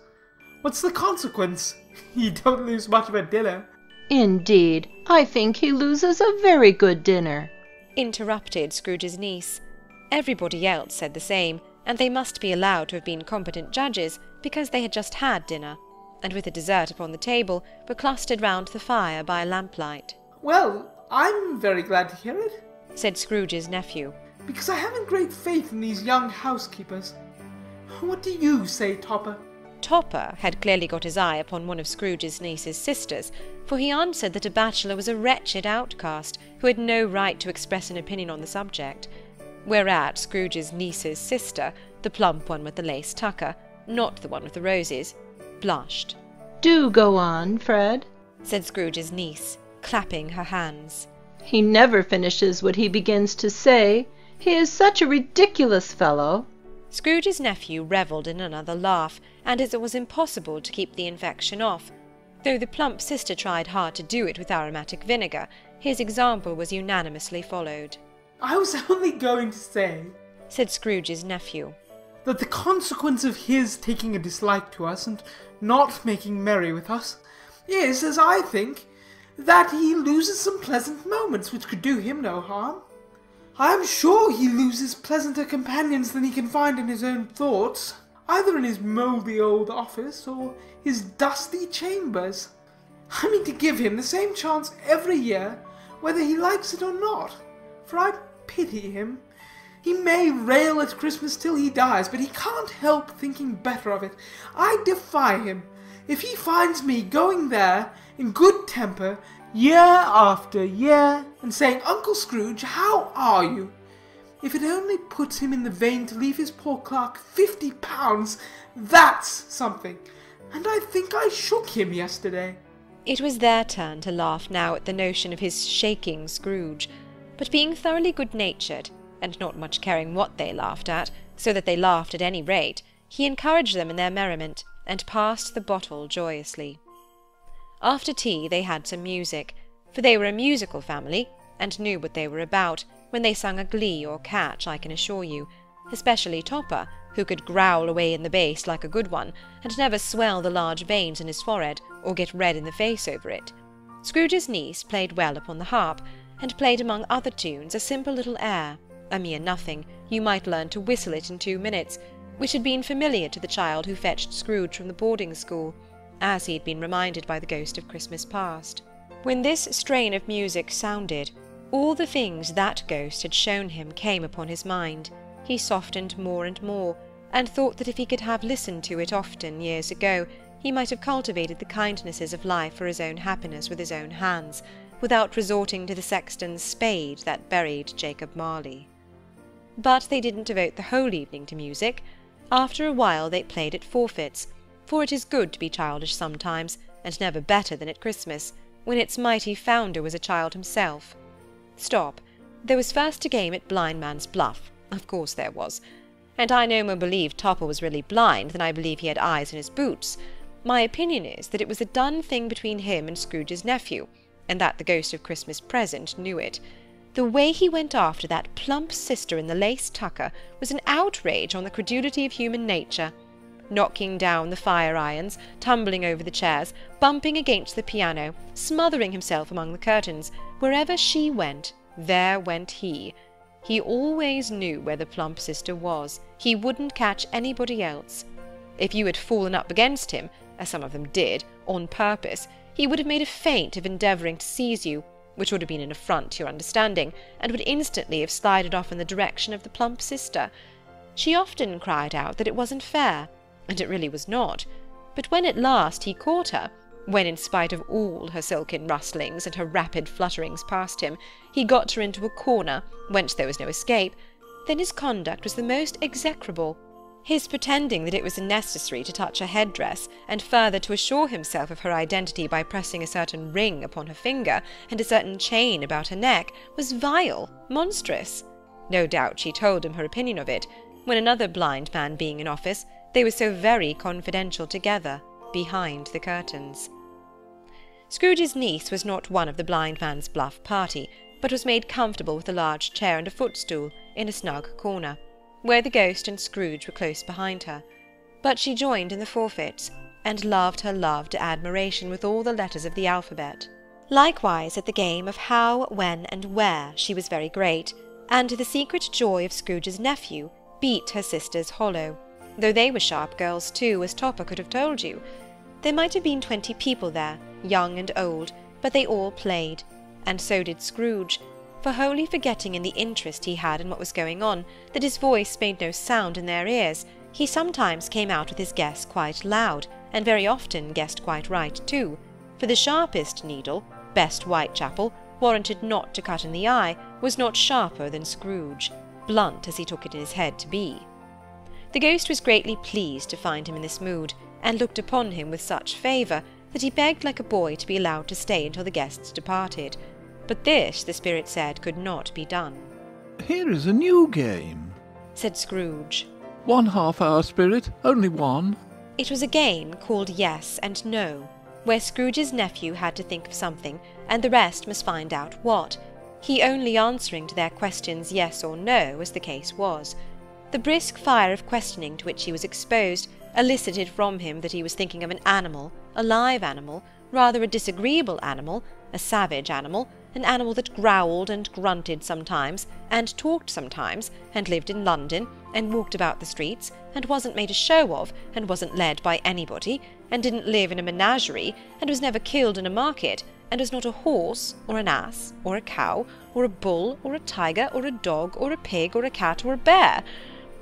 What's the consequence? You don't lose much of a dinner." "Indeed, I think he loses a very good dinner," interrupted Scrooge's niece. Everybody else said the same, and they must be allowed to have been competent judges, because they had just had dinner, and with a dessert upon the table, were clustered round the fire by lamplight. "Well, I'm very glad to hear it," said Scrooge's nephew, "because I haven't great faith in these young housekeepers. What do you say, Topper?" Topper had clearly got his eye upon one of Scrooge's niece's sisters, for he answered that a bachelor was a wretched outcast who had no right to express an opinion on the subject. Whereat Scrooge's niece's sister, the plump one with the lace tucker, not the one with the roses, blushed. "Do go on, Fred," said Scrooge's niece, clapping her hands. "He never finishes what he begins to say. He is such a ridiculous fellow." Scrooge's nephew revelled in another laugh, and as it was impossible to keep the infection off, though the plump sister tried hard to do it with aromatic vinegar, his example was unanimously followed. "I was only going to say," said Scrooge's nephew, "that the consequence of his taking a dislike to us and not making merry with us is, as I think, that he loses some pleasant moments which could do him no harm. I am sure he loses pleasanter companions than he can find in his own thoughts, either in his mouldy old office or his dusty chambers. I mean to give him the same chance every year, whether he likes it or not, for I pity him. He may rail at Christmas till he dies, but he can't help thinking better of it. I defy him. If he finds me going there in good temper, year after year, and saying, 'Uncle Scrooge, how are you?' if it only puts him in the vein to leave his poor clerk fifty pounds, that's something, and I think I shook him yesterday." It was their turn to laugh now at the notion of his shaking Scrooge, but being thoroughly good-natured, and not much caring what they laughed at, so that they laughed at any rate, he encouraged them in their merriment, and passed the bottle joyously. After tea they had some music, for they were a musical family, and knew what they were about, when they sung a glee or catch, I can assure you, especially Topper, who could growl away in the bass like a good one, and never swell the large veins in his forehead, or get red in the face over it. Scrooge's niece played well upon the harp, and played among other tunes a simple little air, a mere nothing, you might learn to whistle it in two minutes, which had been familiar to the child who fetched Scrooge from the boarding-school, as he had been reminded by the ghost of Christmas past. When this strain of music sounded, all the things that ghost had shown him came upon his mind. He softened more and more, and thought that if he could have listened to it often years ago, he might have cultivated the kindnesses of life for his own happiness with his own hands, without resorting to the sexton's spade that buried Jacob Marley. But they didn't devote the whole evening to music. After a while they played at forfeits, for it is good to be childish sometimes, and never better than at Christmas, when its mighty founder was a child himself. Stop. There was first a game at blind man's bluff, of course there was, and I no more believe Topper was really blind than I believe he had eyes in his boots. My opinion is that it was a done thing between him and Scrooge's nephew, and that the ghost of Christmas present knew it. The way he went after that plump sister in the lace tucker was an outrage on the credulity of human nature. Knocking down the fire-irons, tumbling over the chairs, bumping against the piano, smothering himself among the curtains, wherever she went, there went he. He always knew where the plump sister was. He wouldn't catch anybody else. If you had fallen up against him, as some of them did, on purpose, he would have made a feint of endeavouring to seize you, which would have been an affront to your understanding, and would instantly have slided off in the direction of the plump sister. She often cried out that it wasn't fair, and it really was not, but when at last he caught her, when in spite of all her silken rustlings and her rapid flutterings past him, he got her into a corner, whence there was no escape, then his conduct was the most execrable. His pretending that it was unnecessary to touch her headdress, and further to assure himself of her identity by pressing a certain ring upon her finger, and a certain chain about her neck, was vile, monstrous. No doubt she told him her opinion of it, when another blind man being in office, they were so very confidential together, behind the curtains. Scrooge's niece was not one of the blind man's bluff party, but was made comfortable with a large chair and a footstool, in a snug corner, where the ghost and Scrooge were close behind her. But she joined in the forfeits, and loved her love to admiration with all the letters of the alphabet. Likewise at the game of how, when, and where she was very great, and to the secret joy of Scrooge's nephew, beat her sister's hollow. Though they were sharp girls too, as Topper could have told you. There might have been twenty people there, young and old, but they all played, and so did Scrooge, for wholly forgetting in the interest he had in what was going on that his voice made no sound in their ears, he sometimes came out with his guess quite loud, and very often guessed quite right too, for the sharpest needle, best Whitechapel, warranted not to cut in the eye, was not sharper than Scrooge, blunt as he took it in his head to be. The ghost was greatly pleased to find him in this mood, and looked upon him with such favour that he begged like a boy to be allowed to stay until the guests departed. But this, the spirit said, could not be done. "Here is a new game," said Scrooge. One half-hour, Spirit, only one. It was a game called Yes and No, where Scrooge's nephew had to think of something, and the rest must find out what, he only answering to their questions yes or no, as the case was. The brisk fire of questioning to which he was exposed elicited from him that he was thinking of an animal, a live animal, rather a disagreeable animal, a savage animal, an animal that growled and grunted sometimes, and talked sometimes, and lived in London, and walked about the streets, and wasn't made a show of, and wasn't led by anybody, and didn't live in a menagerie, and was never killed in a market, and was not a horse, or an ass, or a cow, or a bull, or a tiger, or a dog, or a pig, or a cat, or a bear.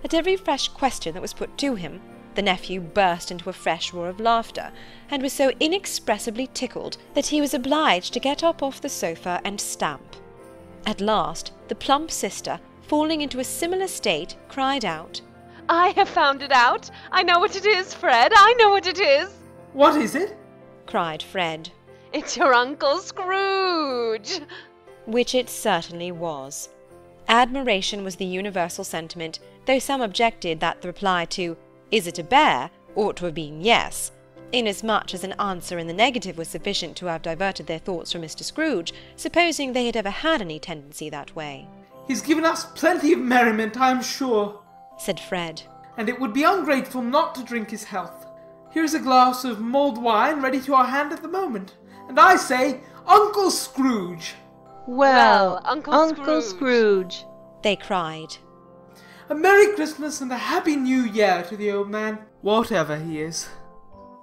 At every fresh question that was put to him, the nephew burst into a fresh roar of laughter, and was so inexpressibly tickled that he was obliged to get up off the sofa and stamp. At last the plump sister, falling into a similar state, cried out, "I have found it out! I know what it is, Fred! I know what it is!" "What is it?" cried Fred. "It's your Uncle Scrooge!" Which it certainly was. Admiration was the universal sentiment, though some objected that the reply to "Is it a bear?" ought to have been yes, inasmuch as an answer in the negative was sufficient to have diverted their thoughts from Mister Scrooge, supposing they had ever had any tendency that way. "He's given us plenty of merriment, I am sure," said Fred, "and it would be ungrateful not to drink his health. Here is a glass of mulled wine ready to our hand at the moment, and I say, Uncle Scrooge!" "Well, well Uncle, Uncle Scrooge. Scrooge!" they cried. "A Merry Christmas and a Happy New Year to the old man, whatever he is,"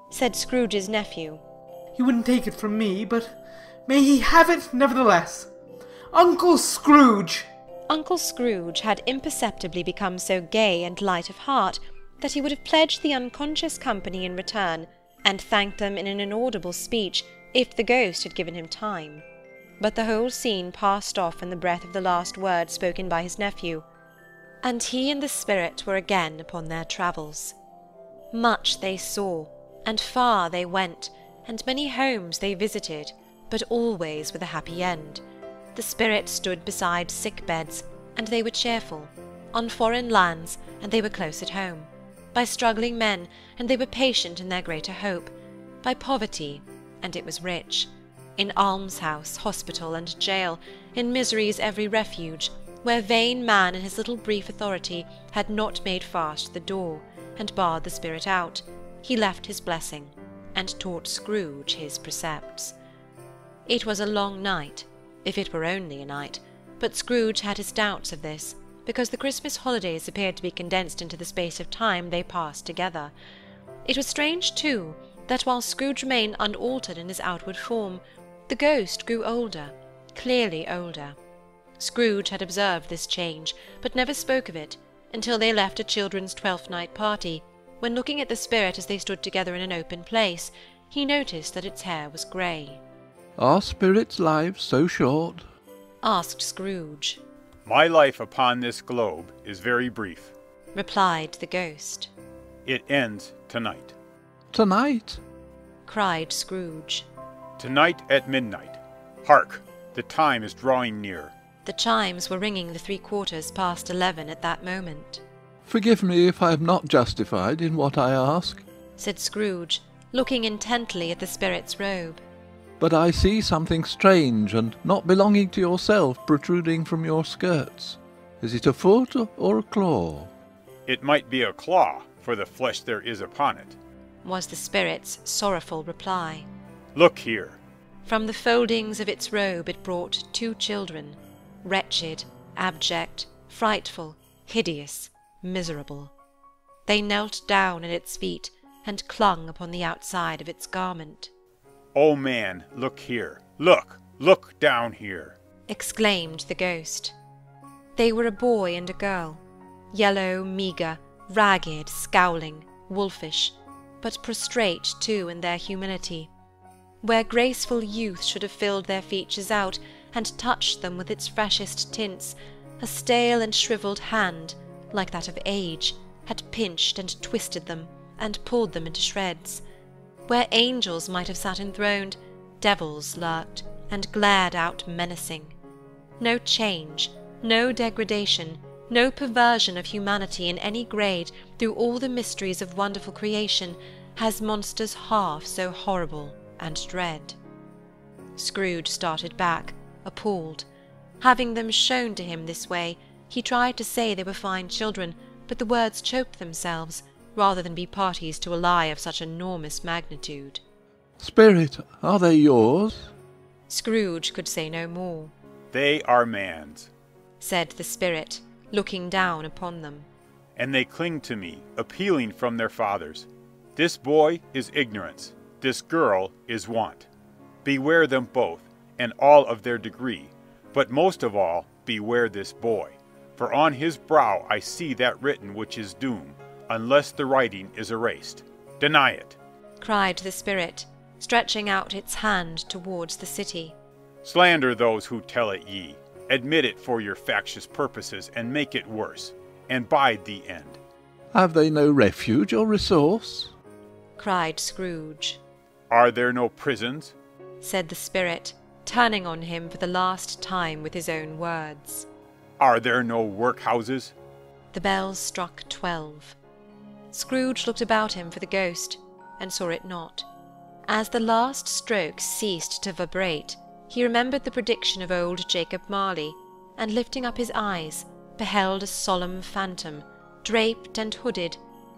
said Scrooge's nephew. "He wouldn't take it from me, but may he have it nevertheless. Uncle Scrooge!" Uncle Scrooge had imperceptibly become so gay and light of heart that he would have pledged the unconscious company in return, and thanked them in an inaudible speech, if the ghost had given him time. But the whole scene passed off in the breath of the last word spoken by his nephew, and he and the spirit were again upon their travels. Much they saw, and far they went, and many homes they visited, but always with a happy end. The spirit stood beside sick beds, and they were cheerful, on foreign lands, and they were close at home, by struggling men, and they were patient in their greater hope, by poverty, and it was rich, in almshouse, hospital, and jail, in misery's every refuge, where vain man in his little brief authority had not made fast the door, and barred the spirit out, he left his blessing, and taught Scrooge his precepts. It was a long night, if it were only a night, but Scrooge had his doubts of this, because the Christmas holidays appeared to be condensed into the space of time they passed together. It was strange, too, that while Scrooge remained unaltered in his outward form, the ghost grew older, clearly older. Scrooge had observed this change, but never spoke of it, until they left a children's twelfth night party, when, looking at the spirit as they stood together in an open place, he noticed that its hair was grey. "Are spirits' lives so short?" asked Scrooge. "My life upon this globe is very brief," replied the ghost. "It ends tonight." "Tonight?" cried Scrooge. "Tonight at midnight. Hark! The time is drawing near." The chimes were ringing the three quarters past eleven at that moment. "Forgive me if I am not justified in what I ask," said Scrooge, looking intently at the spirit's robe, "but I see something strange and not belonging to yourself protruding from your skirts. Is it a foot or a claw?" "It might be a claw, for the flesh there is upon it," was the spirit's sorrowful reply. "Look here." From the foldings of its robe it brought two children, wretched, abject, frightful, hideous, miserable. They knelt down at its feet, and clung upon the outside of its garment. "Oh, man, look here! Look! Look down here!" exclaimed the ghost. They were a boy and a girl, yellow, meagre, ragged, scowling, wolfish, but prostrate, too, in their humility. Where graceful youth should have filled their features out, and touched them with its freshest tints, a stale and shrivelled hand, like that of age, had pinched and twisted them, and pulled them into shreds. Where angels might have sat enthroned, devils lurked, and glared out menacing. No change, no degradation, no perversion of humanity in any grade through all the mysteries of wonderful creation has monsters half so horrible and dread. Scrooge started back, appalled. Having them shown to him this way, he tried to say they were fine children, but the words choked themselves, rather than be parties to a lie of such enormous magnitude. "Spirit, are they yours?" Scrooge could say no more. "They are man's," said the spirit, looking down upon them. "And they cling to me, appealing from their fathers. This boy is ignorance, this girl is want. Beware them both, and all of their degree, but most of all, beware this boy, for on his brow I see that written which is doom, unless the writing is erased. Deny it!" cried the spirit, stretching out its hand towards the city. "Slander those who tell it ye. Admit it for your factious purposes, and make it worse, and bide the end." "Have they no refuge or resource?" cried Scrooge. "Are there no prisons?" said the spirit, turning on him for the last time with his own words. "Are there no workhouses?" The bells struck twelve. Scrooge looked about him for the ghost, and saw it not. As the last stroke ceased to vibrate, he remembered the prediction of old Jacob Marley, and lifting up his eyes, beheld a solemn phantom, draped and hooded,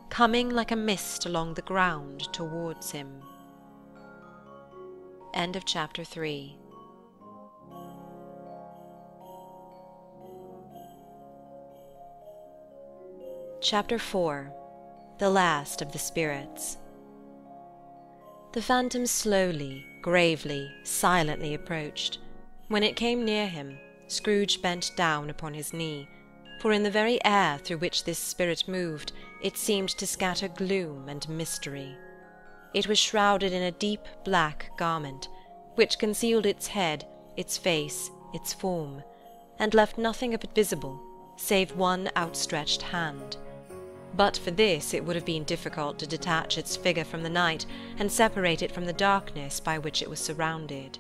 coming like a mist along the ground towards him. End of chapter three. Chapter four. The Last of the Spirits. The phantom slowly, gravely, silently approached. When it came near him, Scrooge bent down upon his knee, for in the very air through which this spirit moved, it seemed to scatter gloom and mystery. It was shrouded in a deep black garment, which concealed its head, its face, its form, and left nothing of it visible, save one outstretched hand. But for this it would have been difficult to detach its figure from the night and separate it from the darkness by which it was surrounded.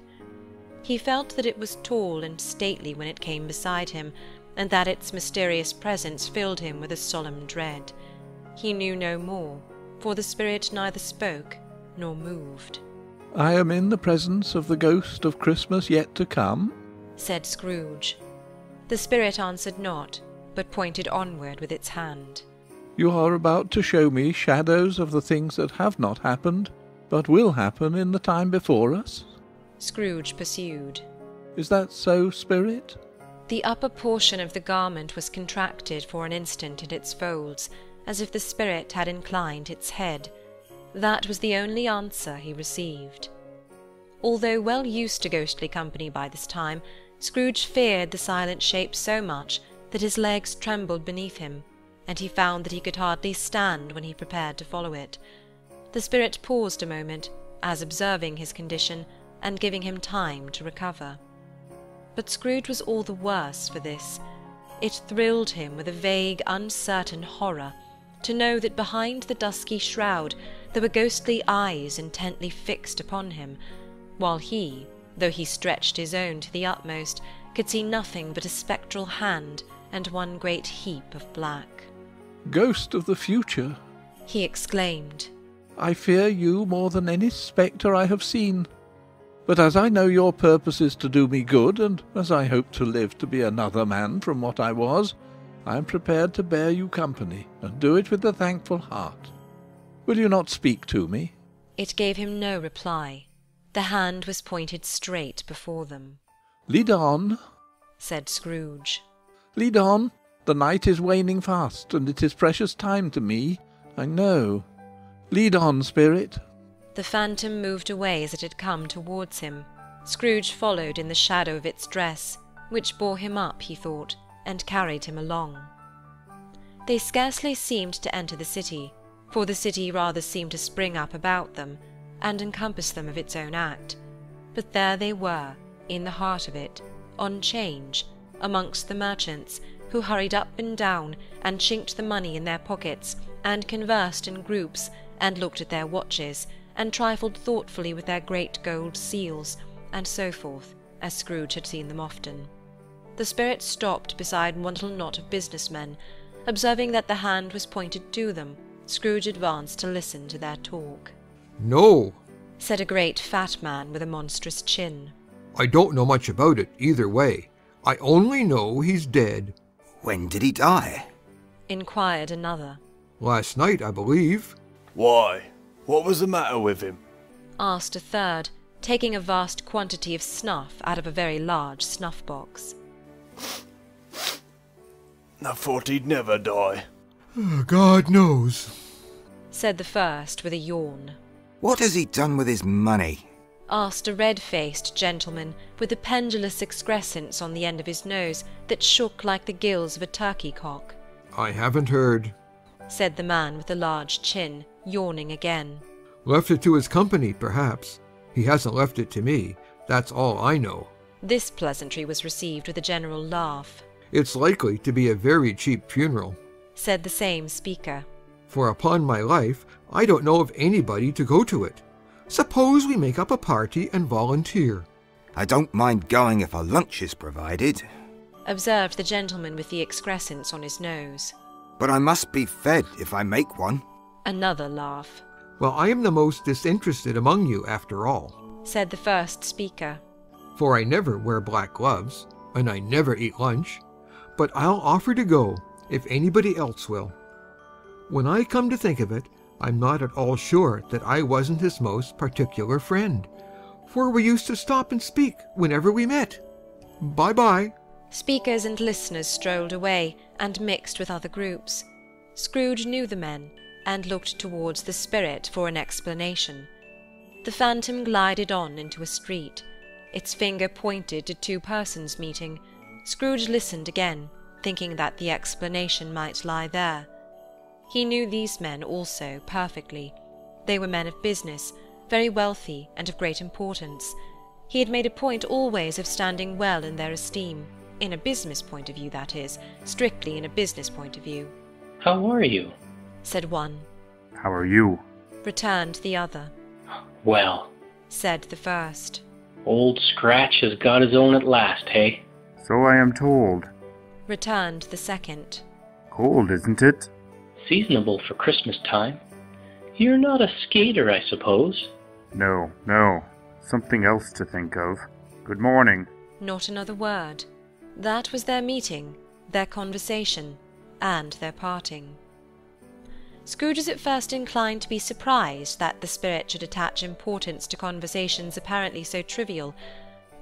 He felt that it was tall and stately when it came beside him, and that its mysterious presence filled him with a solemn dread. He knew no more, for the spirit neither spoke nor moved. "I am in the presence of the ghost of Christmas yet to come," said Scrooge. The spirit answered not, but pointed onward with its hand. "You are about to show me shadows of the things that have not happened, but will happen in the time before us?" Scrooge pursued. "Is that so, Spirit?" The upper portion of the garment was contracted for an instant in its folds, as if the spirit had inclined its head. That was the only answer he received. Although well used to ghostly company by this time, Scrooge feared the silent shape so much that his legs trembled beneath him, and he found that he could hardly stand when he prepared to follow it. The spirit paused a moment, as observing his condition, and giving him time to recover. But Scrooge was all the worse for this. It thrilled him with a vague, uncertain horror, to know that behind the dusky shroud there were ghostly eyes intently fixed upon him, while he, though he stretched his own to the utmost, could see nothing but a spectral hand and one great heap of black. "Ghost of the future," he exclaimed, "I fear you more than any spectre I have seen. But as I know your purpose is to do me good, and as I hope to live to be another man from what I was, I am prepared to bear you company, and do it with a thankful heart. Will you not speak to me?" It gave him no reply. The hand was pointed straight before them. "Lead on," said Scrooge. "Lead on. The night is waning fast, and it is precious time to me, I know. Lead on, Spirit." The phantom moved away as it had come towards him. Scrooge followed in the shadow of its dress, which bore him up, he thought, and carried him along. They scarcely seemed to enter the city, for the city rather seemed to spring up about them, and encompass them of its own act. But there they were, in the heart of it, on change, amongst the merchants, who hurried up and down, and chinked the money in their pockets, and conversed in groups, and looked at their watches, and trifled thoughtfully with their great gold seals, and so forth, as Scrooge had seen them often. the spirit stopped beside one little knot of businessmen. Observing that the hand was pointed to them, Scrooge advanced to listen to their talk. "No," said a great fat man with a monstrous chin. "I don't know much about it either way. I only know he's dead." "When did he die?" inquired another. "Last night, I believe." "Why, what was the matter with him?" asked a third, taking a vast quantity of snuff out of a very large snuff-box. "I thought he'd never die." "Oh, God knows," said the first with a yawn. "What has he done with his money?" asked a red-faced gentleman with a pendulous excrescence on the end of his nose that shook like the gills of a turkey-cock. "I haven't heard," said the man with the large chin, yawning again. "Left it to his company, perhaps. He hasn't left it to me, that's all I know." This pleasantry was received with a general laugh. "It's likely to be a very cheap funeral," said the same speaker, "for upon my life I don't know of anybody to go to it. Suppose we make up a party and volunteer." "I don't mind going if a lunch is provided," observed the gentleman with the excrescence on his nose. "But I must be fed if I make one." Another laugh. "Well, I am the most disinterested among you, after all," said the first speaker, "for I never wear black gloves, and I never eat lunch. But I'll offer to go, if anybody else will. When I come to think of it, I'm not at all sure that I wasn't his most particular friend, for we used to stop and speak whenever we met. Bye-bye." Speakers and listeners strolled away, and mixed with other groups. Scrooge knew the men, and looked towards the spirit for an explanation. The phantom glided on into a street. Its finger pointed to two persons meeting. Scrooge listened again, thinking that the explanation might lie there. He knew these men also perfectly. They were men of business, very wealthy and of great importance. He had made a point always of standing well in their esteem, in a business point of view, that is, strictly in a business point of view. "How are you?" said one. "How are you?" returned the other. "Well," said the first. "Old Scratch has got his own at last, hey?" "So I am told," returned the second. "Cold, isn't it?" "Seasonable for Christmas time. You're not a skater, I suppose?" "No, no. Something else to think of. Good morning." Not another word. That was their meeting, their conversation, and their parting. Scrooge was at first inclined to be surprised that the spirit should attach importance to conversations apparently so trivial,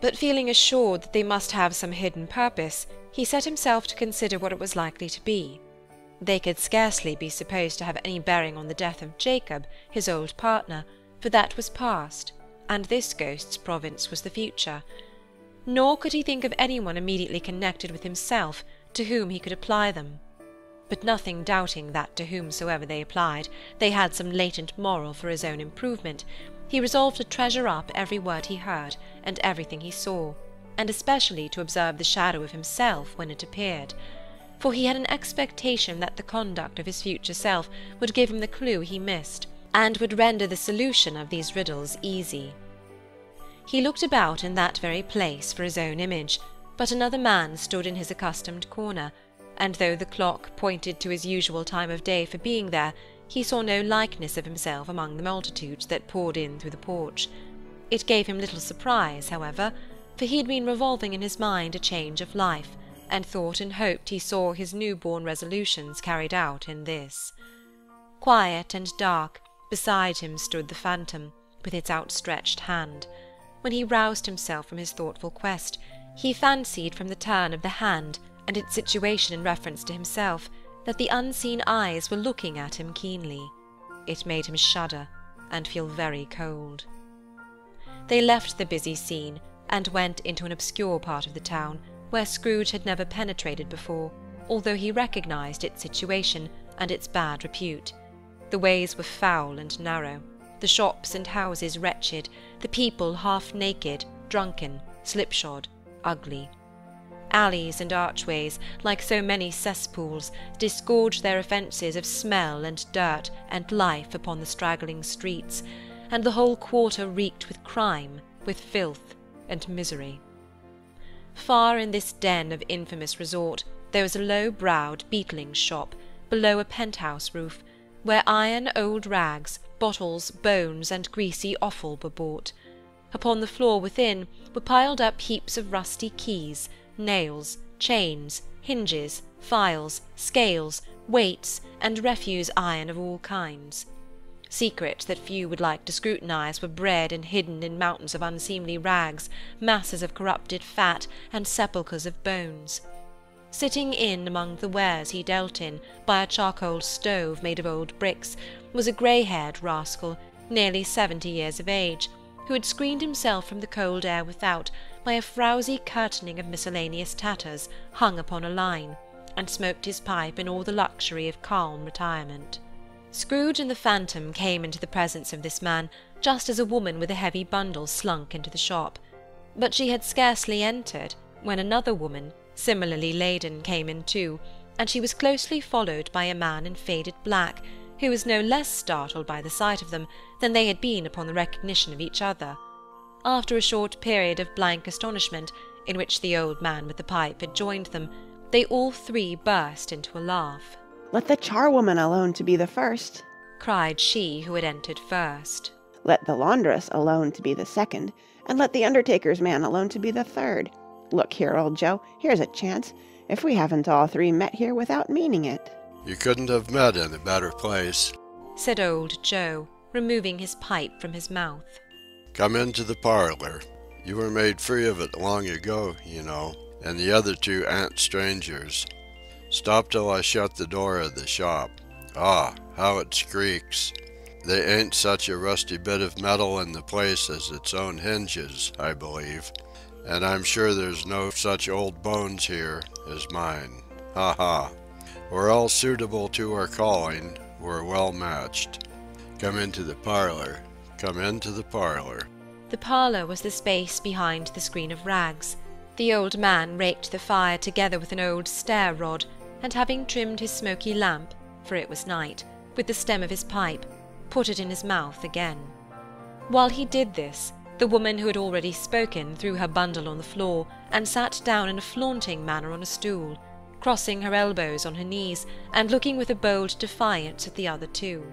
but feeling assured that they must have some hidden purpose, he set himself to consider what it was likely to be. They could scarcely be supposed to have any bearing on the death of Jacob, his old partner, for that was past, and this ghost's province was the future. Nor could he think of anyone immediately connected with himself to whom he could apply them. But nothing doubting that to whomsoever they applied, they had some latent moral for his own improvement, he resolved to treasure up every word he heard, and everything he saw, and especially to observe the shadow of himself when it appeared. For he had an expectation that the conduct of his future self would give him the clue he missed, and would render the solution of these riddles easy. He looked about in that very place for his own image, but another man stood in his accustomed corner, and though the clock pointed to his usual time of day for being there, he saw no likeness of himself among the multitudes that poured in through the porch. It gave him little surprise, however, for he had been revolving in his mind a change of life, and thought and hoped he saw his new-born resolutions carried out in this. Quiet and dark, beside him stood the phantom, with its outstretched hand. When he roused himself from his thoughtful quest, he fancied from the turn of the hand, and its situation in reference to himself, that the unseen eyes were looking at him keenly. It made him shudder, and feel very cold. They left the busy scene, and went into an obscure part of the town, where Scrooge had never penetrated before, although he recognised its situation, and its bad repute. The ways were foul and narrow, the shops and houses wretched, the people half-naked, drunken, slipshod, ugly. Alleys and archways, like so many cesspools, disgorged their offences of smell and dirt and life upon the straggling streets, and the whole quarter reeked with crime, with filth, and misery. Far in this den of infamous resort there was a low-browed beetling shop, below a penthouse roof, where iron old rags, bottles, bones, and greasy offal were bought. Upon the floor within were piled up heaps of rusty keys, nails, chains, hinges, files, scales, weights, and refuse iron of all kinds. Secrets that few would like to scrutinize were bred and hidden in mountains of unseemly rags, masses of corrupted fat, and sepulchres of bones. Sitting in among the wares he dealt in, by a charcoal stove made of old bricks, was a grey-haired rascal, nearly seventy years of age, who had screened himself from the cold air without by a frowsy curtaining of miscellaneous tatters hung upon a line, and smoked his pipe in all the luxury of calm retirement. Scrooge and the phantom came into the presence of this man just as a woman with a heavy bundle slunk into the shop, but she had scarcely entered when another woman, similarly laden, came in too, and she was closely followed by a man in faded black, who was no less startled by the sight of them than they had been upon the recognition of each other. After a short period of blank astonishment, in which the old man with the pipe had joined them, they all three burst into a laugh. "Let the charwoman alone to be the first," cried she who had entered first. "Let the laundress alone to be the second, and let the undertaker's man alone to be the third. Look here, old Joe, here's a chance, if we haven't all three met here without meaning it." "You couldn't have met in a better place," said old Joe, removing his pipe from his mouth. "Come into the parlour. You were made free of it long ago, you know, and the other two aren't strangers. Stop till I shut the door of the shop. Ah, how it squeaks! They ain't such a rusty bit of metal in the place as its own hinges, I believe, and I'm sure there's no such old bones here as mine. Ha ha! We're all suitable to our calling, we're well matched. Come into the parlour, come into the parlour." The parlour was the space behind the screen of rags. The old man raked the fire together with an old stair-rod, and having trimmed his smoky lamp, for it was night, with the stem of his pipe, put it in his mouth again. While he did this, the woman who had already spoken threw her bundle on the floor, and sat down in a flaunting manner on a stool, crossing her elbows on her knees, and looking with a bold defiance at the other two.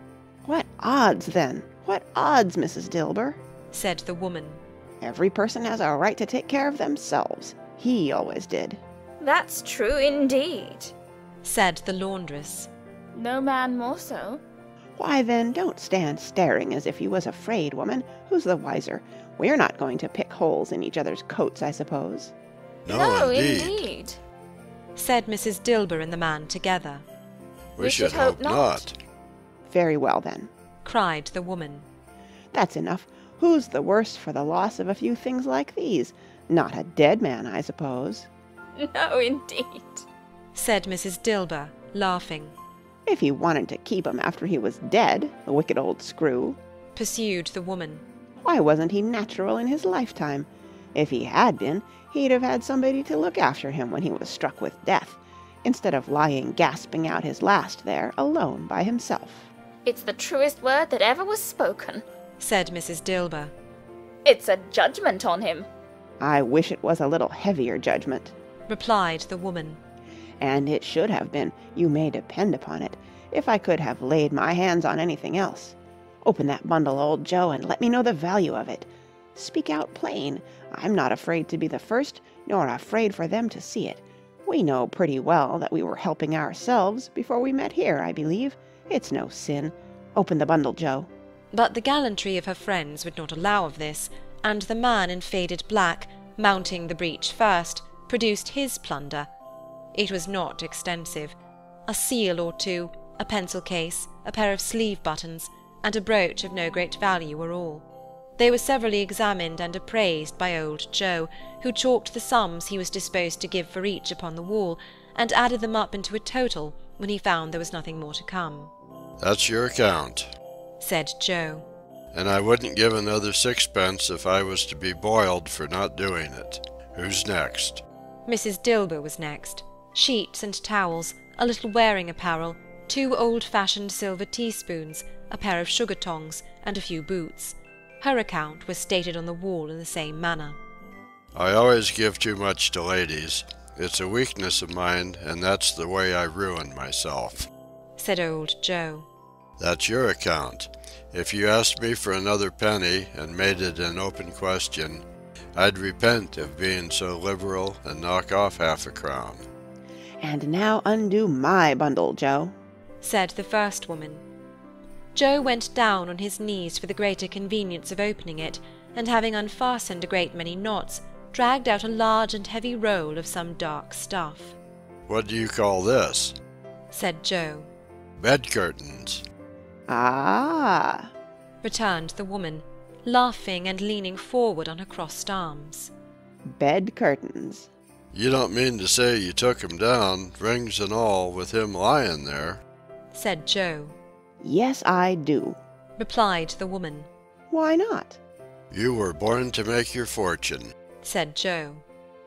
"What odds, then? What odds, Missus Dilber?" said the woman. "Every person has a right to take care of themselves. He always did." "That's true indeed," said the laundress. "No man more so." "Why, then, don't stand staring as if you was afraid, woman. Who's the wiser? We're not going to pick holes in each other's coats, I suppose." "No, no indeed. indeed. said Missus Dilber and the man together. "We, we should, should hope, hope not. not. "Very well, then," cried the woman. "That's enough. Who's the worse for the loss of a few things like these? Not a dead man, I suppose." "No, indeed," said Missus Dilber, laughing. "If he wanted to keep him after he was dead, the wicked old screw," pursued the woman, "why wasn't he natural in his lifetime? If he had been, he'd have had somebody to look after him when he was struck with death, instead of lying gasping out his last there, alone by himself." "It's the truest word that ever was spoken," said Missus Dilber. "It's a judgment on him." "I wish it was a little heavier judgment," replied the woman. "And it should have been, you may depend upon it, if I could have laid my hands on anything else. Open that bundle, old Joe, and let me know the value of it. Speak out plain. I'm not afraid to be the first, nor afraid for them to see it. We know pretty well that we were helping ourselves before we met here, I believe. It's no sin. Open the bundle, Joe." But the gallantry of her friends would not allow of this, and the man in faded black, mounting the breach first, produced his plunder. It was not extensive. A seal or two, a pencil-case, a pair of sleeve-buttons, and a brooch of no great value were all. They were severally examined and appraised by old Joe, who chalked the sums he was disposed to give for each upon the wall, and added them up into a total when he found there was nothing more to come. "That's your account," said Joe. "And I wouldn't give another sixpence if I was to be boiled for not doing it. Who's next?" Missus Dilber was next. Sheets and towels, a little wearing apparel, two old-fashioned silver teaspoons, a pair of sugar-tongs, and a few boots. Her account was stated on the wall in the same manner. I always give too much to ladies. It's a weakness of mine, and that's the way I ruin myself," said old Joe. "That's your account. If you asked me for another penny, and made it an open question, I'd repent of being so liberal and knock off half a crown." "And now undo my bundle, Joe," said the first woman. Joe went down on his knees for the greater convenience of opening it, and having unfastened a great many knots, dragged out a large and heavy roll of some dark stuff. "What do you call this?" said Joe. "Bed curtains." "Ah!" returned the woman, laughing and leaning forward on her crossed arms. "Bed curtains. You don't mean to say you took him down, rings and all, with him lying there?" said Joe. "Yes, I do," replied the woman. "Why not?" "You were born to make your fortune," said Joe.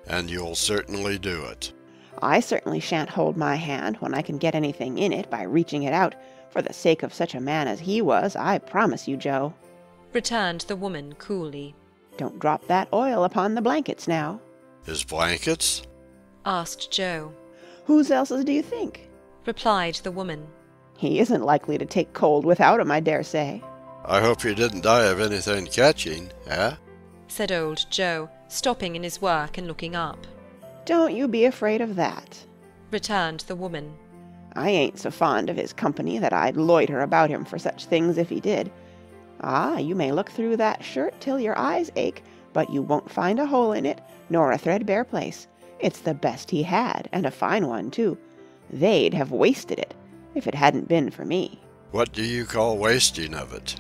"And you'll certainly do it." "I certainly shan't hold my hand when I can get anything in it by reaching it out, for the sake of such a man as he was, I promise you, Joe," returned the woman coolly. "Don't drop that oil upon the blankets now." "His blankets?" asked Joe. "Whose else's do you think?" replied the woman. "He isn't likely to take cold without 'em, I dare say." "I hope you didn't die of anything catching, eh?" said old Joe, stopping in his work and looking up. "Don't you be afraid of that," returned the woman. "I ain't so fond of his company that I'd loiter about him for such things if he did. Ah, you may look through that shirt till your eyes ache, but you won't find a hole in it, nor a threadbare place. It's the best he had, and a fine one, too. They'd have wasted it, if it hadn't been for me." "What do you call wasting of it?"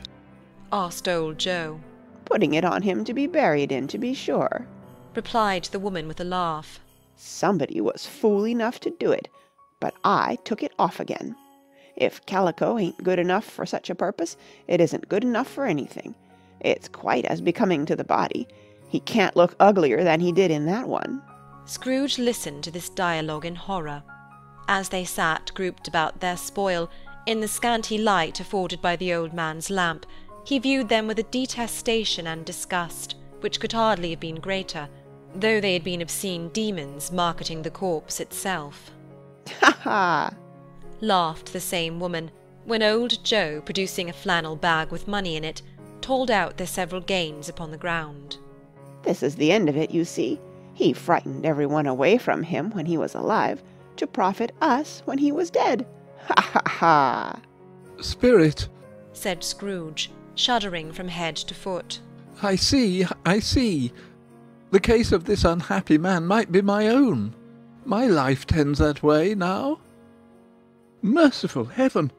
asked old Joe. "Putting it on him to be buried in, to be sure," replied the woman with a laugh. "Somebody was fool enough to do it, but I took it off again. If calico ain't good enough for such a purpose, it isn't good enough for anything. It's quite as becoming to the body. He can't look uglier than he did in that one." Scrooge listened to this dialogue in horror. As they sat grouped about their spoil, in the scanty light afforded by the old man's lamp, he viewed them with a detestation and disgust, which could hardly have been greater, though they had been obscene demons marketing the corpse itself. "Ha ha!" laughed the same woman, when old Joe, producing a flannel bag with money in it, told out their several gains upon the ground. "This is the end of it, you see. He frightened every one away from him when he was alive, to profit us when he was dead. Ha ha ha!" "Spirit," said Scrooge, shuddering from head to foot. "I see, I see. The case of this unhappy man might be my own. My life tends that way now. Merciful heaven!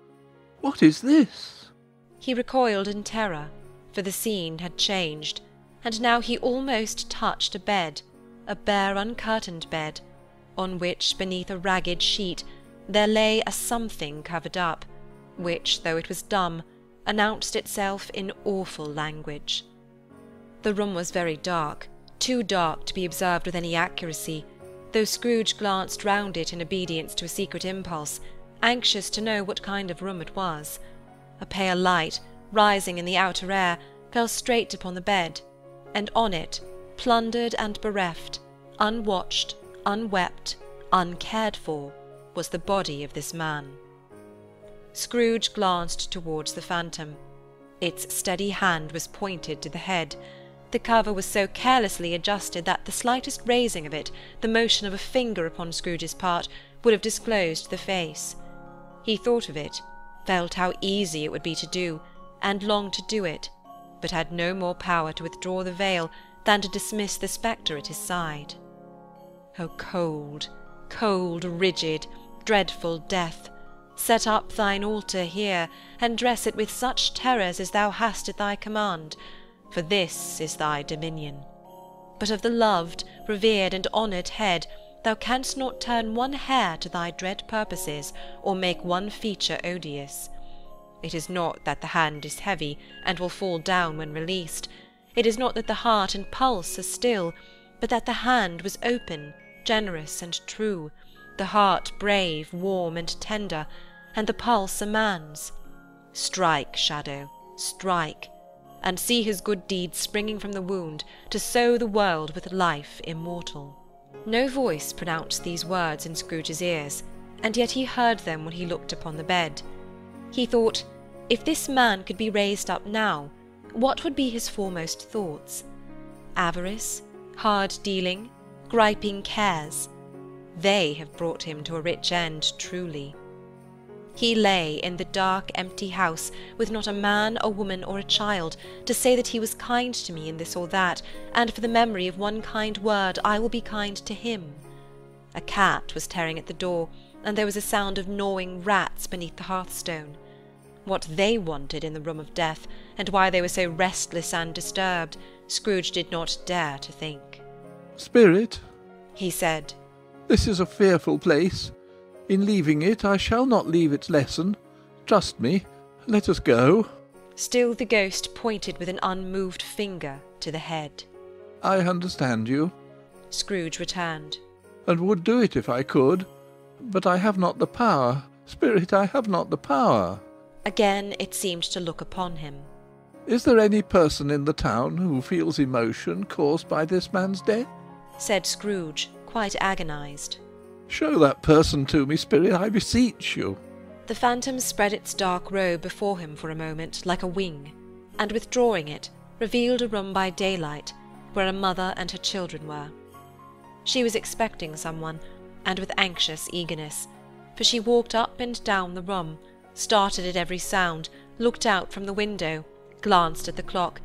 What is this?" He recoiled in terror, for the scene had changed, and now he almost touched a bed, a bare uncurtained bed, on which, beneath a ragged sheet, there lay a something covered up, which, though it was dumb, announced itself in awful language. The room was very dark, too dark to be observed with any accuracy, though Scrooge glanced round it in obedience to a secret impulse, anxious to know what kind of room it was. A pale light, rising in the outer air, fell straight upon the bed, and on it, plundered and bereft, unwatched, unwept, uncared for, was the body of this man. Scrooge glanced towards the phantom. Its steady hand was pointed to the head. The cover was so carelessly adjusted that the slightest raising of it, the motion of a finger upon Scrooge's part, would have disclosed the face. He thought of it, felt how easy it would be to do, and longed to do it, but had no more power to withdraw the veil than to dismiss the spectre at his side. Oh, cold, cold, rigid, dreadful death! Set up thine altar here, and dress it with such terrors as thou hast at thy command, for this is thy dominion. But of the loved, revered, and honoured head thou canst not turn one hair to thy dread purposes, or make one feature odious. It is not that the hand is heavy, and will fall down when released. It is not that the heart and pulse are still, but that the hand was open, generous, and true, the heart brave, warm, and tender, and the pulse a man's. Strike, shadow, strike, and see his good deeds springing from the wound, to sow the world with life immortal. No voice pronounced these words in Scrooge's ears, and yet he heard them when he looked upon the bed. He thought, if this man could be raised up now, what would be his foremost thoughts? Avarice, hard-dealing, griping cares. They have brought him to a rich end truly. He lay in the dark, empty house, with not a man, a woman, or a child, to say that he was kind to me in this or that, and for the memory of one kind word I will be kind to him. A cat was tearing at the door, and there was a sound of gnawing rats beneath the hearthstone. What they wanted in the room of death, and why they were so restless and disturbed, Scrooge did not dare to think. "Spirit," he said, "this is a fearful place. In leaving it, I shall not leave its lesson. Trust me. Let us go." Still the ghost pointed with an unmoved finger to the head. "I understand you," Scrooge returned, "and would do it if I could. But I have not the power. Spirit, I have not the power." Again it seemed to look upon him. "Is there any person in the town who feels emotion caused by this man's death?" said Scrooge, quite agonized. "Show that person to me, Spirit, I beseech you." The phantom spread its dark robe before him for a moment, like a wing, and withdrawing it, revealed a room by daylight, where a mother and her children were. She was expecting someone, and with anxious eagerness, for she walked up and down the room, started at every sound, looked out from the window, glanced at the clock,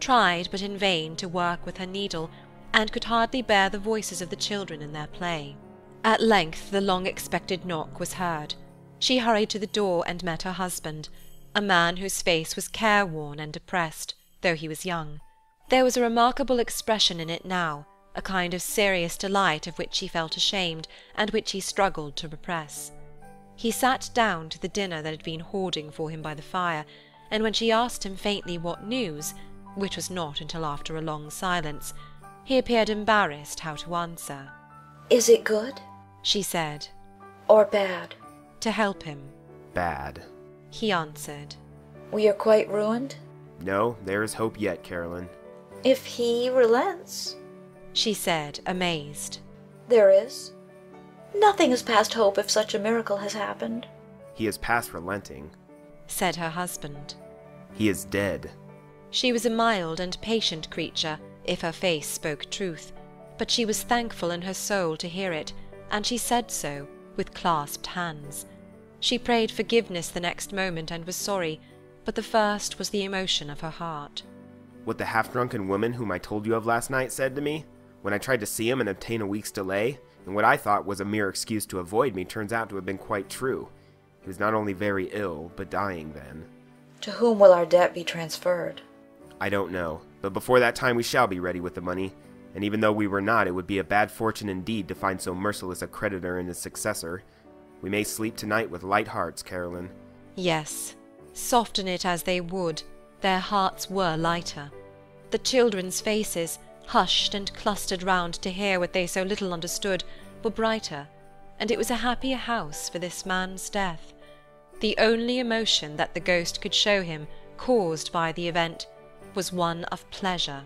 tried but in vain to work with her needle, and could hardly bear the voices of the children in their play. At length the long-expected knock was heard. She hurried to the door and met her husband, a man whose face was careworn and depressed, though he was young. There was a remarkable expression in it now, a kind of serious delight of which he felt ashamed, and which he struggled to repress. He sat down to the dinner that had been hoarding for him by the fire, and when she asked him faintly what news, which was not until after a long silence, he appeared embarrassed how to answer. "Is it good?" she said. "Or bad?" To help him. "Bad," he answered. "We are quite ruined?" "No, there is hope yet, Caroline." "If he relents?" she said, amazed. "There is. Nothing is past hope if such a miracle has happened." "He is past relenting," said her husband. "He is dead." She was a mild and patient creature, if her face spoke truth, but she was thankful in her soul to hear it, and she said so, with clasped hands. She prayed forgiveness the next moment and was sorry, but the first was the emotion of her heart. "What the half-drunken woman whom I told you of last night said to me, when I tried to see him and obtain a week's delay, and what I thought was a mere excuse to avoid me, turns out to have been quite true. He was not only very ill, but dying then." "To whom will our debt be transferred?" "I don't know, but before that time we shall be ready with the money. And even though we were not, it would be a bad fortune indeed to find so merciless a creditor and his successor. We may sleep tonight with light hearts, Caroline." Yes, soften it as they would, their hearts were lighter. The children's faces, hushed and clustered round to hear what they so little understood, were brighter, and it was a happier house for this man's death. The only emotion that the ghost could show him, caused by the event, was one of pleasure.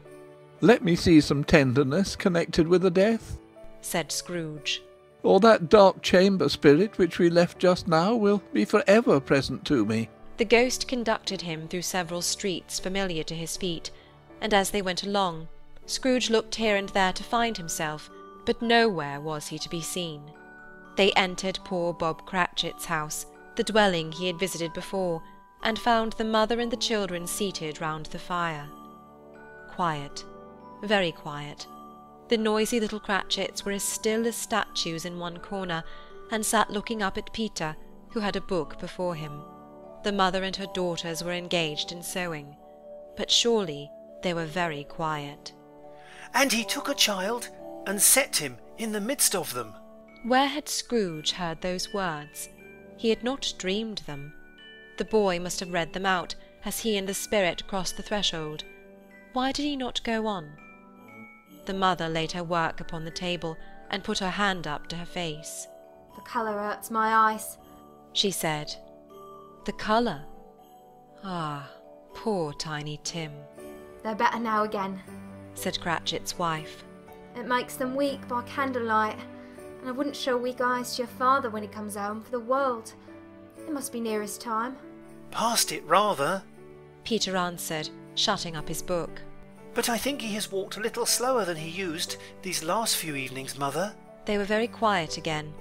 "Let me see some tenderness connected with the death," said Scrooge, "or that dark chamber, Spirit, which we left just now, will be for ever present to me." The ghost conducted him through several streets familiar to his feet, and as they went along, Scrooge looked here and there to find himself, but nowhere was he to be seen. They entered poor Bob Cratchit's house, the dwelling he had visited before, and found the mother and the children seated round the fire. Quiet. Very quiet. The noisy little Cratchits were as still as statues in one corner, and sat looking up at Peter, who had a book before him. The mother and her daughters were engaged in sewing, but surely they were very quiet. "And he took a child, and set him in the midst of them." Where had Scrooge heard those words? He had not dreamed them. The boy must have read them out, as he and the spirit crossed the threshold. Why did he not go on? The mother laid her work upon the table, and put her hand up to her face. "The colour hurts my eyes," she said. The colour? Ah, poor Tiny Tim. They're better now again, said Cratchit's wife. It makes them weak by candlelight, and I wouldn't show weak eyes to your father when he comes home for the world. It must be near his time. Past it, rather, Peter answered, shutting up his book. But I think he has walked a little slower than he used these last few evenings, mother. They were very quiet again.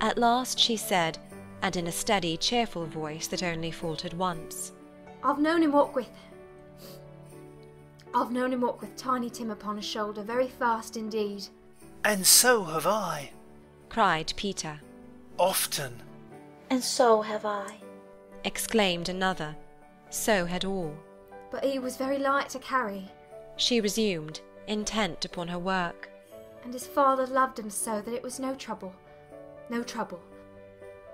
At last she said, and in a steady, cheerful voice that only faltered once, I've known him walk with... I've known him walk with Tiny Tim upon his shoulder very fast indeed. And so have I, cried Peter. Often. And so have I, exclaimed another. So had all. But he was very light to carry, she resumed, intent upon her work. And his father loved him so that it was no trouble, no trouble.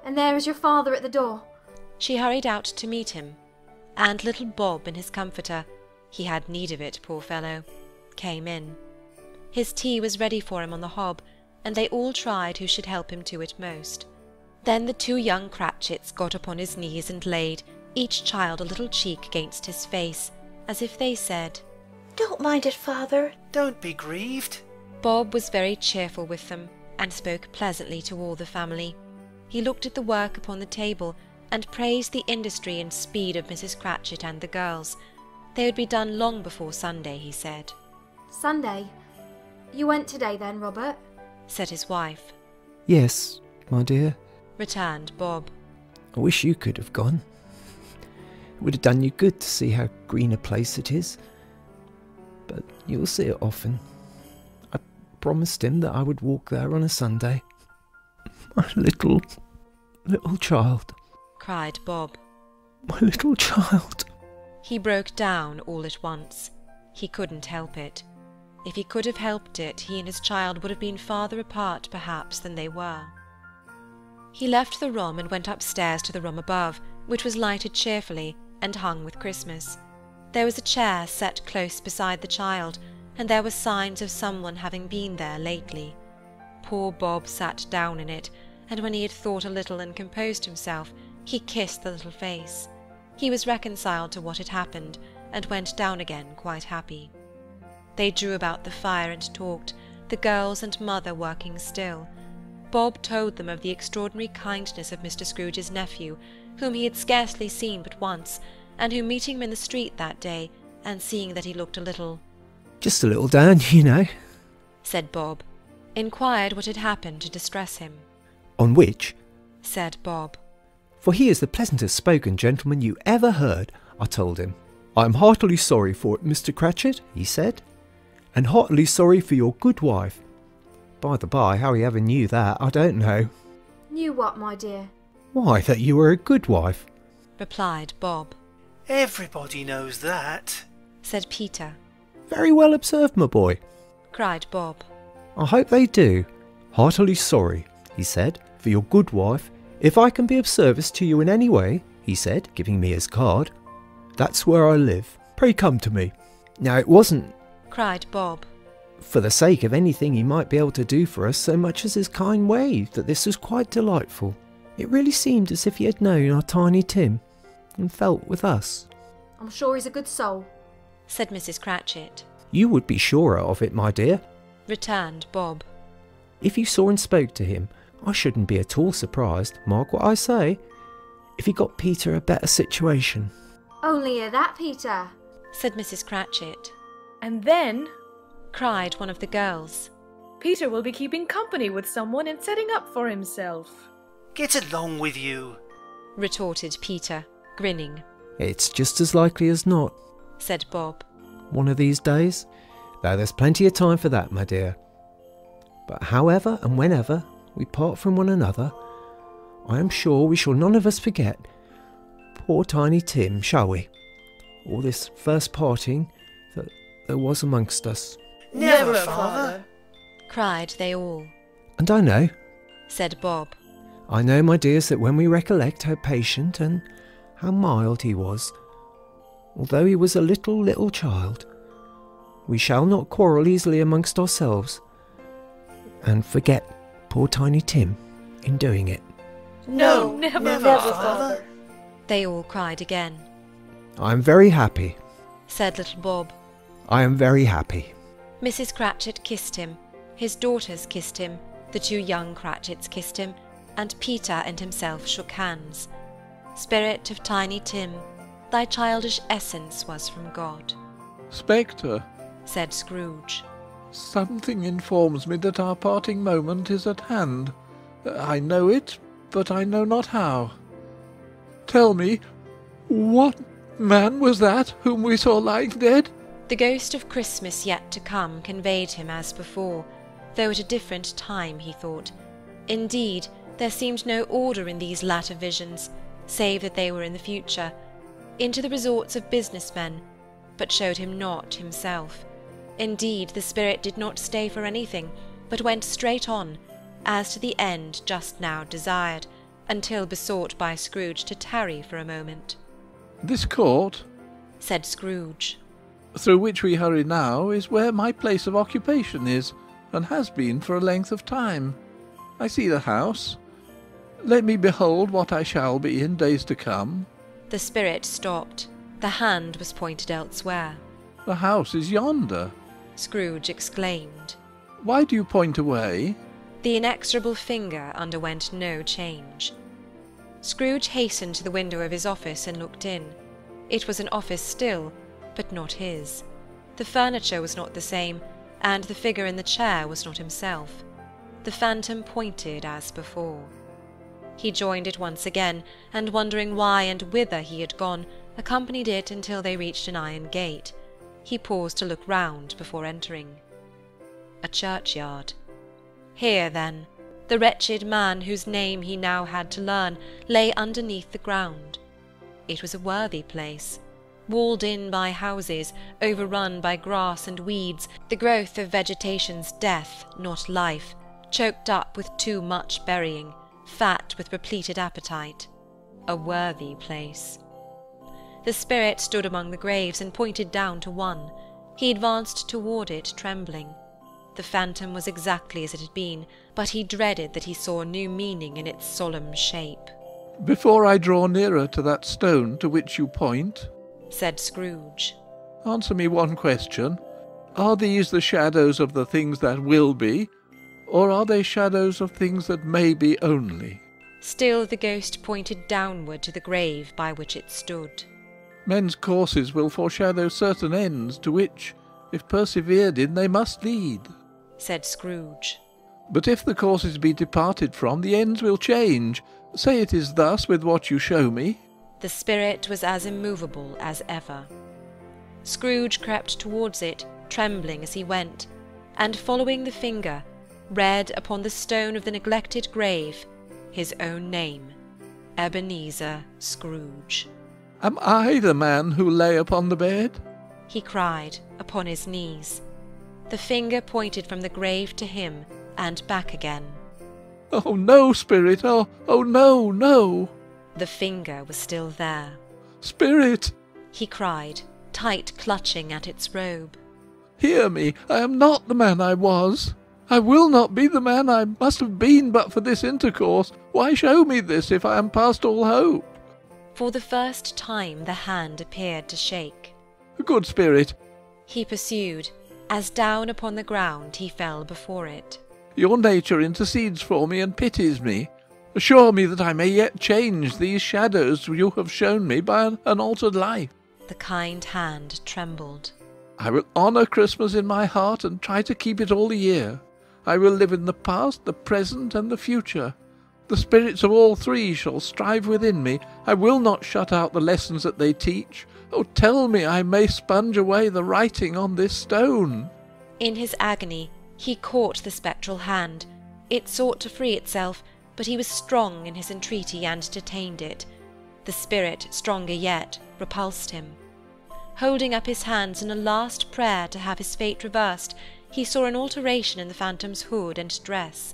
And there is your father at the door. She hurried out to meet him, and little Bob in his comforter, he had need of it, poor fellow, came in. His tea was ready for him on the hob, and they all tried who should help him to it most. Then the two young Cratchits got upon his knees and laid, each child a little cheek against his face, as if they said, Don't mind it, father. Don't be grieved. Bob was very cheerful with them, and spoke pleasantly to all the family. He looked at the work upon the table, and praised the industry and speed of Missus Cratchit and the girls. They would be done long before Sunday, he said. Sunday? You went today then, Robert? Said his wife. Yes, my dear, returned Bob. I wish you could have gone. It would have done you good to see how green a place it is. But you'll see it often. I promised him that I would walk there on a Sunday. My little, little child, cried Bob. My little child. He broke down all at once. He couldn't help it. If he could have helped it, he and his child would have been farther apart, perhaps, than they were. He left the room and went upstairs to the room above, which was lighted cheerfully and hung with Christmas. There was a chair set close beside the child, and there were signs of someone having been there lately. Poor Bob sat down in it, and when he had thought a little and composed himself, he kissed the little face. He was reconciled to what had happened, and went down again quite happy. They drew about the fire and talked, the girls and mother working still. Bob told them of the extraordinary kindness of Mister Scrooge's nephew, whom he had scarcely seen but once, and who, meeting him in the street that day, and seeing that he looked a little... Just a little down, you know, said Bob, inquired what had happened to distress him. On which, said Bob, for he is the pleasantest-spoken gentleman you ever heard, I told him. I am heartily sorry for it, Mister Cratchit, he said, and heartily sorry for your good wife. By the by, how he ever knew that, I don't know. Knew what, my dear? Why, that you were a good wife, replied Bob. Everybody knows that, said Peter. Very well observed, my boy, cried Bob. I hope they do. Heartily sorry, he said, for your good wife. If I can be of service to you in any way, he said, giving me his card, that's where I live. Pray come to me. Now it wasn't, cried Bob, for the sake of anything he might be able to do for us so much as his kind way, that this was quite delightful. It really seemed as if he had known our Tiny Tim, and felt with us. I'm sure he's a good soul, said Missus Cratchit. You would be surer of it, my dear, returned Bob. If you saw and spoke to him, I shouldn't be at all surprised, mark what I say, if he got Peter a better situation. Only hear that, Peter, said Missus Cratchit. And then, cried one of the girls, Peter will be keeping company with someone and setting up for himself. Get along with you, retorted Peter, grinning. It's just as likely as not, said Bob. One of these days, though there's plenty of time for that, my dear. But however and whenever we part from one another, I am sure we shall none of us forget poor Tiny Tim, shall we? Or this first parting that there was amongst us. Never, father, cried they all. And I know, said Bob, I know, my dears, that when we recollect how patient and how mild he was, although he was a little, little child, we shall not quarrel easily amongst ourselves, and forget poor Tiny Tim in doing it. No, never, never, father, they all cried again. I am very happy," said little Bob. "I am very happy." Missus Cratchit kissed him, his daughters kissed him, the two young Cratchits kissed him, and Peter and himself shook hands. Spirit of Tiny Tim, thy childish essence was from God. "Spectre," said Scrooge, "something informs me that our parting moment is at hand. I know it, but I know not how. Tell me, what man was that whom we saw lying dead?" The ghost of Christmas yet to come conveyed him as before, though at a different time, he thought. Indeed, there seemed no order in these latter visions, save that they were in the future, into the resorts of businessmen, but showed him not himself. Indeed, the spirit did not stay for anything, but went straight on, as to the end just now desired, until besought by Scrooge to tarry for a moment. "This court," said Scrooge, "through which we hurry now, is where my place of occupation is, and has been for a length of time. I see the house. Let me behold what I shall be in days to come." The spirit stopped. The hand was pointed elsewhere. "The house is yonder," Scrooge exclaimed. "Why do you point away?" The inexorable finger underwent no change. Scrooge hastened to the window of his office and looked in. It was an office still, but not his. The furniture was not the same, and the figure in the chair was not himself. The phantom pointed as before. He joined it once again, and wondering why and whither he had gone, accompanied it until they reached an iron gate. He paused to look round before entering. A churchyard. Here, then, the wretched man whose name he now had to learn lay underneath the ground. It was a worthy place, walled in by houses, overrun by grass and weeds, the growth of vegetation's death, not life, choked up with too much burying, fat with repleted appetite. A worthy place. The spirit stood among the graves and pointed down to one. He advanced toward it, trembling. The phantom was exactly as it had been, but he dreaded that he saw new meaning in its solemn shape. "Before I draw nearer to that stone to which you point," said Scrooge, "answer me one question. Are these the shadows of the things that will be, or are they shadows of things that may be only?" Still the ghost pointed downward to the grave by which it stood. "Men's courses will foreshadow certain ends to which, if persevered in, they must lead," said Scrooge. "But if the courses be departed from, the ends will change. Say it is thus with what you show me." The spirit was as immovable as ever. Scrooge crept towards it, trembling as he went, and following the finger, read upon the stone of the neglected grave his own name, Ebenezer Scrooge. "Am I the man who lay upon the bed?" he cried, upon his knees. The finger pointed from the grave to him, and back again. "Oh, no, Spirit! Oh, oh, no, no!" The finger was still there. "Spirit!" he cried, tight clutching at its robe. "Hear me! I am not the man I was. I will not be the man I must have been but for this intercourse. Why show me this if I am past all hope?" For the first time the hand appeared to shake. "Good Spirit," he pursued, as down upon the ground he fell before it, "your nature intercedes for me and pities me. Assure me that I may yet change these shadows you have shown me by an, an altered life." The kind hand trembled. "I will honour Christmas in my heart and try to keep it all the year. I will live in the past, the present, and the future. The spirits of all three shall strive within me. I will not shut out the lessons that they teach. Oh, tell me I may sponge away the writing on this stone." In his agony he caught the spectral hand. It sought to free itself, but he was strong in his entreaty and detained it. The spirit, stronger yet, repulsed him. Holding up his hands in a last prayer to have his fate reversed, he saw an alteration in the phantom's hood and dress.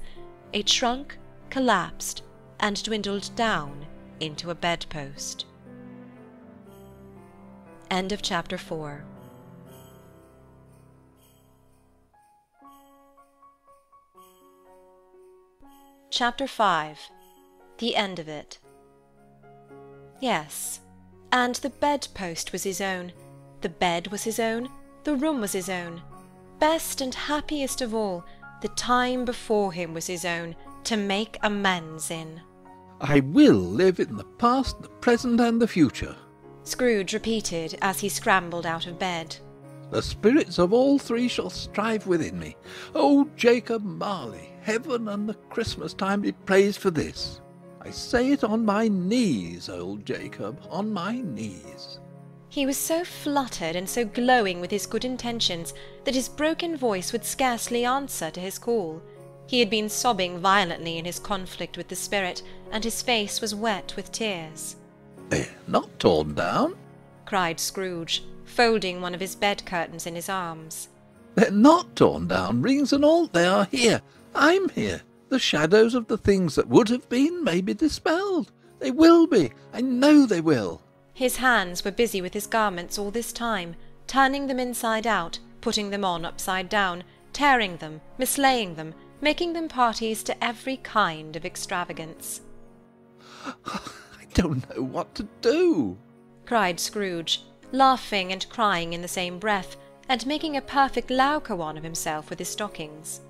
It shrunk, collapsed, and dwindled down into a bedpost. End of chapter four. Chapter five. The End of It. Yes, and the bedpost was his own, the bed was his own, the room was his own. Best and happiest of all, the time before him was his own, to make amends in. I will live in the past, the present, and the future, Scrooge repeated as he scrambled out of bed. The spirits of all three shall strive within me. Oh, Jacob Marley, heaven and the Christmas time be praised for this. I say it on my knees, old Jacob, on my knees. He was so fluttered and so glowing with his good intentions that his broken voice would scarcely answer to his call. He had been sobbing violently in his conflict with the spirit, and his face was wet with tears. Eh, not torn down, cried Scrooge, folding one of his bed-curtains in his arms. They're not torn down, rings and all. They are here. I'm here. The shadows of the things that would have been may be dispelled. They will be. I know they will. His hands were busy with his garments all this time, turning them inside out, putting them on upside down, tearing them, mislaying them, making them parties to every kind of extravagance. I don't know what to do, cried Scrooge, laughing and crying in the same breath, and making a perfect Laocoon of himself with his stockings.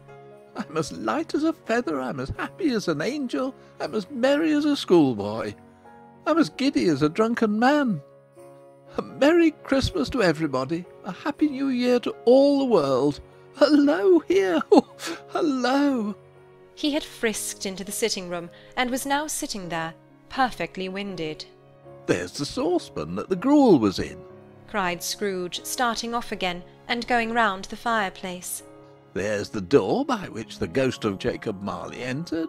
I'm as light as a feather, I'm as happy as an angel, I'm as merry as a schoolboy, I'm as giddy as a drunken man. A merry Christmas to everybody, a happy new year to all the world. Hello here, oh, hello! He had frisked into the sitting-room, and was now sitting there, perfectly winded. There's the saucepan that the gruel was in, cried Scrooge, starting off again and going round the fireplace. There's the door by which the ghost of Jacob Marley entered.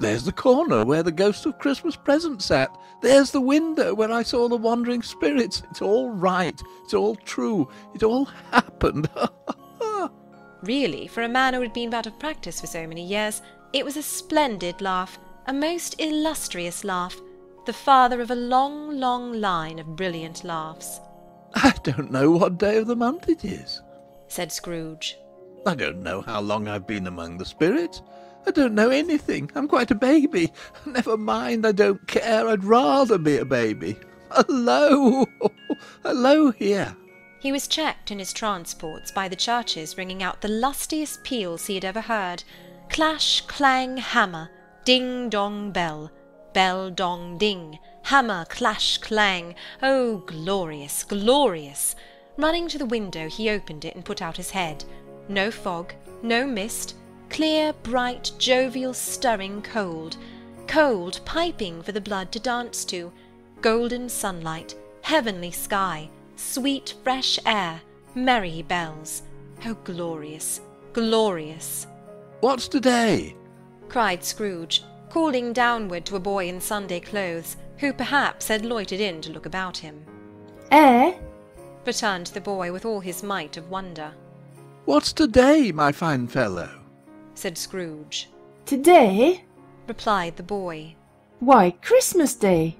There's the corner where the ghost of Christmas present sat. There's the window where I saw the wandering spirits. It's all right, it's all true, it all happened. Really, for a man who had been out of practice for so many years, it was a splendid laugh, a most illustrious laugh, the father of a long, long line of brilliant laughs. I don't know what day of the month it is, said Scrooge. I don't know how long I've been among the spirits. I don't know anything. I'm quite a baby. Never mind, I don't care. I'd rather be a baby. Hello! Hello here! He was checked in his transports by the churches ringing out the lustiest peals he had ever heard. Clash, clang, hammer, ding, dong, bell, bell, dong, ding, hammer, clash, clang. Oh, glorious, glorious! Running to the window, he opened it and put out his head. No fog, no mist, clear, bright, jovial, stirring cold. Cold, piping for the blood to dance to. Golden sunlight, heavenly sky. Sweet, fresh air, merry bells. How glorious, glorious! What's today? Cried Scrooge, calling downward to a boy in Sunday clothes, who perhaps had loitered in to look about him. Eh? returned the boy with all his might of wonder. What's today, my fine fellow? Said Scrooge. Today? Replied the boy. Why, Christmas Day!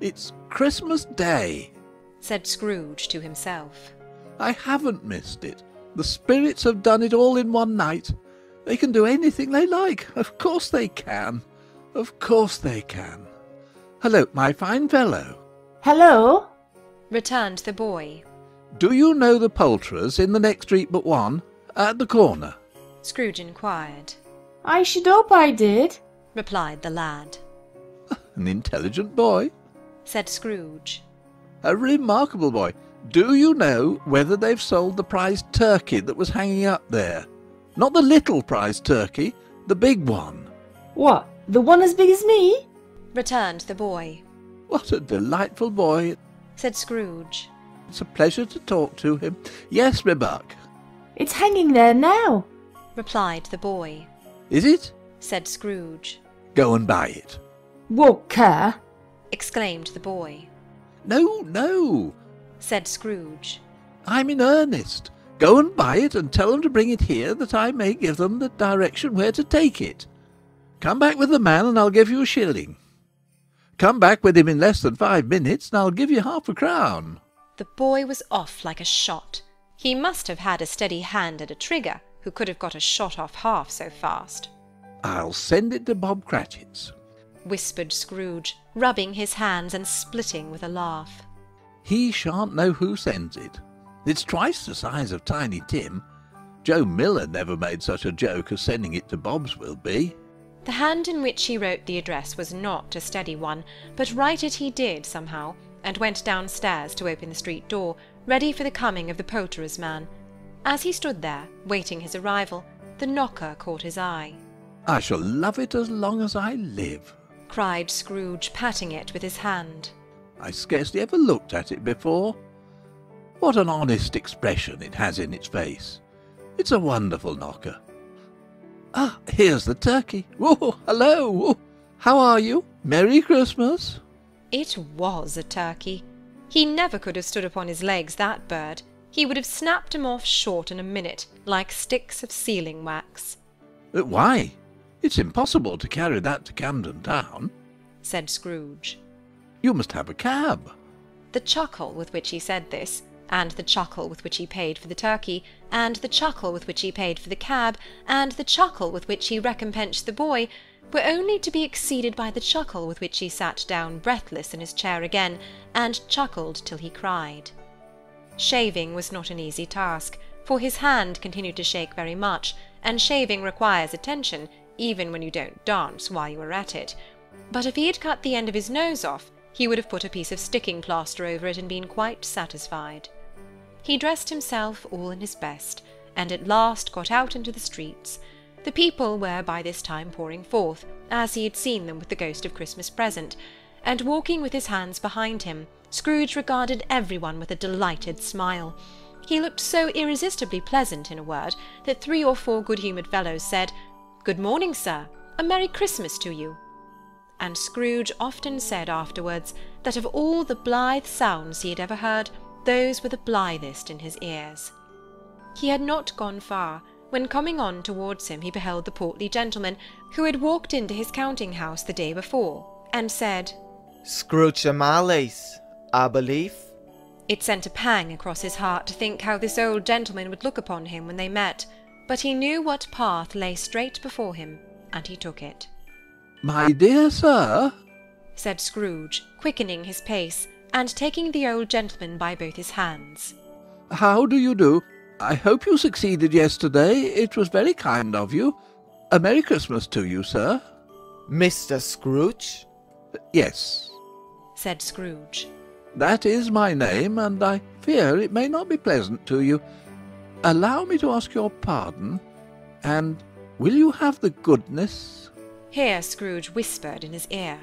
It's Christmas Day! Said Scrooge to himself. I haven't missed it. The spirits have done it all in one night. They can do anything they like. Of course they can. Of course they can. Hello, my fine fellow. Hello, returned the boy. Do you know the poulterers in the next street but one, at the corner? Scrooge inquired. I should hope I did, replied the lad. An intelligent boy, said Scrooge. A remarkable boy. Do you know whether they've sold the prize turkey that was hanging up there? Not the little prize turkey, the big one. What, the one as big as me? Returned the boy. What a delightful boy, said Scrooge. It's a pleasure to talk to him. Yes, Rebuck. It's hanging there now, replied the boy. Is it? Said Scrooge. Go and buy it. Won't care, exclaimed the boy. No, no, said Scrooge. I'm in earnest. Go and buy it and tell them to bring it here that I may give them the direction where to take it. Come back with the man and I'll give you a shilling. Come back with him in less than five minutes and I'll give you half a crown. The boy was off like a shot. He must have had a steady hand at a trigger who could have got a shot off half so fast. I'll send it to Bob Cratchit's, whispered Scrooge, rubbing his hands and splitting with a laugh. He shan't know who sends it. It's twice the size of Tiny Tim. Joe Miller never made such a joke as sending it to Bob's will be. The hand in which he wrote the address was not a steady one, but write it he did somehow, and went downstairs to open the street door, ready for the coming of the poulterer's man. As he stood there, waiting his arrival, the knocker caught his eye. I shall love it as long as I live, cried Scrooge, patting it with his hand. I scarcely ever looked at it before. What an honest expression it has in its face. It's a wonderful knocker. Ah, here's the turkey. Oh, hello! Oh, how are you? Merry Christmas! It was a turkey. He never could have stood upon his legs, that bird. He would have snapped him off short in a minute, like sticks of sealing wax. Uh, why? It's impossible to carry that to Camden Town, said Scrooge. You must have a cab. The chuckle with which he said this, and the chuckle with which he paid for the turkey, and the chuckle with which he paid for the cab, and the chuckle with which he recompensed the boy, were only to be exceeded by the chuckle with which he sat down breathless in his chair again, and chuckled till he cried. Shaving was not an easy task, for his hand continued to shake very much, and shaving requires attention, even when you don't dance while you are at it. But if he had cut the end of his nose off, he would have put a piece of sticking plaster over it and been quite satisfied. He dressed himself all in his best, and at last got out into the streets. The people were by this time pouring forth, as he had seen them with the Ghost of Christmas Present, and walking with his hands behind him, Scrooge regarded everyone with a delighted smile. He looked so irresistibly pleasant, in a word, that three or four good-humoured fellows said, "Good morning, sir. A Merry Christmas to you." And Scrooge often said afterwards that of all the blithe sounds he had ever heard, those were the blithest in his ears. He had not gone far, when coming on towards him he beheld the portly gentleman who had walked into his counting-house the day before, and said, "Scrooge Marley's, I believe." It sent a pang across his heart to think how this old gentleman would look upon him when they met, but he knew what path lay straight before him, and he took it. "My dear sir," said Scrooge, quickening his pace, and taking the old gentleman by both his hands. "How do you do? I hope you succeeded yesterday. It was very kind of you. A Merry Christmas to you, sir." "Mister Scrooge?" "Yes," said Scrooge. "That is my name, and I fear it may not be pleasant to you. Allow me to ask your pardon, and will you have the goodness—" Here Scrooge whispered in his ear.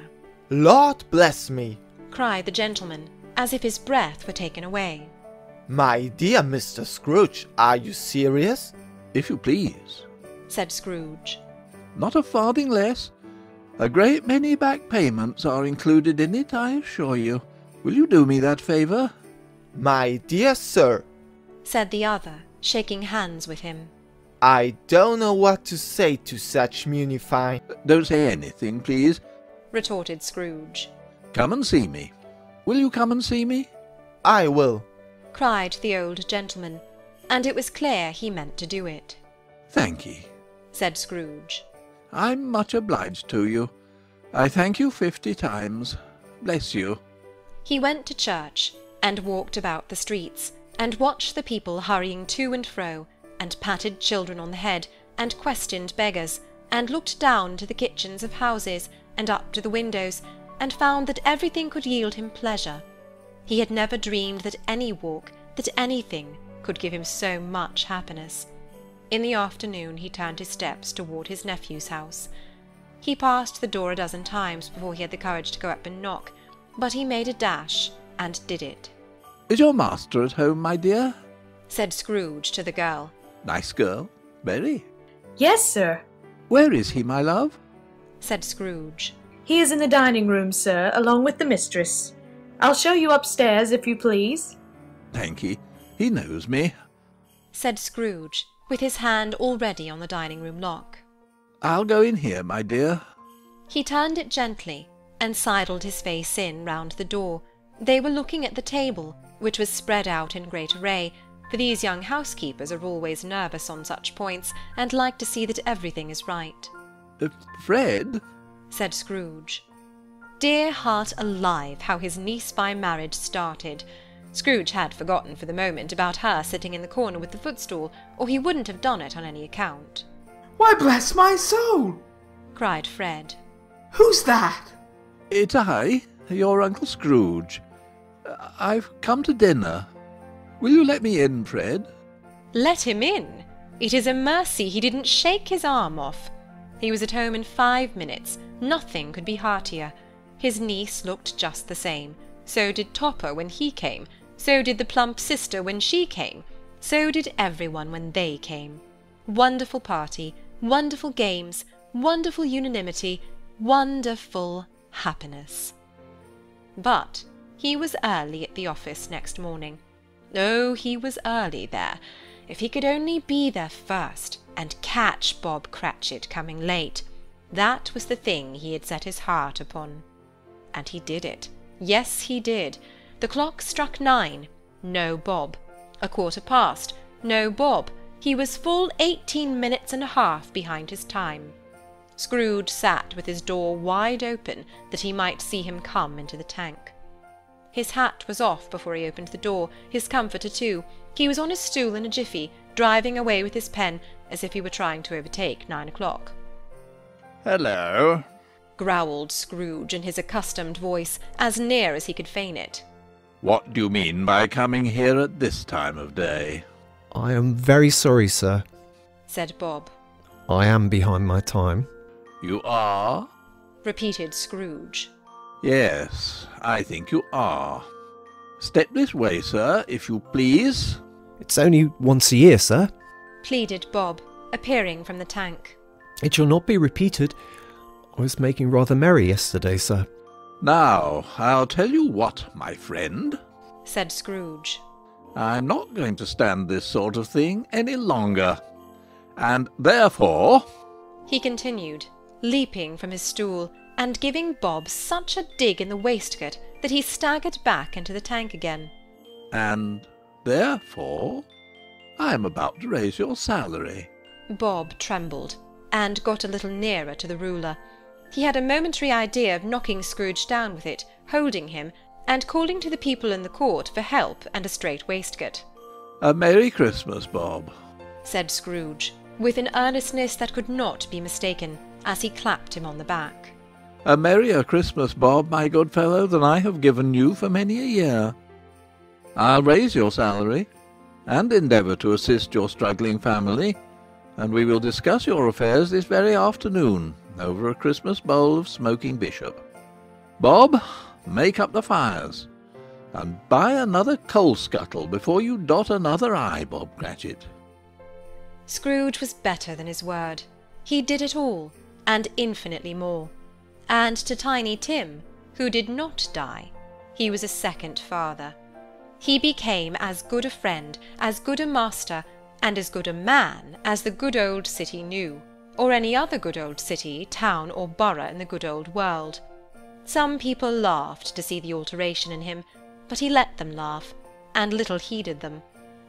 "Lord bless me!" cried the gentleman, as if his breath were taken away. "My dear Mister Scrooge, are you serious?" "If you please," said Scrooge. "Not a farthing less. A great many back payments are included in it, I assure you. Will you do me that favour?" "My dear sir," said the other, shaking hands with him, "I don't know what to say to such munify—" "Don't say anything, please," retorted Scrooge. "Come and see me. Will you come and see me?" "I will," cried the old gentleman, and it was clear he meant to do it. "Thank ye," said Scrooge. "I'm much obliged to you. I thank you fifty times. Bless you." He went to church, and walked about the streets, and watched the people hurrying to and fro, and patted children on the head, and questioned beggars, and looked down to the kitchens of houses, and up to the windows, and found that everything could yield him pleasure. He had never dreamed that any walk, that anything, could give him so much happiness. In the afternoon he turned his steps toward his nephew's house. He passed the door a dozen times before he had the courage to go up and knock, but he made a dash, and did it. "Is your master at home, my dear?" said Scrooge to the girl. "Nice girl, very." "Yes, sir." "Where is he, my love?" said Scrooge. "He is in the dining-room, sir, along with the mistress. I'll show you upstairs, if you please." "Thank ye. He knows me," said Scrooge, with his hand already on the dining-room lock. "I'll go in here, my dear." He turned it gently, and sidled his face in round the door. They were looking at the table, which was spread out in great array, for these young housekeepers are always nervous on such points, and like to see that everything is right. "Uh, Fred," said Scrooge. dear heart alive, how his niece by marriage started. Scrooge had forgotten for the moment about her sitting in the corner with the footstool, or he wouldn't have done it on any account. "Why, bless my soul!" cried Fred. "Who's that?" "It's I, your Uncle Scrooge. I've come to dinner. Will you let me in, Fred?" Let him in! It is a mercy he didn't shake his arm off. He was at home in five minutes. Nothing could be heartier. His niece looked just the same. So did Topper when he came. So did the plump sister when she came. So did everyone when they came. Wonderful party, wonderful games, wonderful unanimity, wonderful happiness. But he was early at the office next morning. Oh, he was early there. If he could only be there first, and catch Bob Cratchit coming late. That was the thing he had set his heart upon. And he did it. Yes, he did. The clock struck nine. No Bob. A quarter past. No Bob. He was full eighteen minutes and a half behind his time. Scrooge sat with his door wide open, that he might see him come into the tank. His hat was off before he opened the door, his comforter too. He was on his stool in a jiffy, driving away with his pen, as if he were trying to overtake nine o'clock. "Hello," growled Scrooge in his accustomed voice, as near as he could feign it. "What do you mean by coming here at this time of day?" "I am very sorry, sir," said Bob. "I am behind my time." "You are?" repeated Scrooge. "Yes, I think you are. Step this way, sir, if you please." "It's only once a year, sir," pleaded Bob, appearing from the tank. "It shall not be repeated. I was making rather merry yesterday, sir." "Now, I'll tell you what, my friend," said Scrooge. "I'm not going to stand this sort of thing any longer. And therefore," he continued, leaping from his stool, and giving Bob such a dig in the waistcoat that he staggered back into the tank again. "And therefore I am about to raise your salary." Bob trembled, and got a little nearer to the ruler. He had a momentary idea of knocking Scrooge down with it, holding him, and calling to the people in the court for help and a straight waistcoat. "A Merry Christmas, Bob," said Scrooge, with an earnestness that could not be mistaken, as he clapped him on the back. "A merrier Christmas, Bob, my good fellow, than I have given you for many a year. I'll raise your salary, and endeavour to assist your struggling family, and we will discuss your affairs this very afternoon, over a Christmas bowl of smoking bishop. Bob, make up the fires, and buy another coal scuttle before you dot another I, Bob Cratchit." Scrooge was better than his word. He did it all, and infinitely more. And to Tiny Tim, who did not die, he was a second father. He became as good a friend, as good a master, and as good a man as the good old city knew, or any other good old city, town, or borough in the good old world. Some people laughed to see the alteration in him, but he let them laugh, and little heeded them,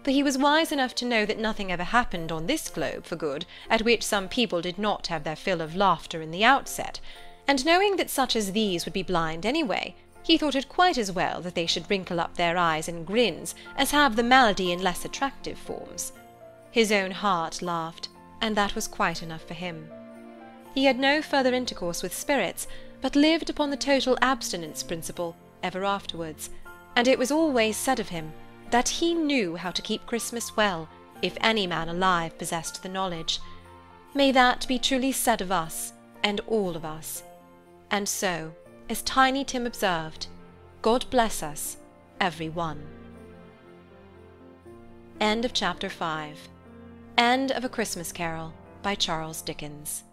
for he was wise enough to know that nothing ever happened on this globe for good, at which some people did not have their fill of laughter in the outset, and knowing that such as these would be blind anyway, he thought it quite as well that they should wrinkle up their eyes in grins as have the malady in less attractive forms. His own heart laughed, and that was quite enough for him. He had no further intercourse with spirits, but lived upon the total abstinence principle ever afterwards, and it was always said of him that he knew how to keep Christmas well, if any man alive possessed the knowledge. May that be truly said of us, and all of us. And so, as Tiny Tim observed, God bless us, every one. End of Chapter five. End of A Christmas Carol by Charles Dickens.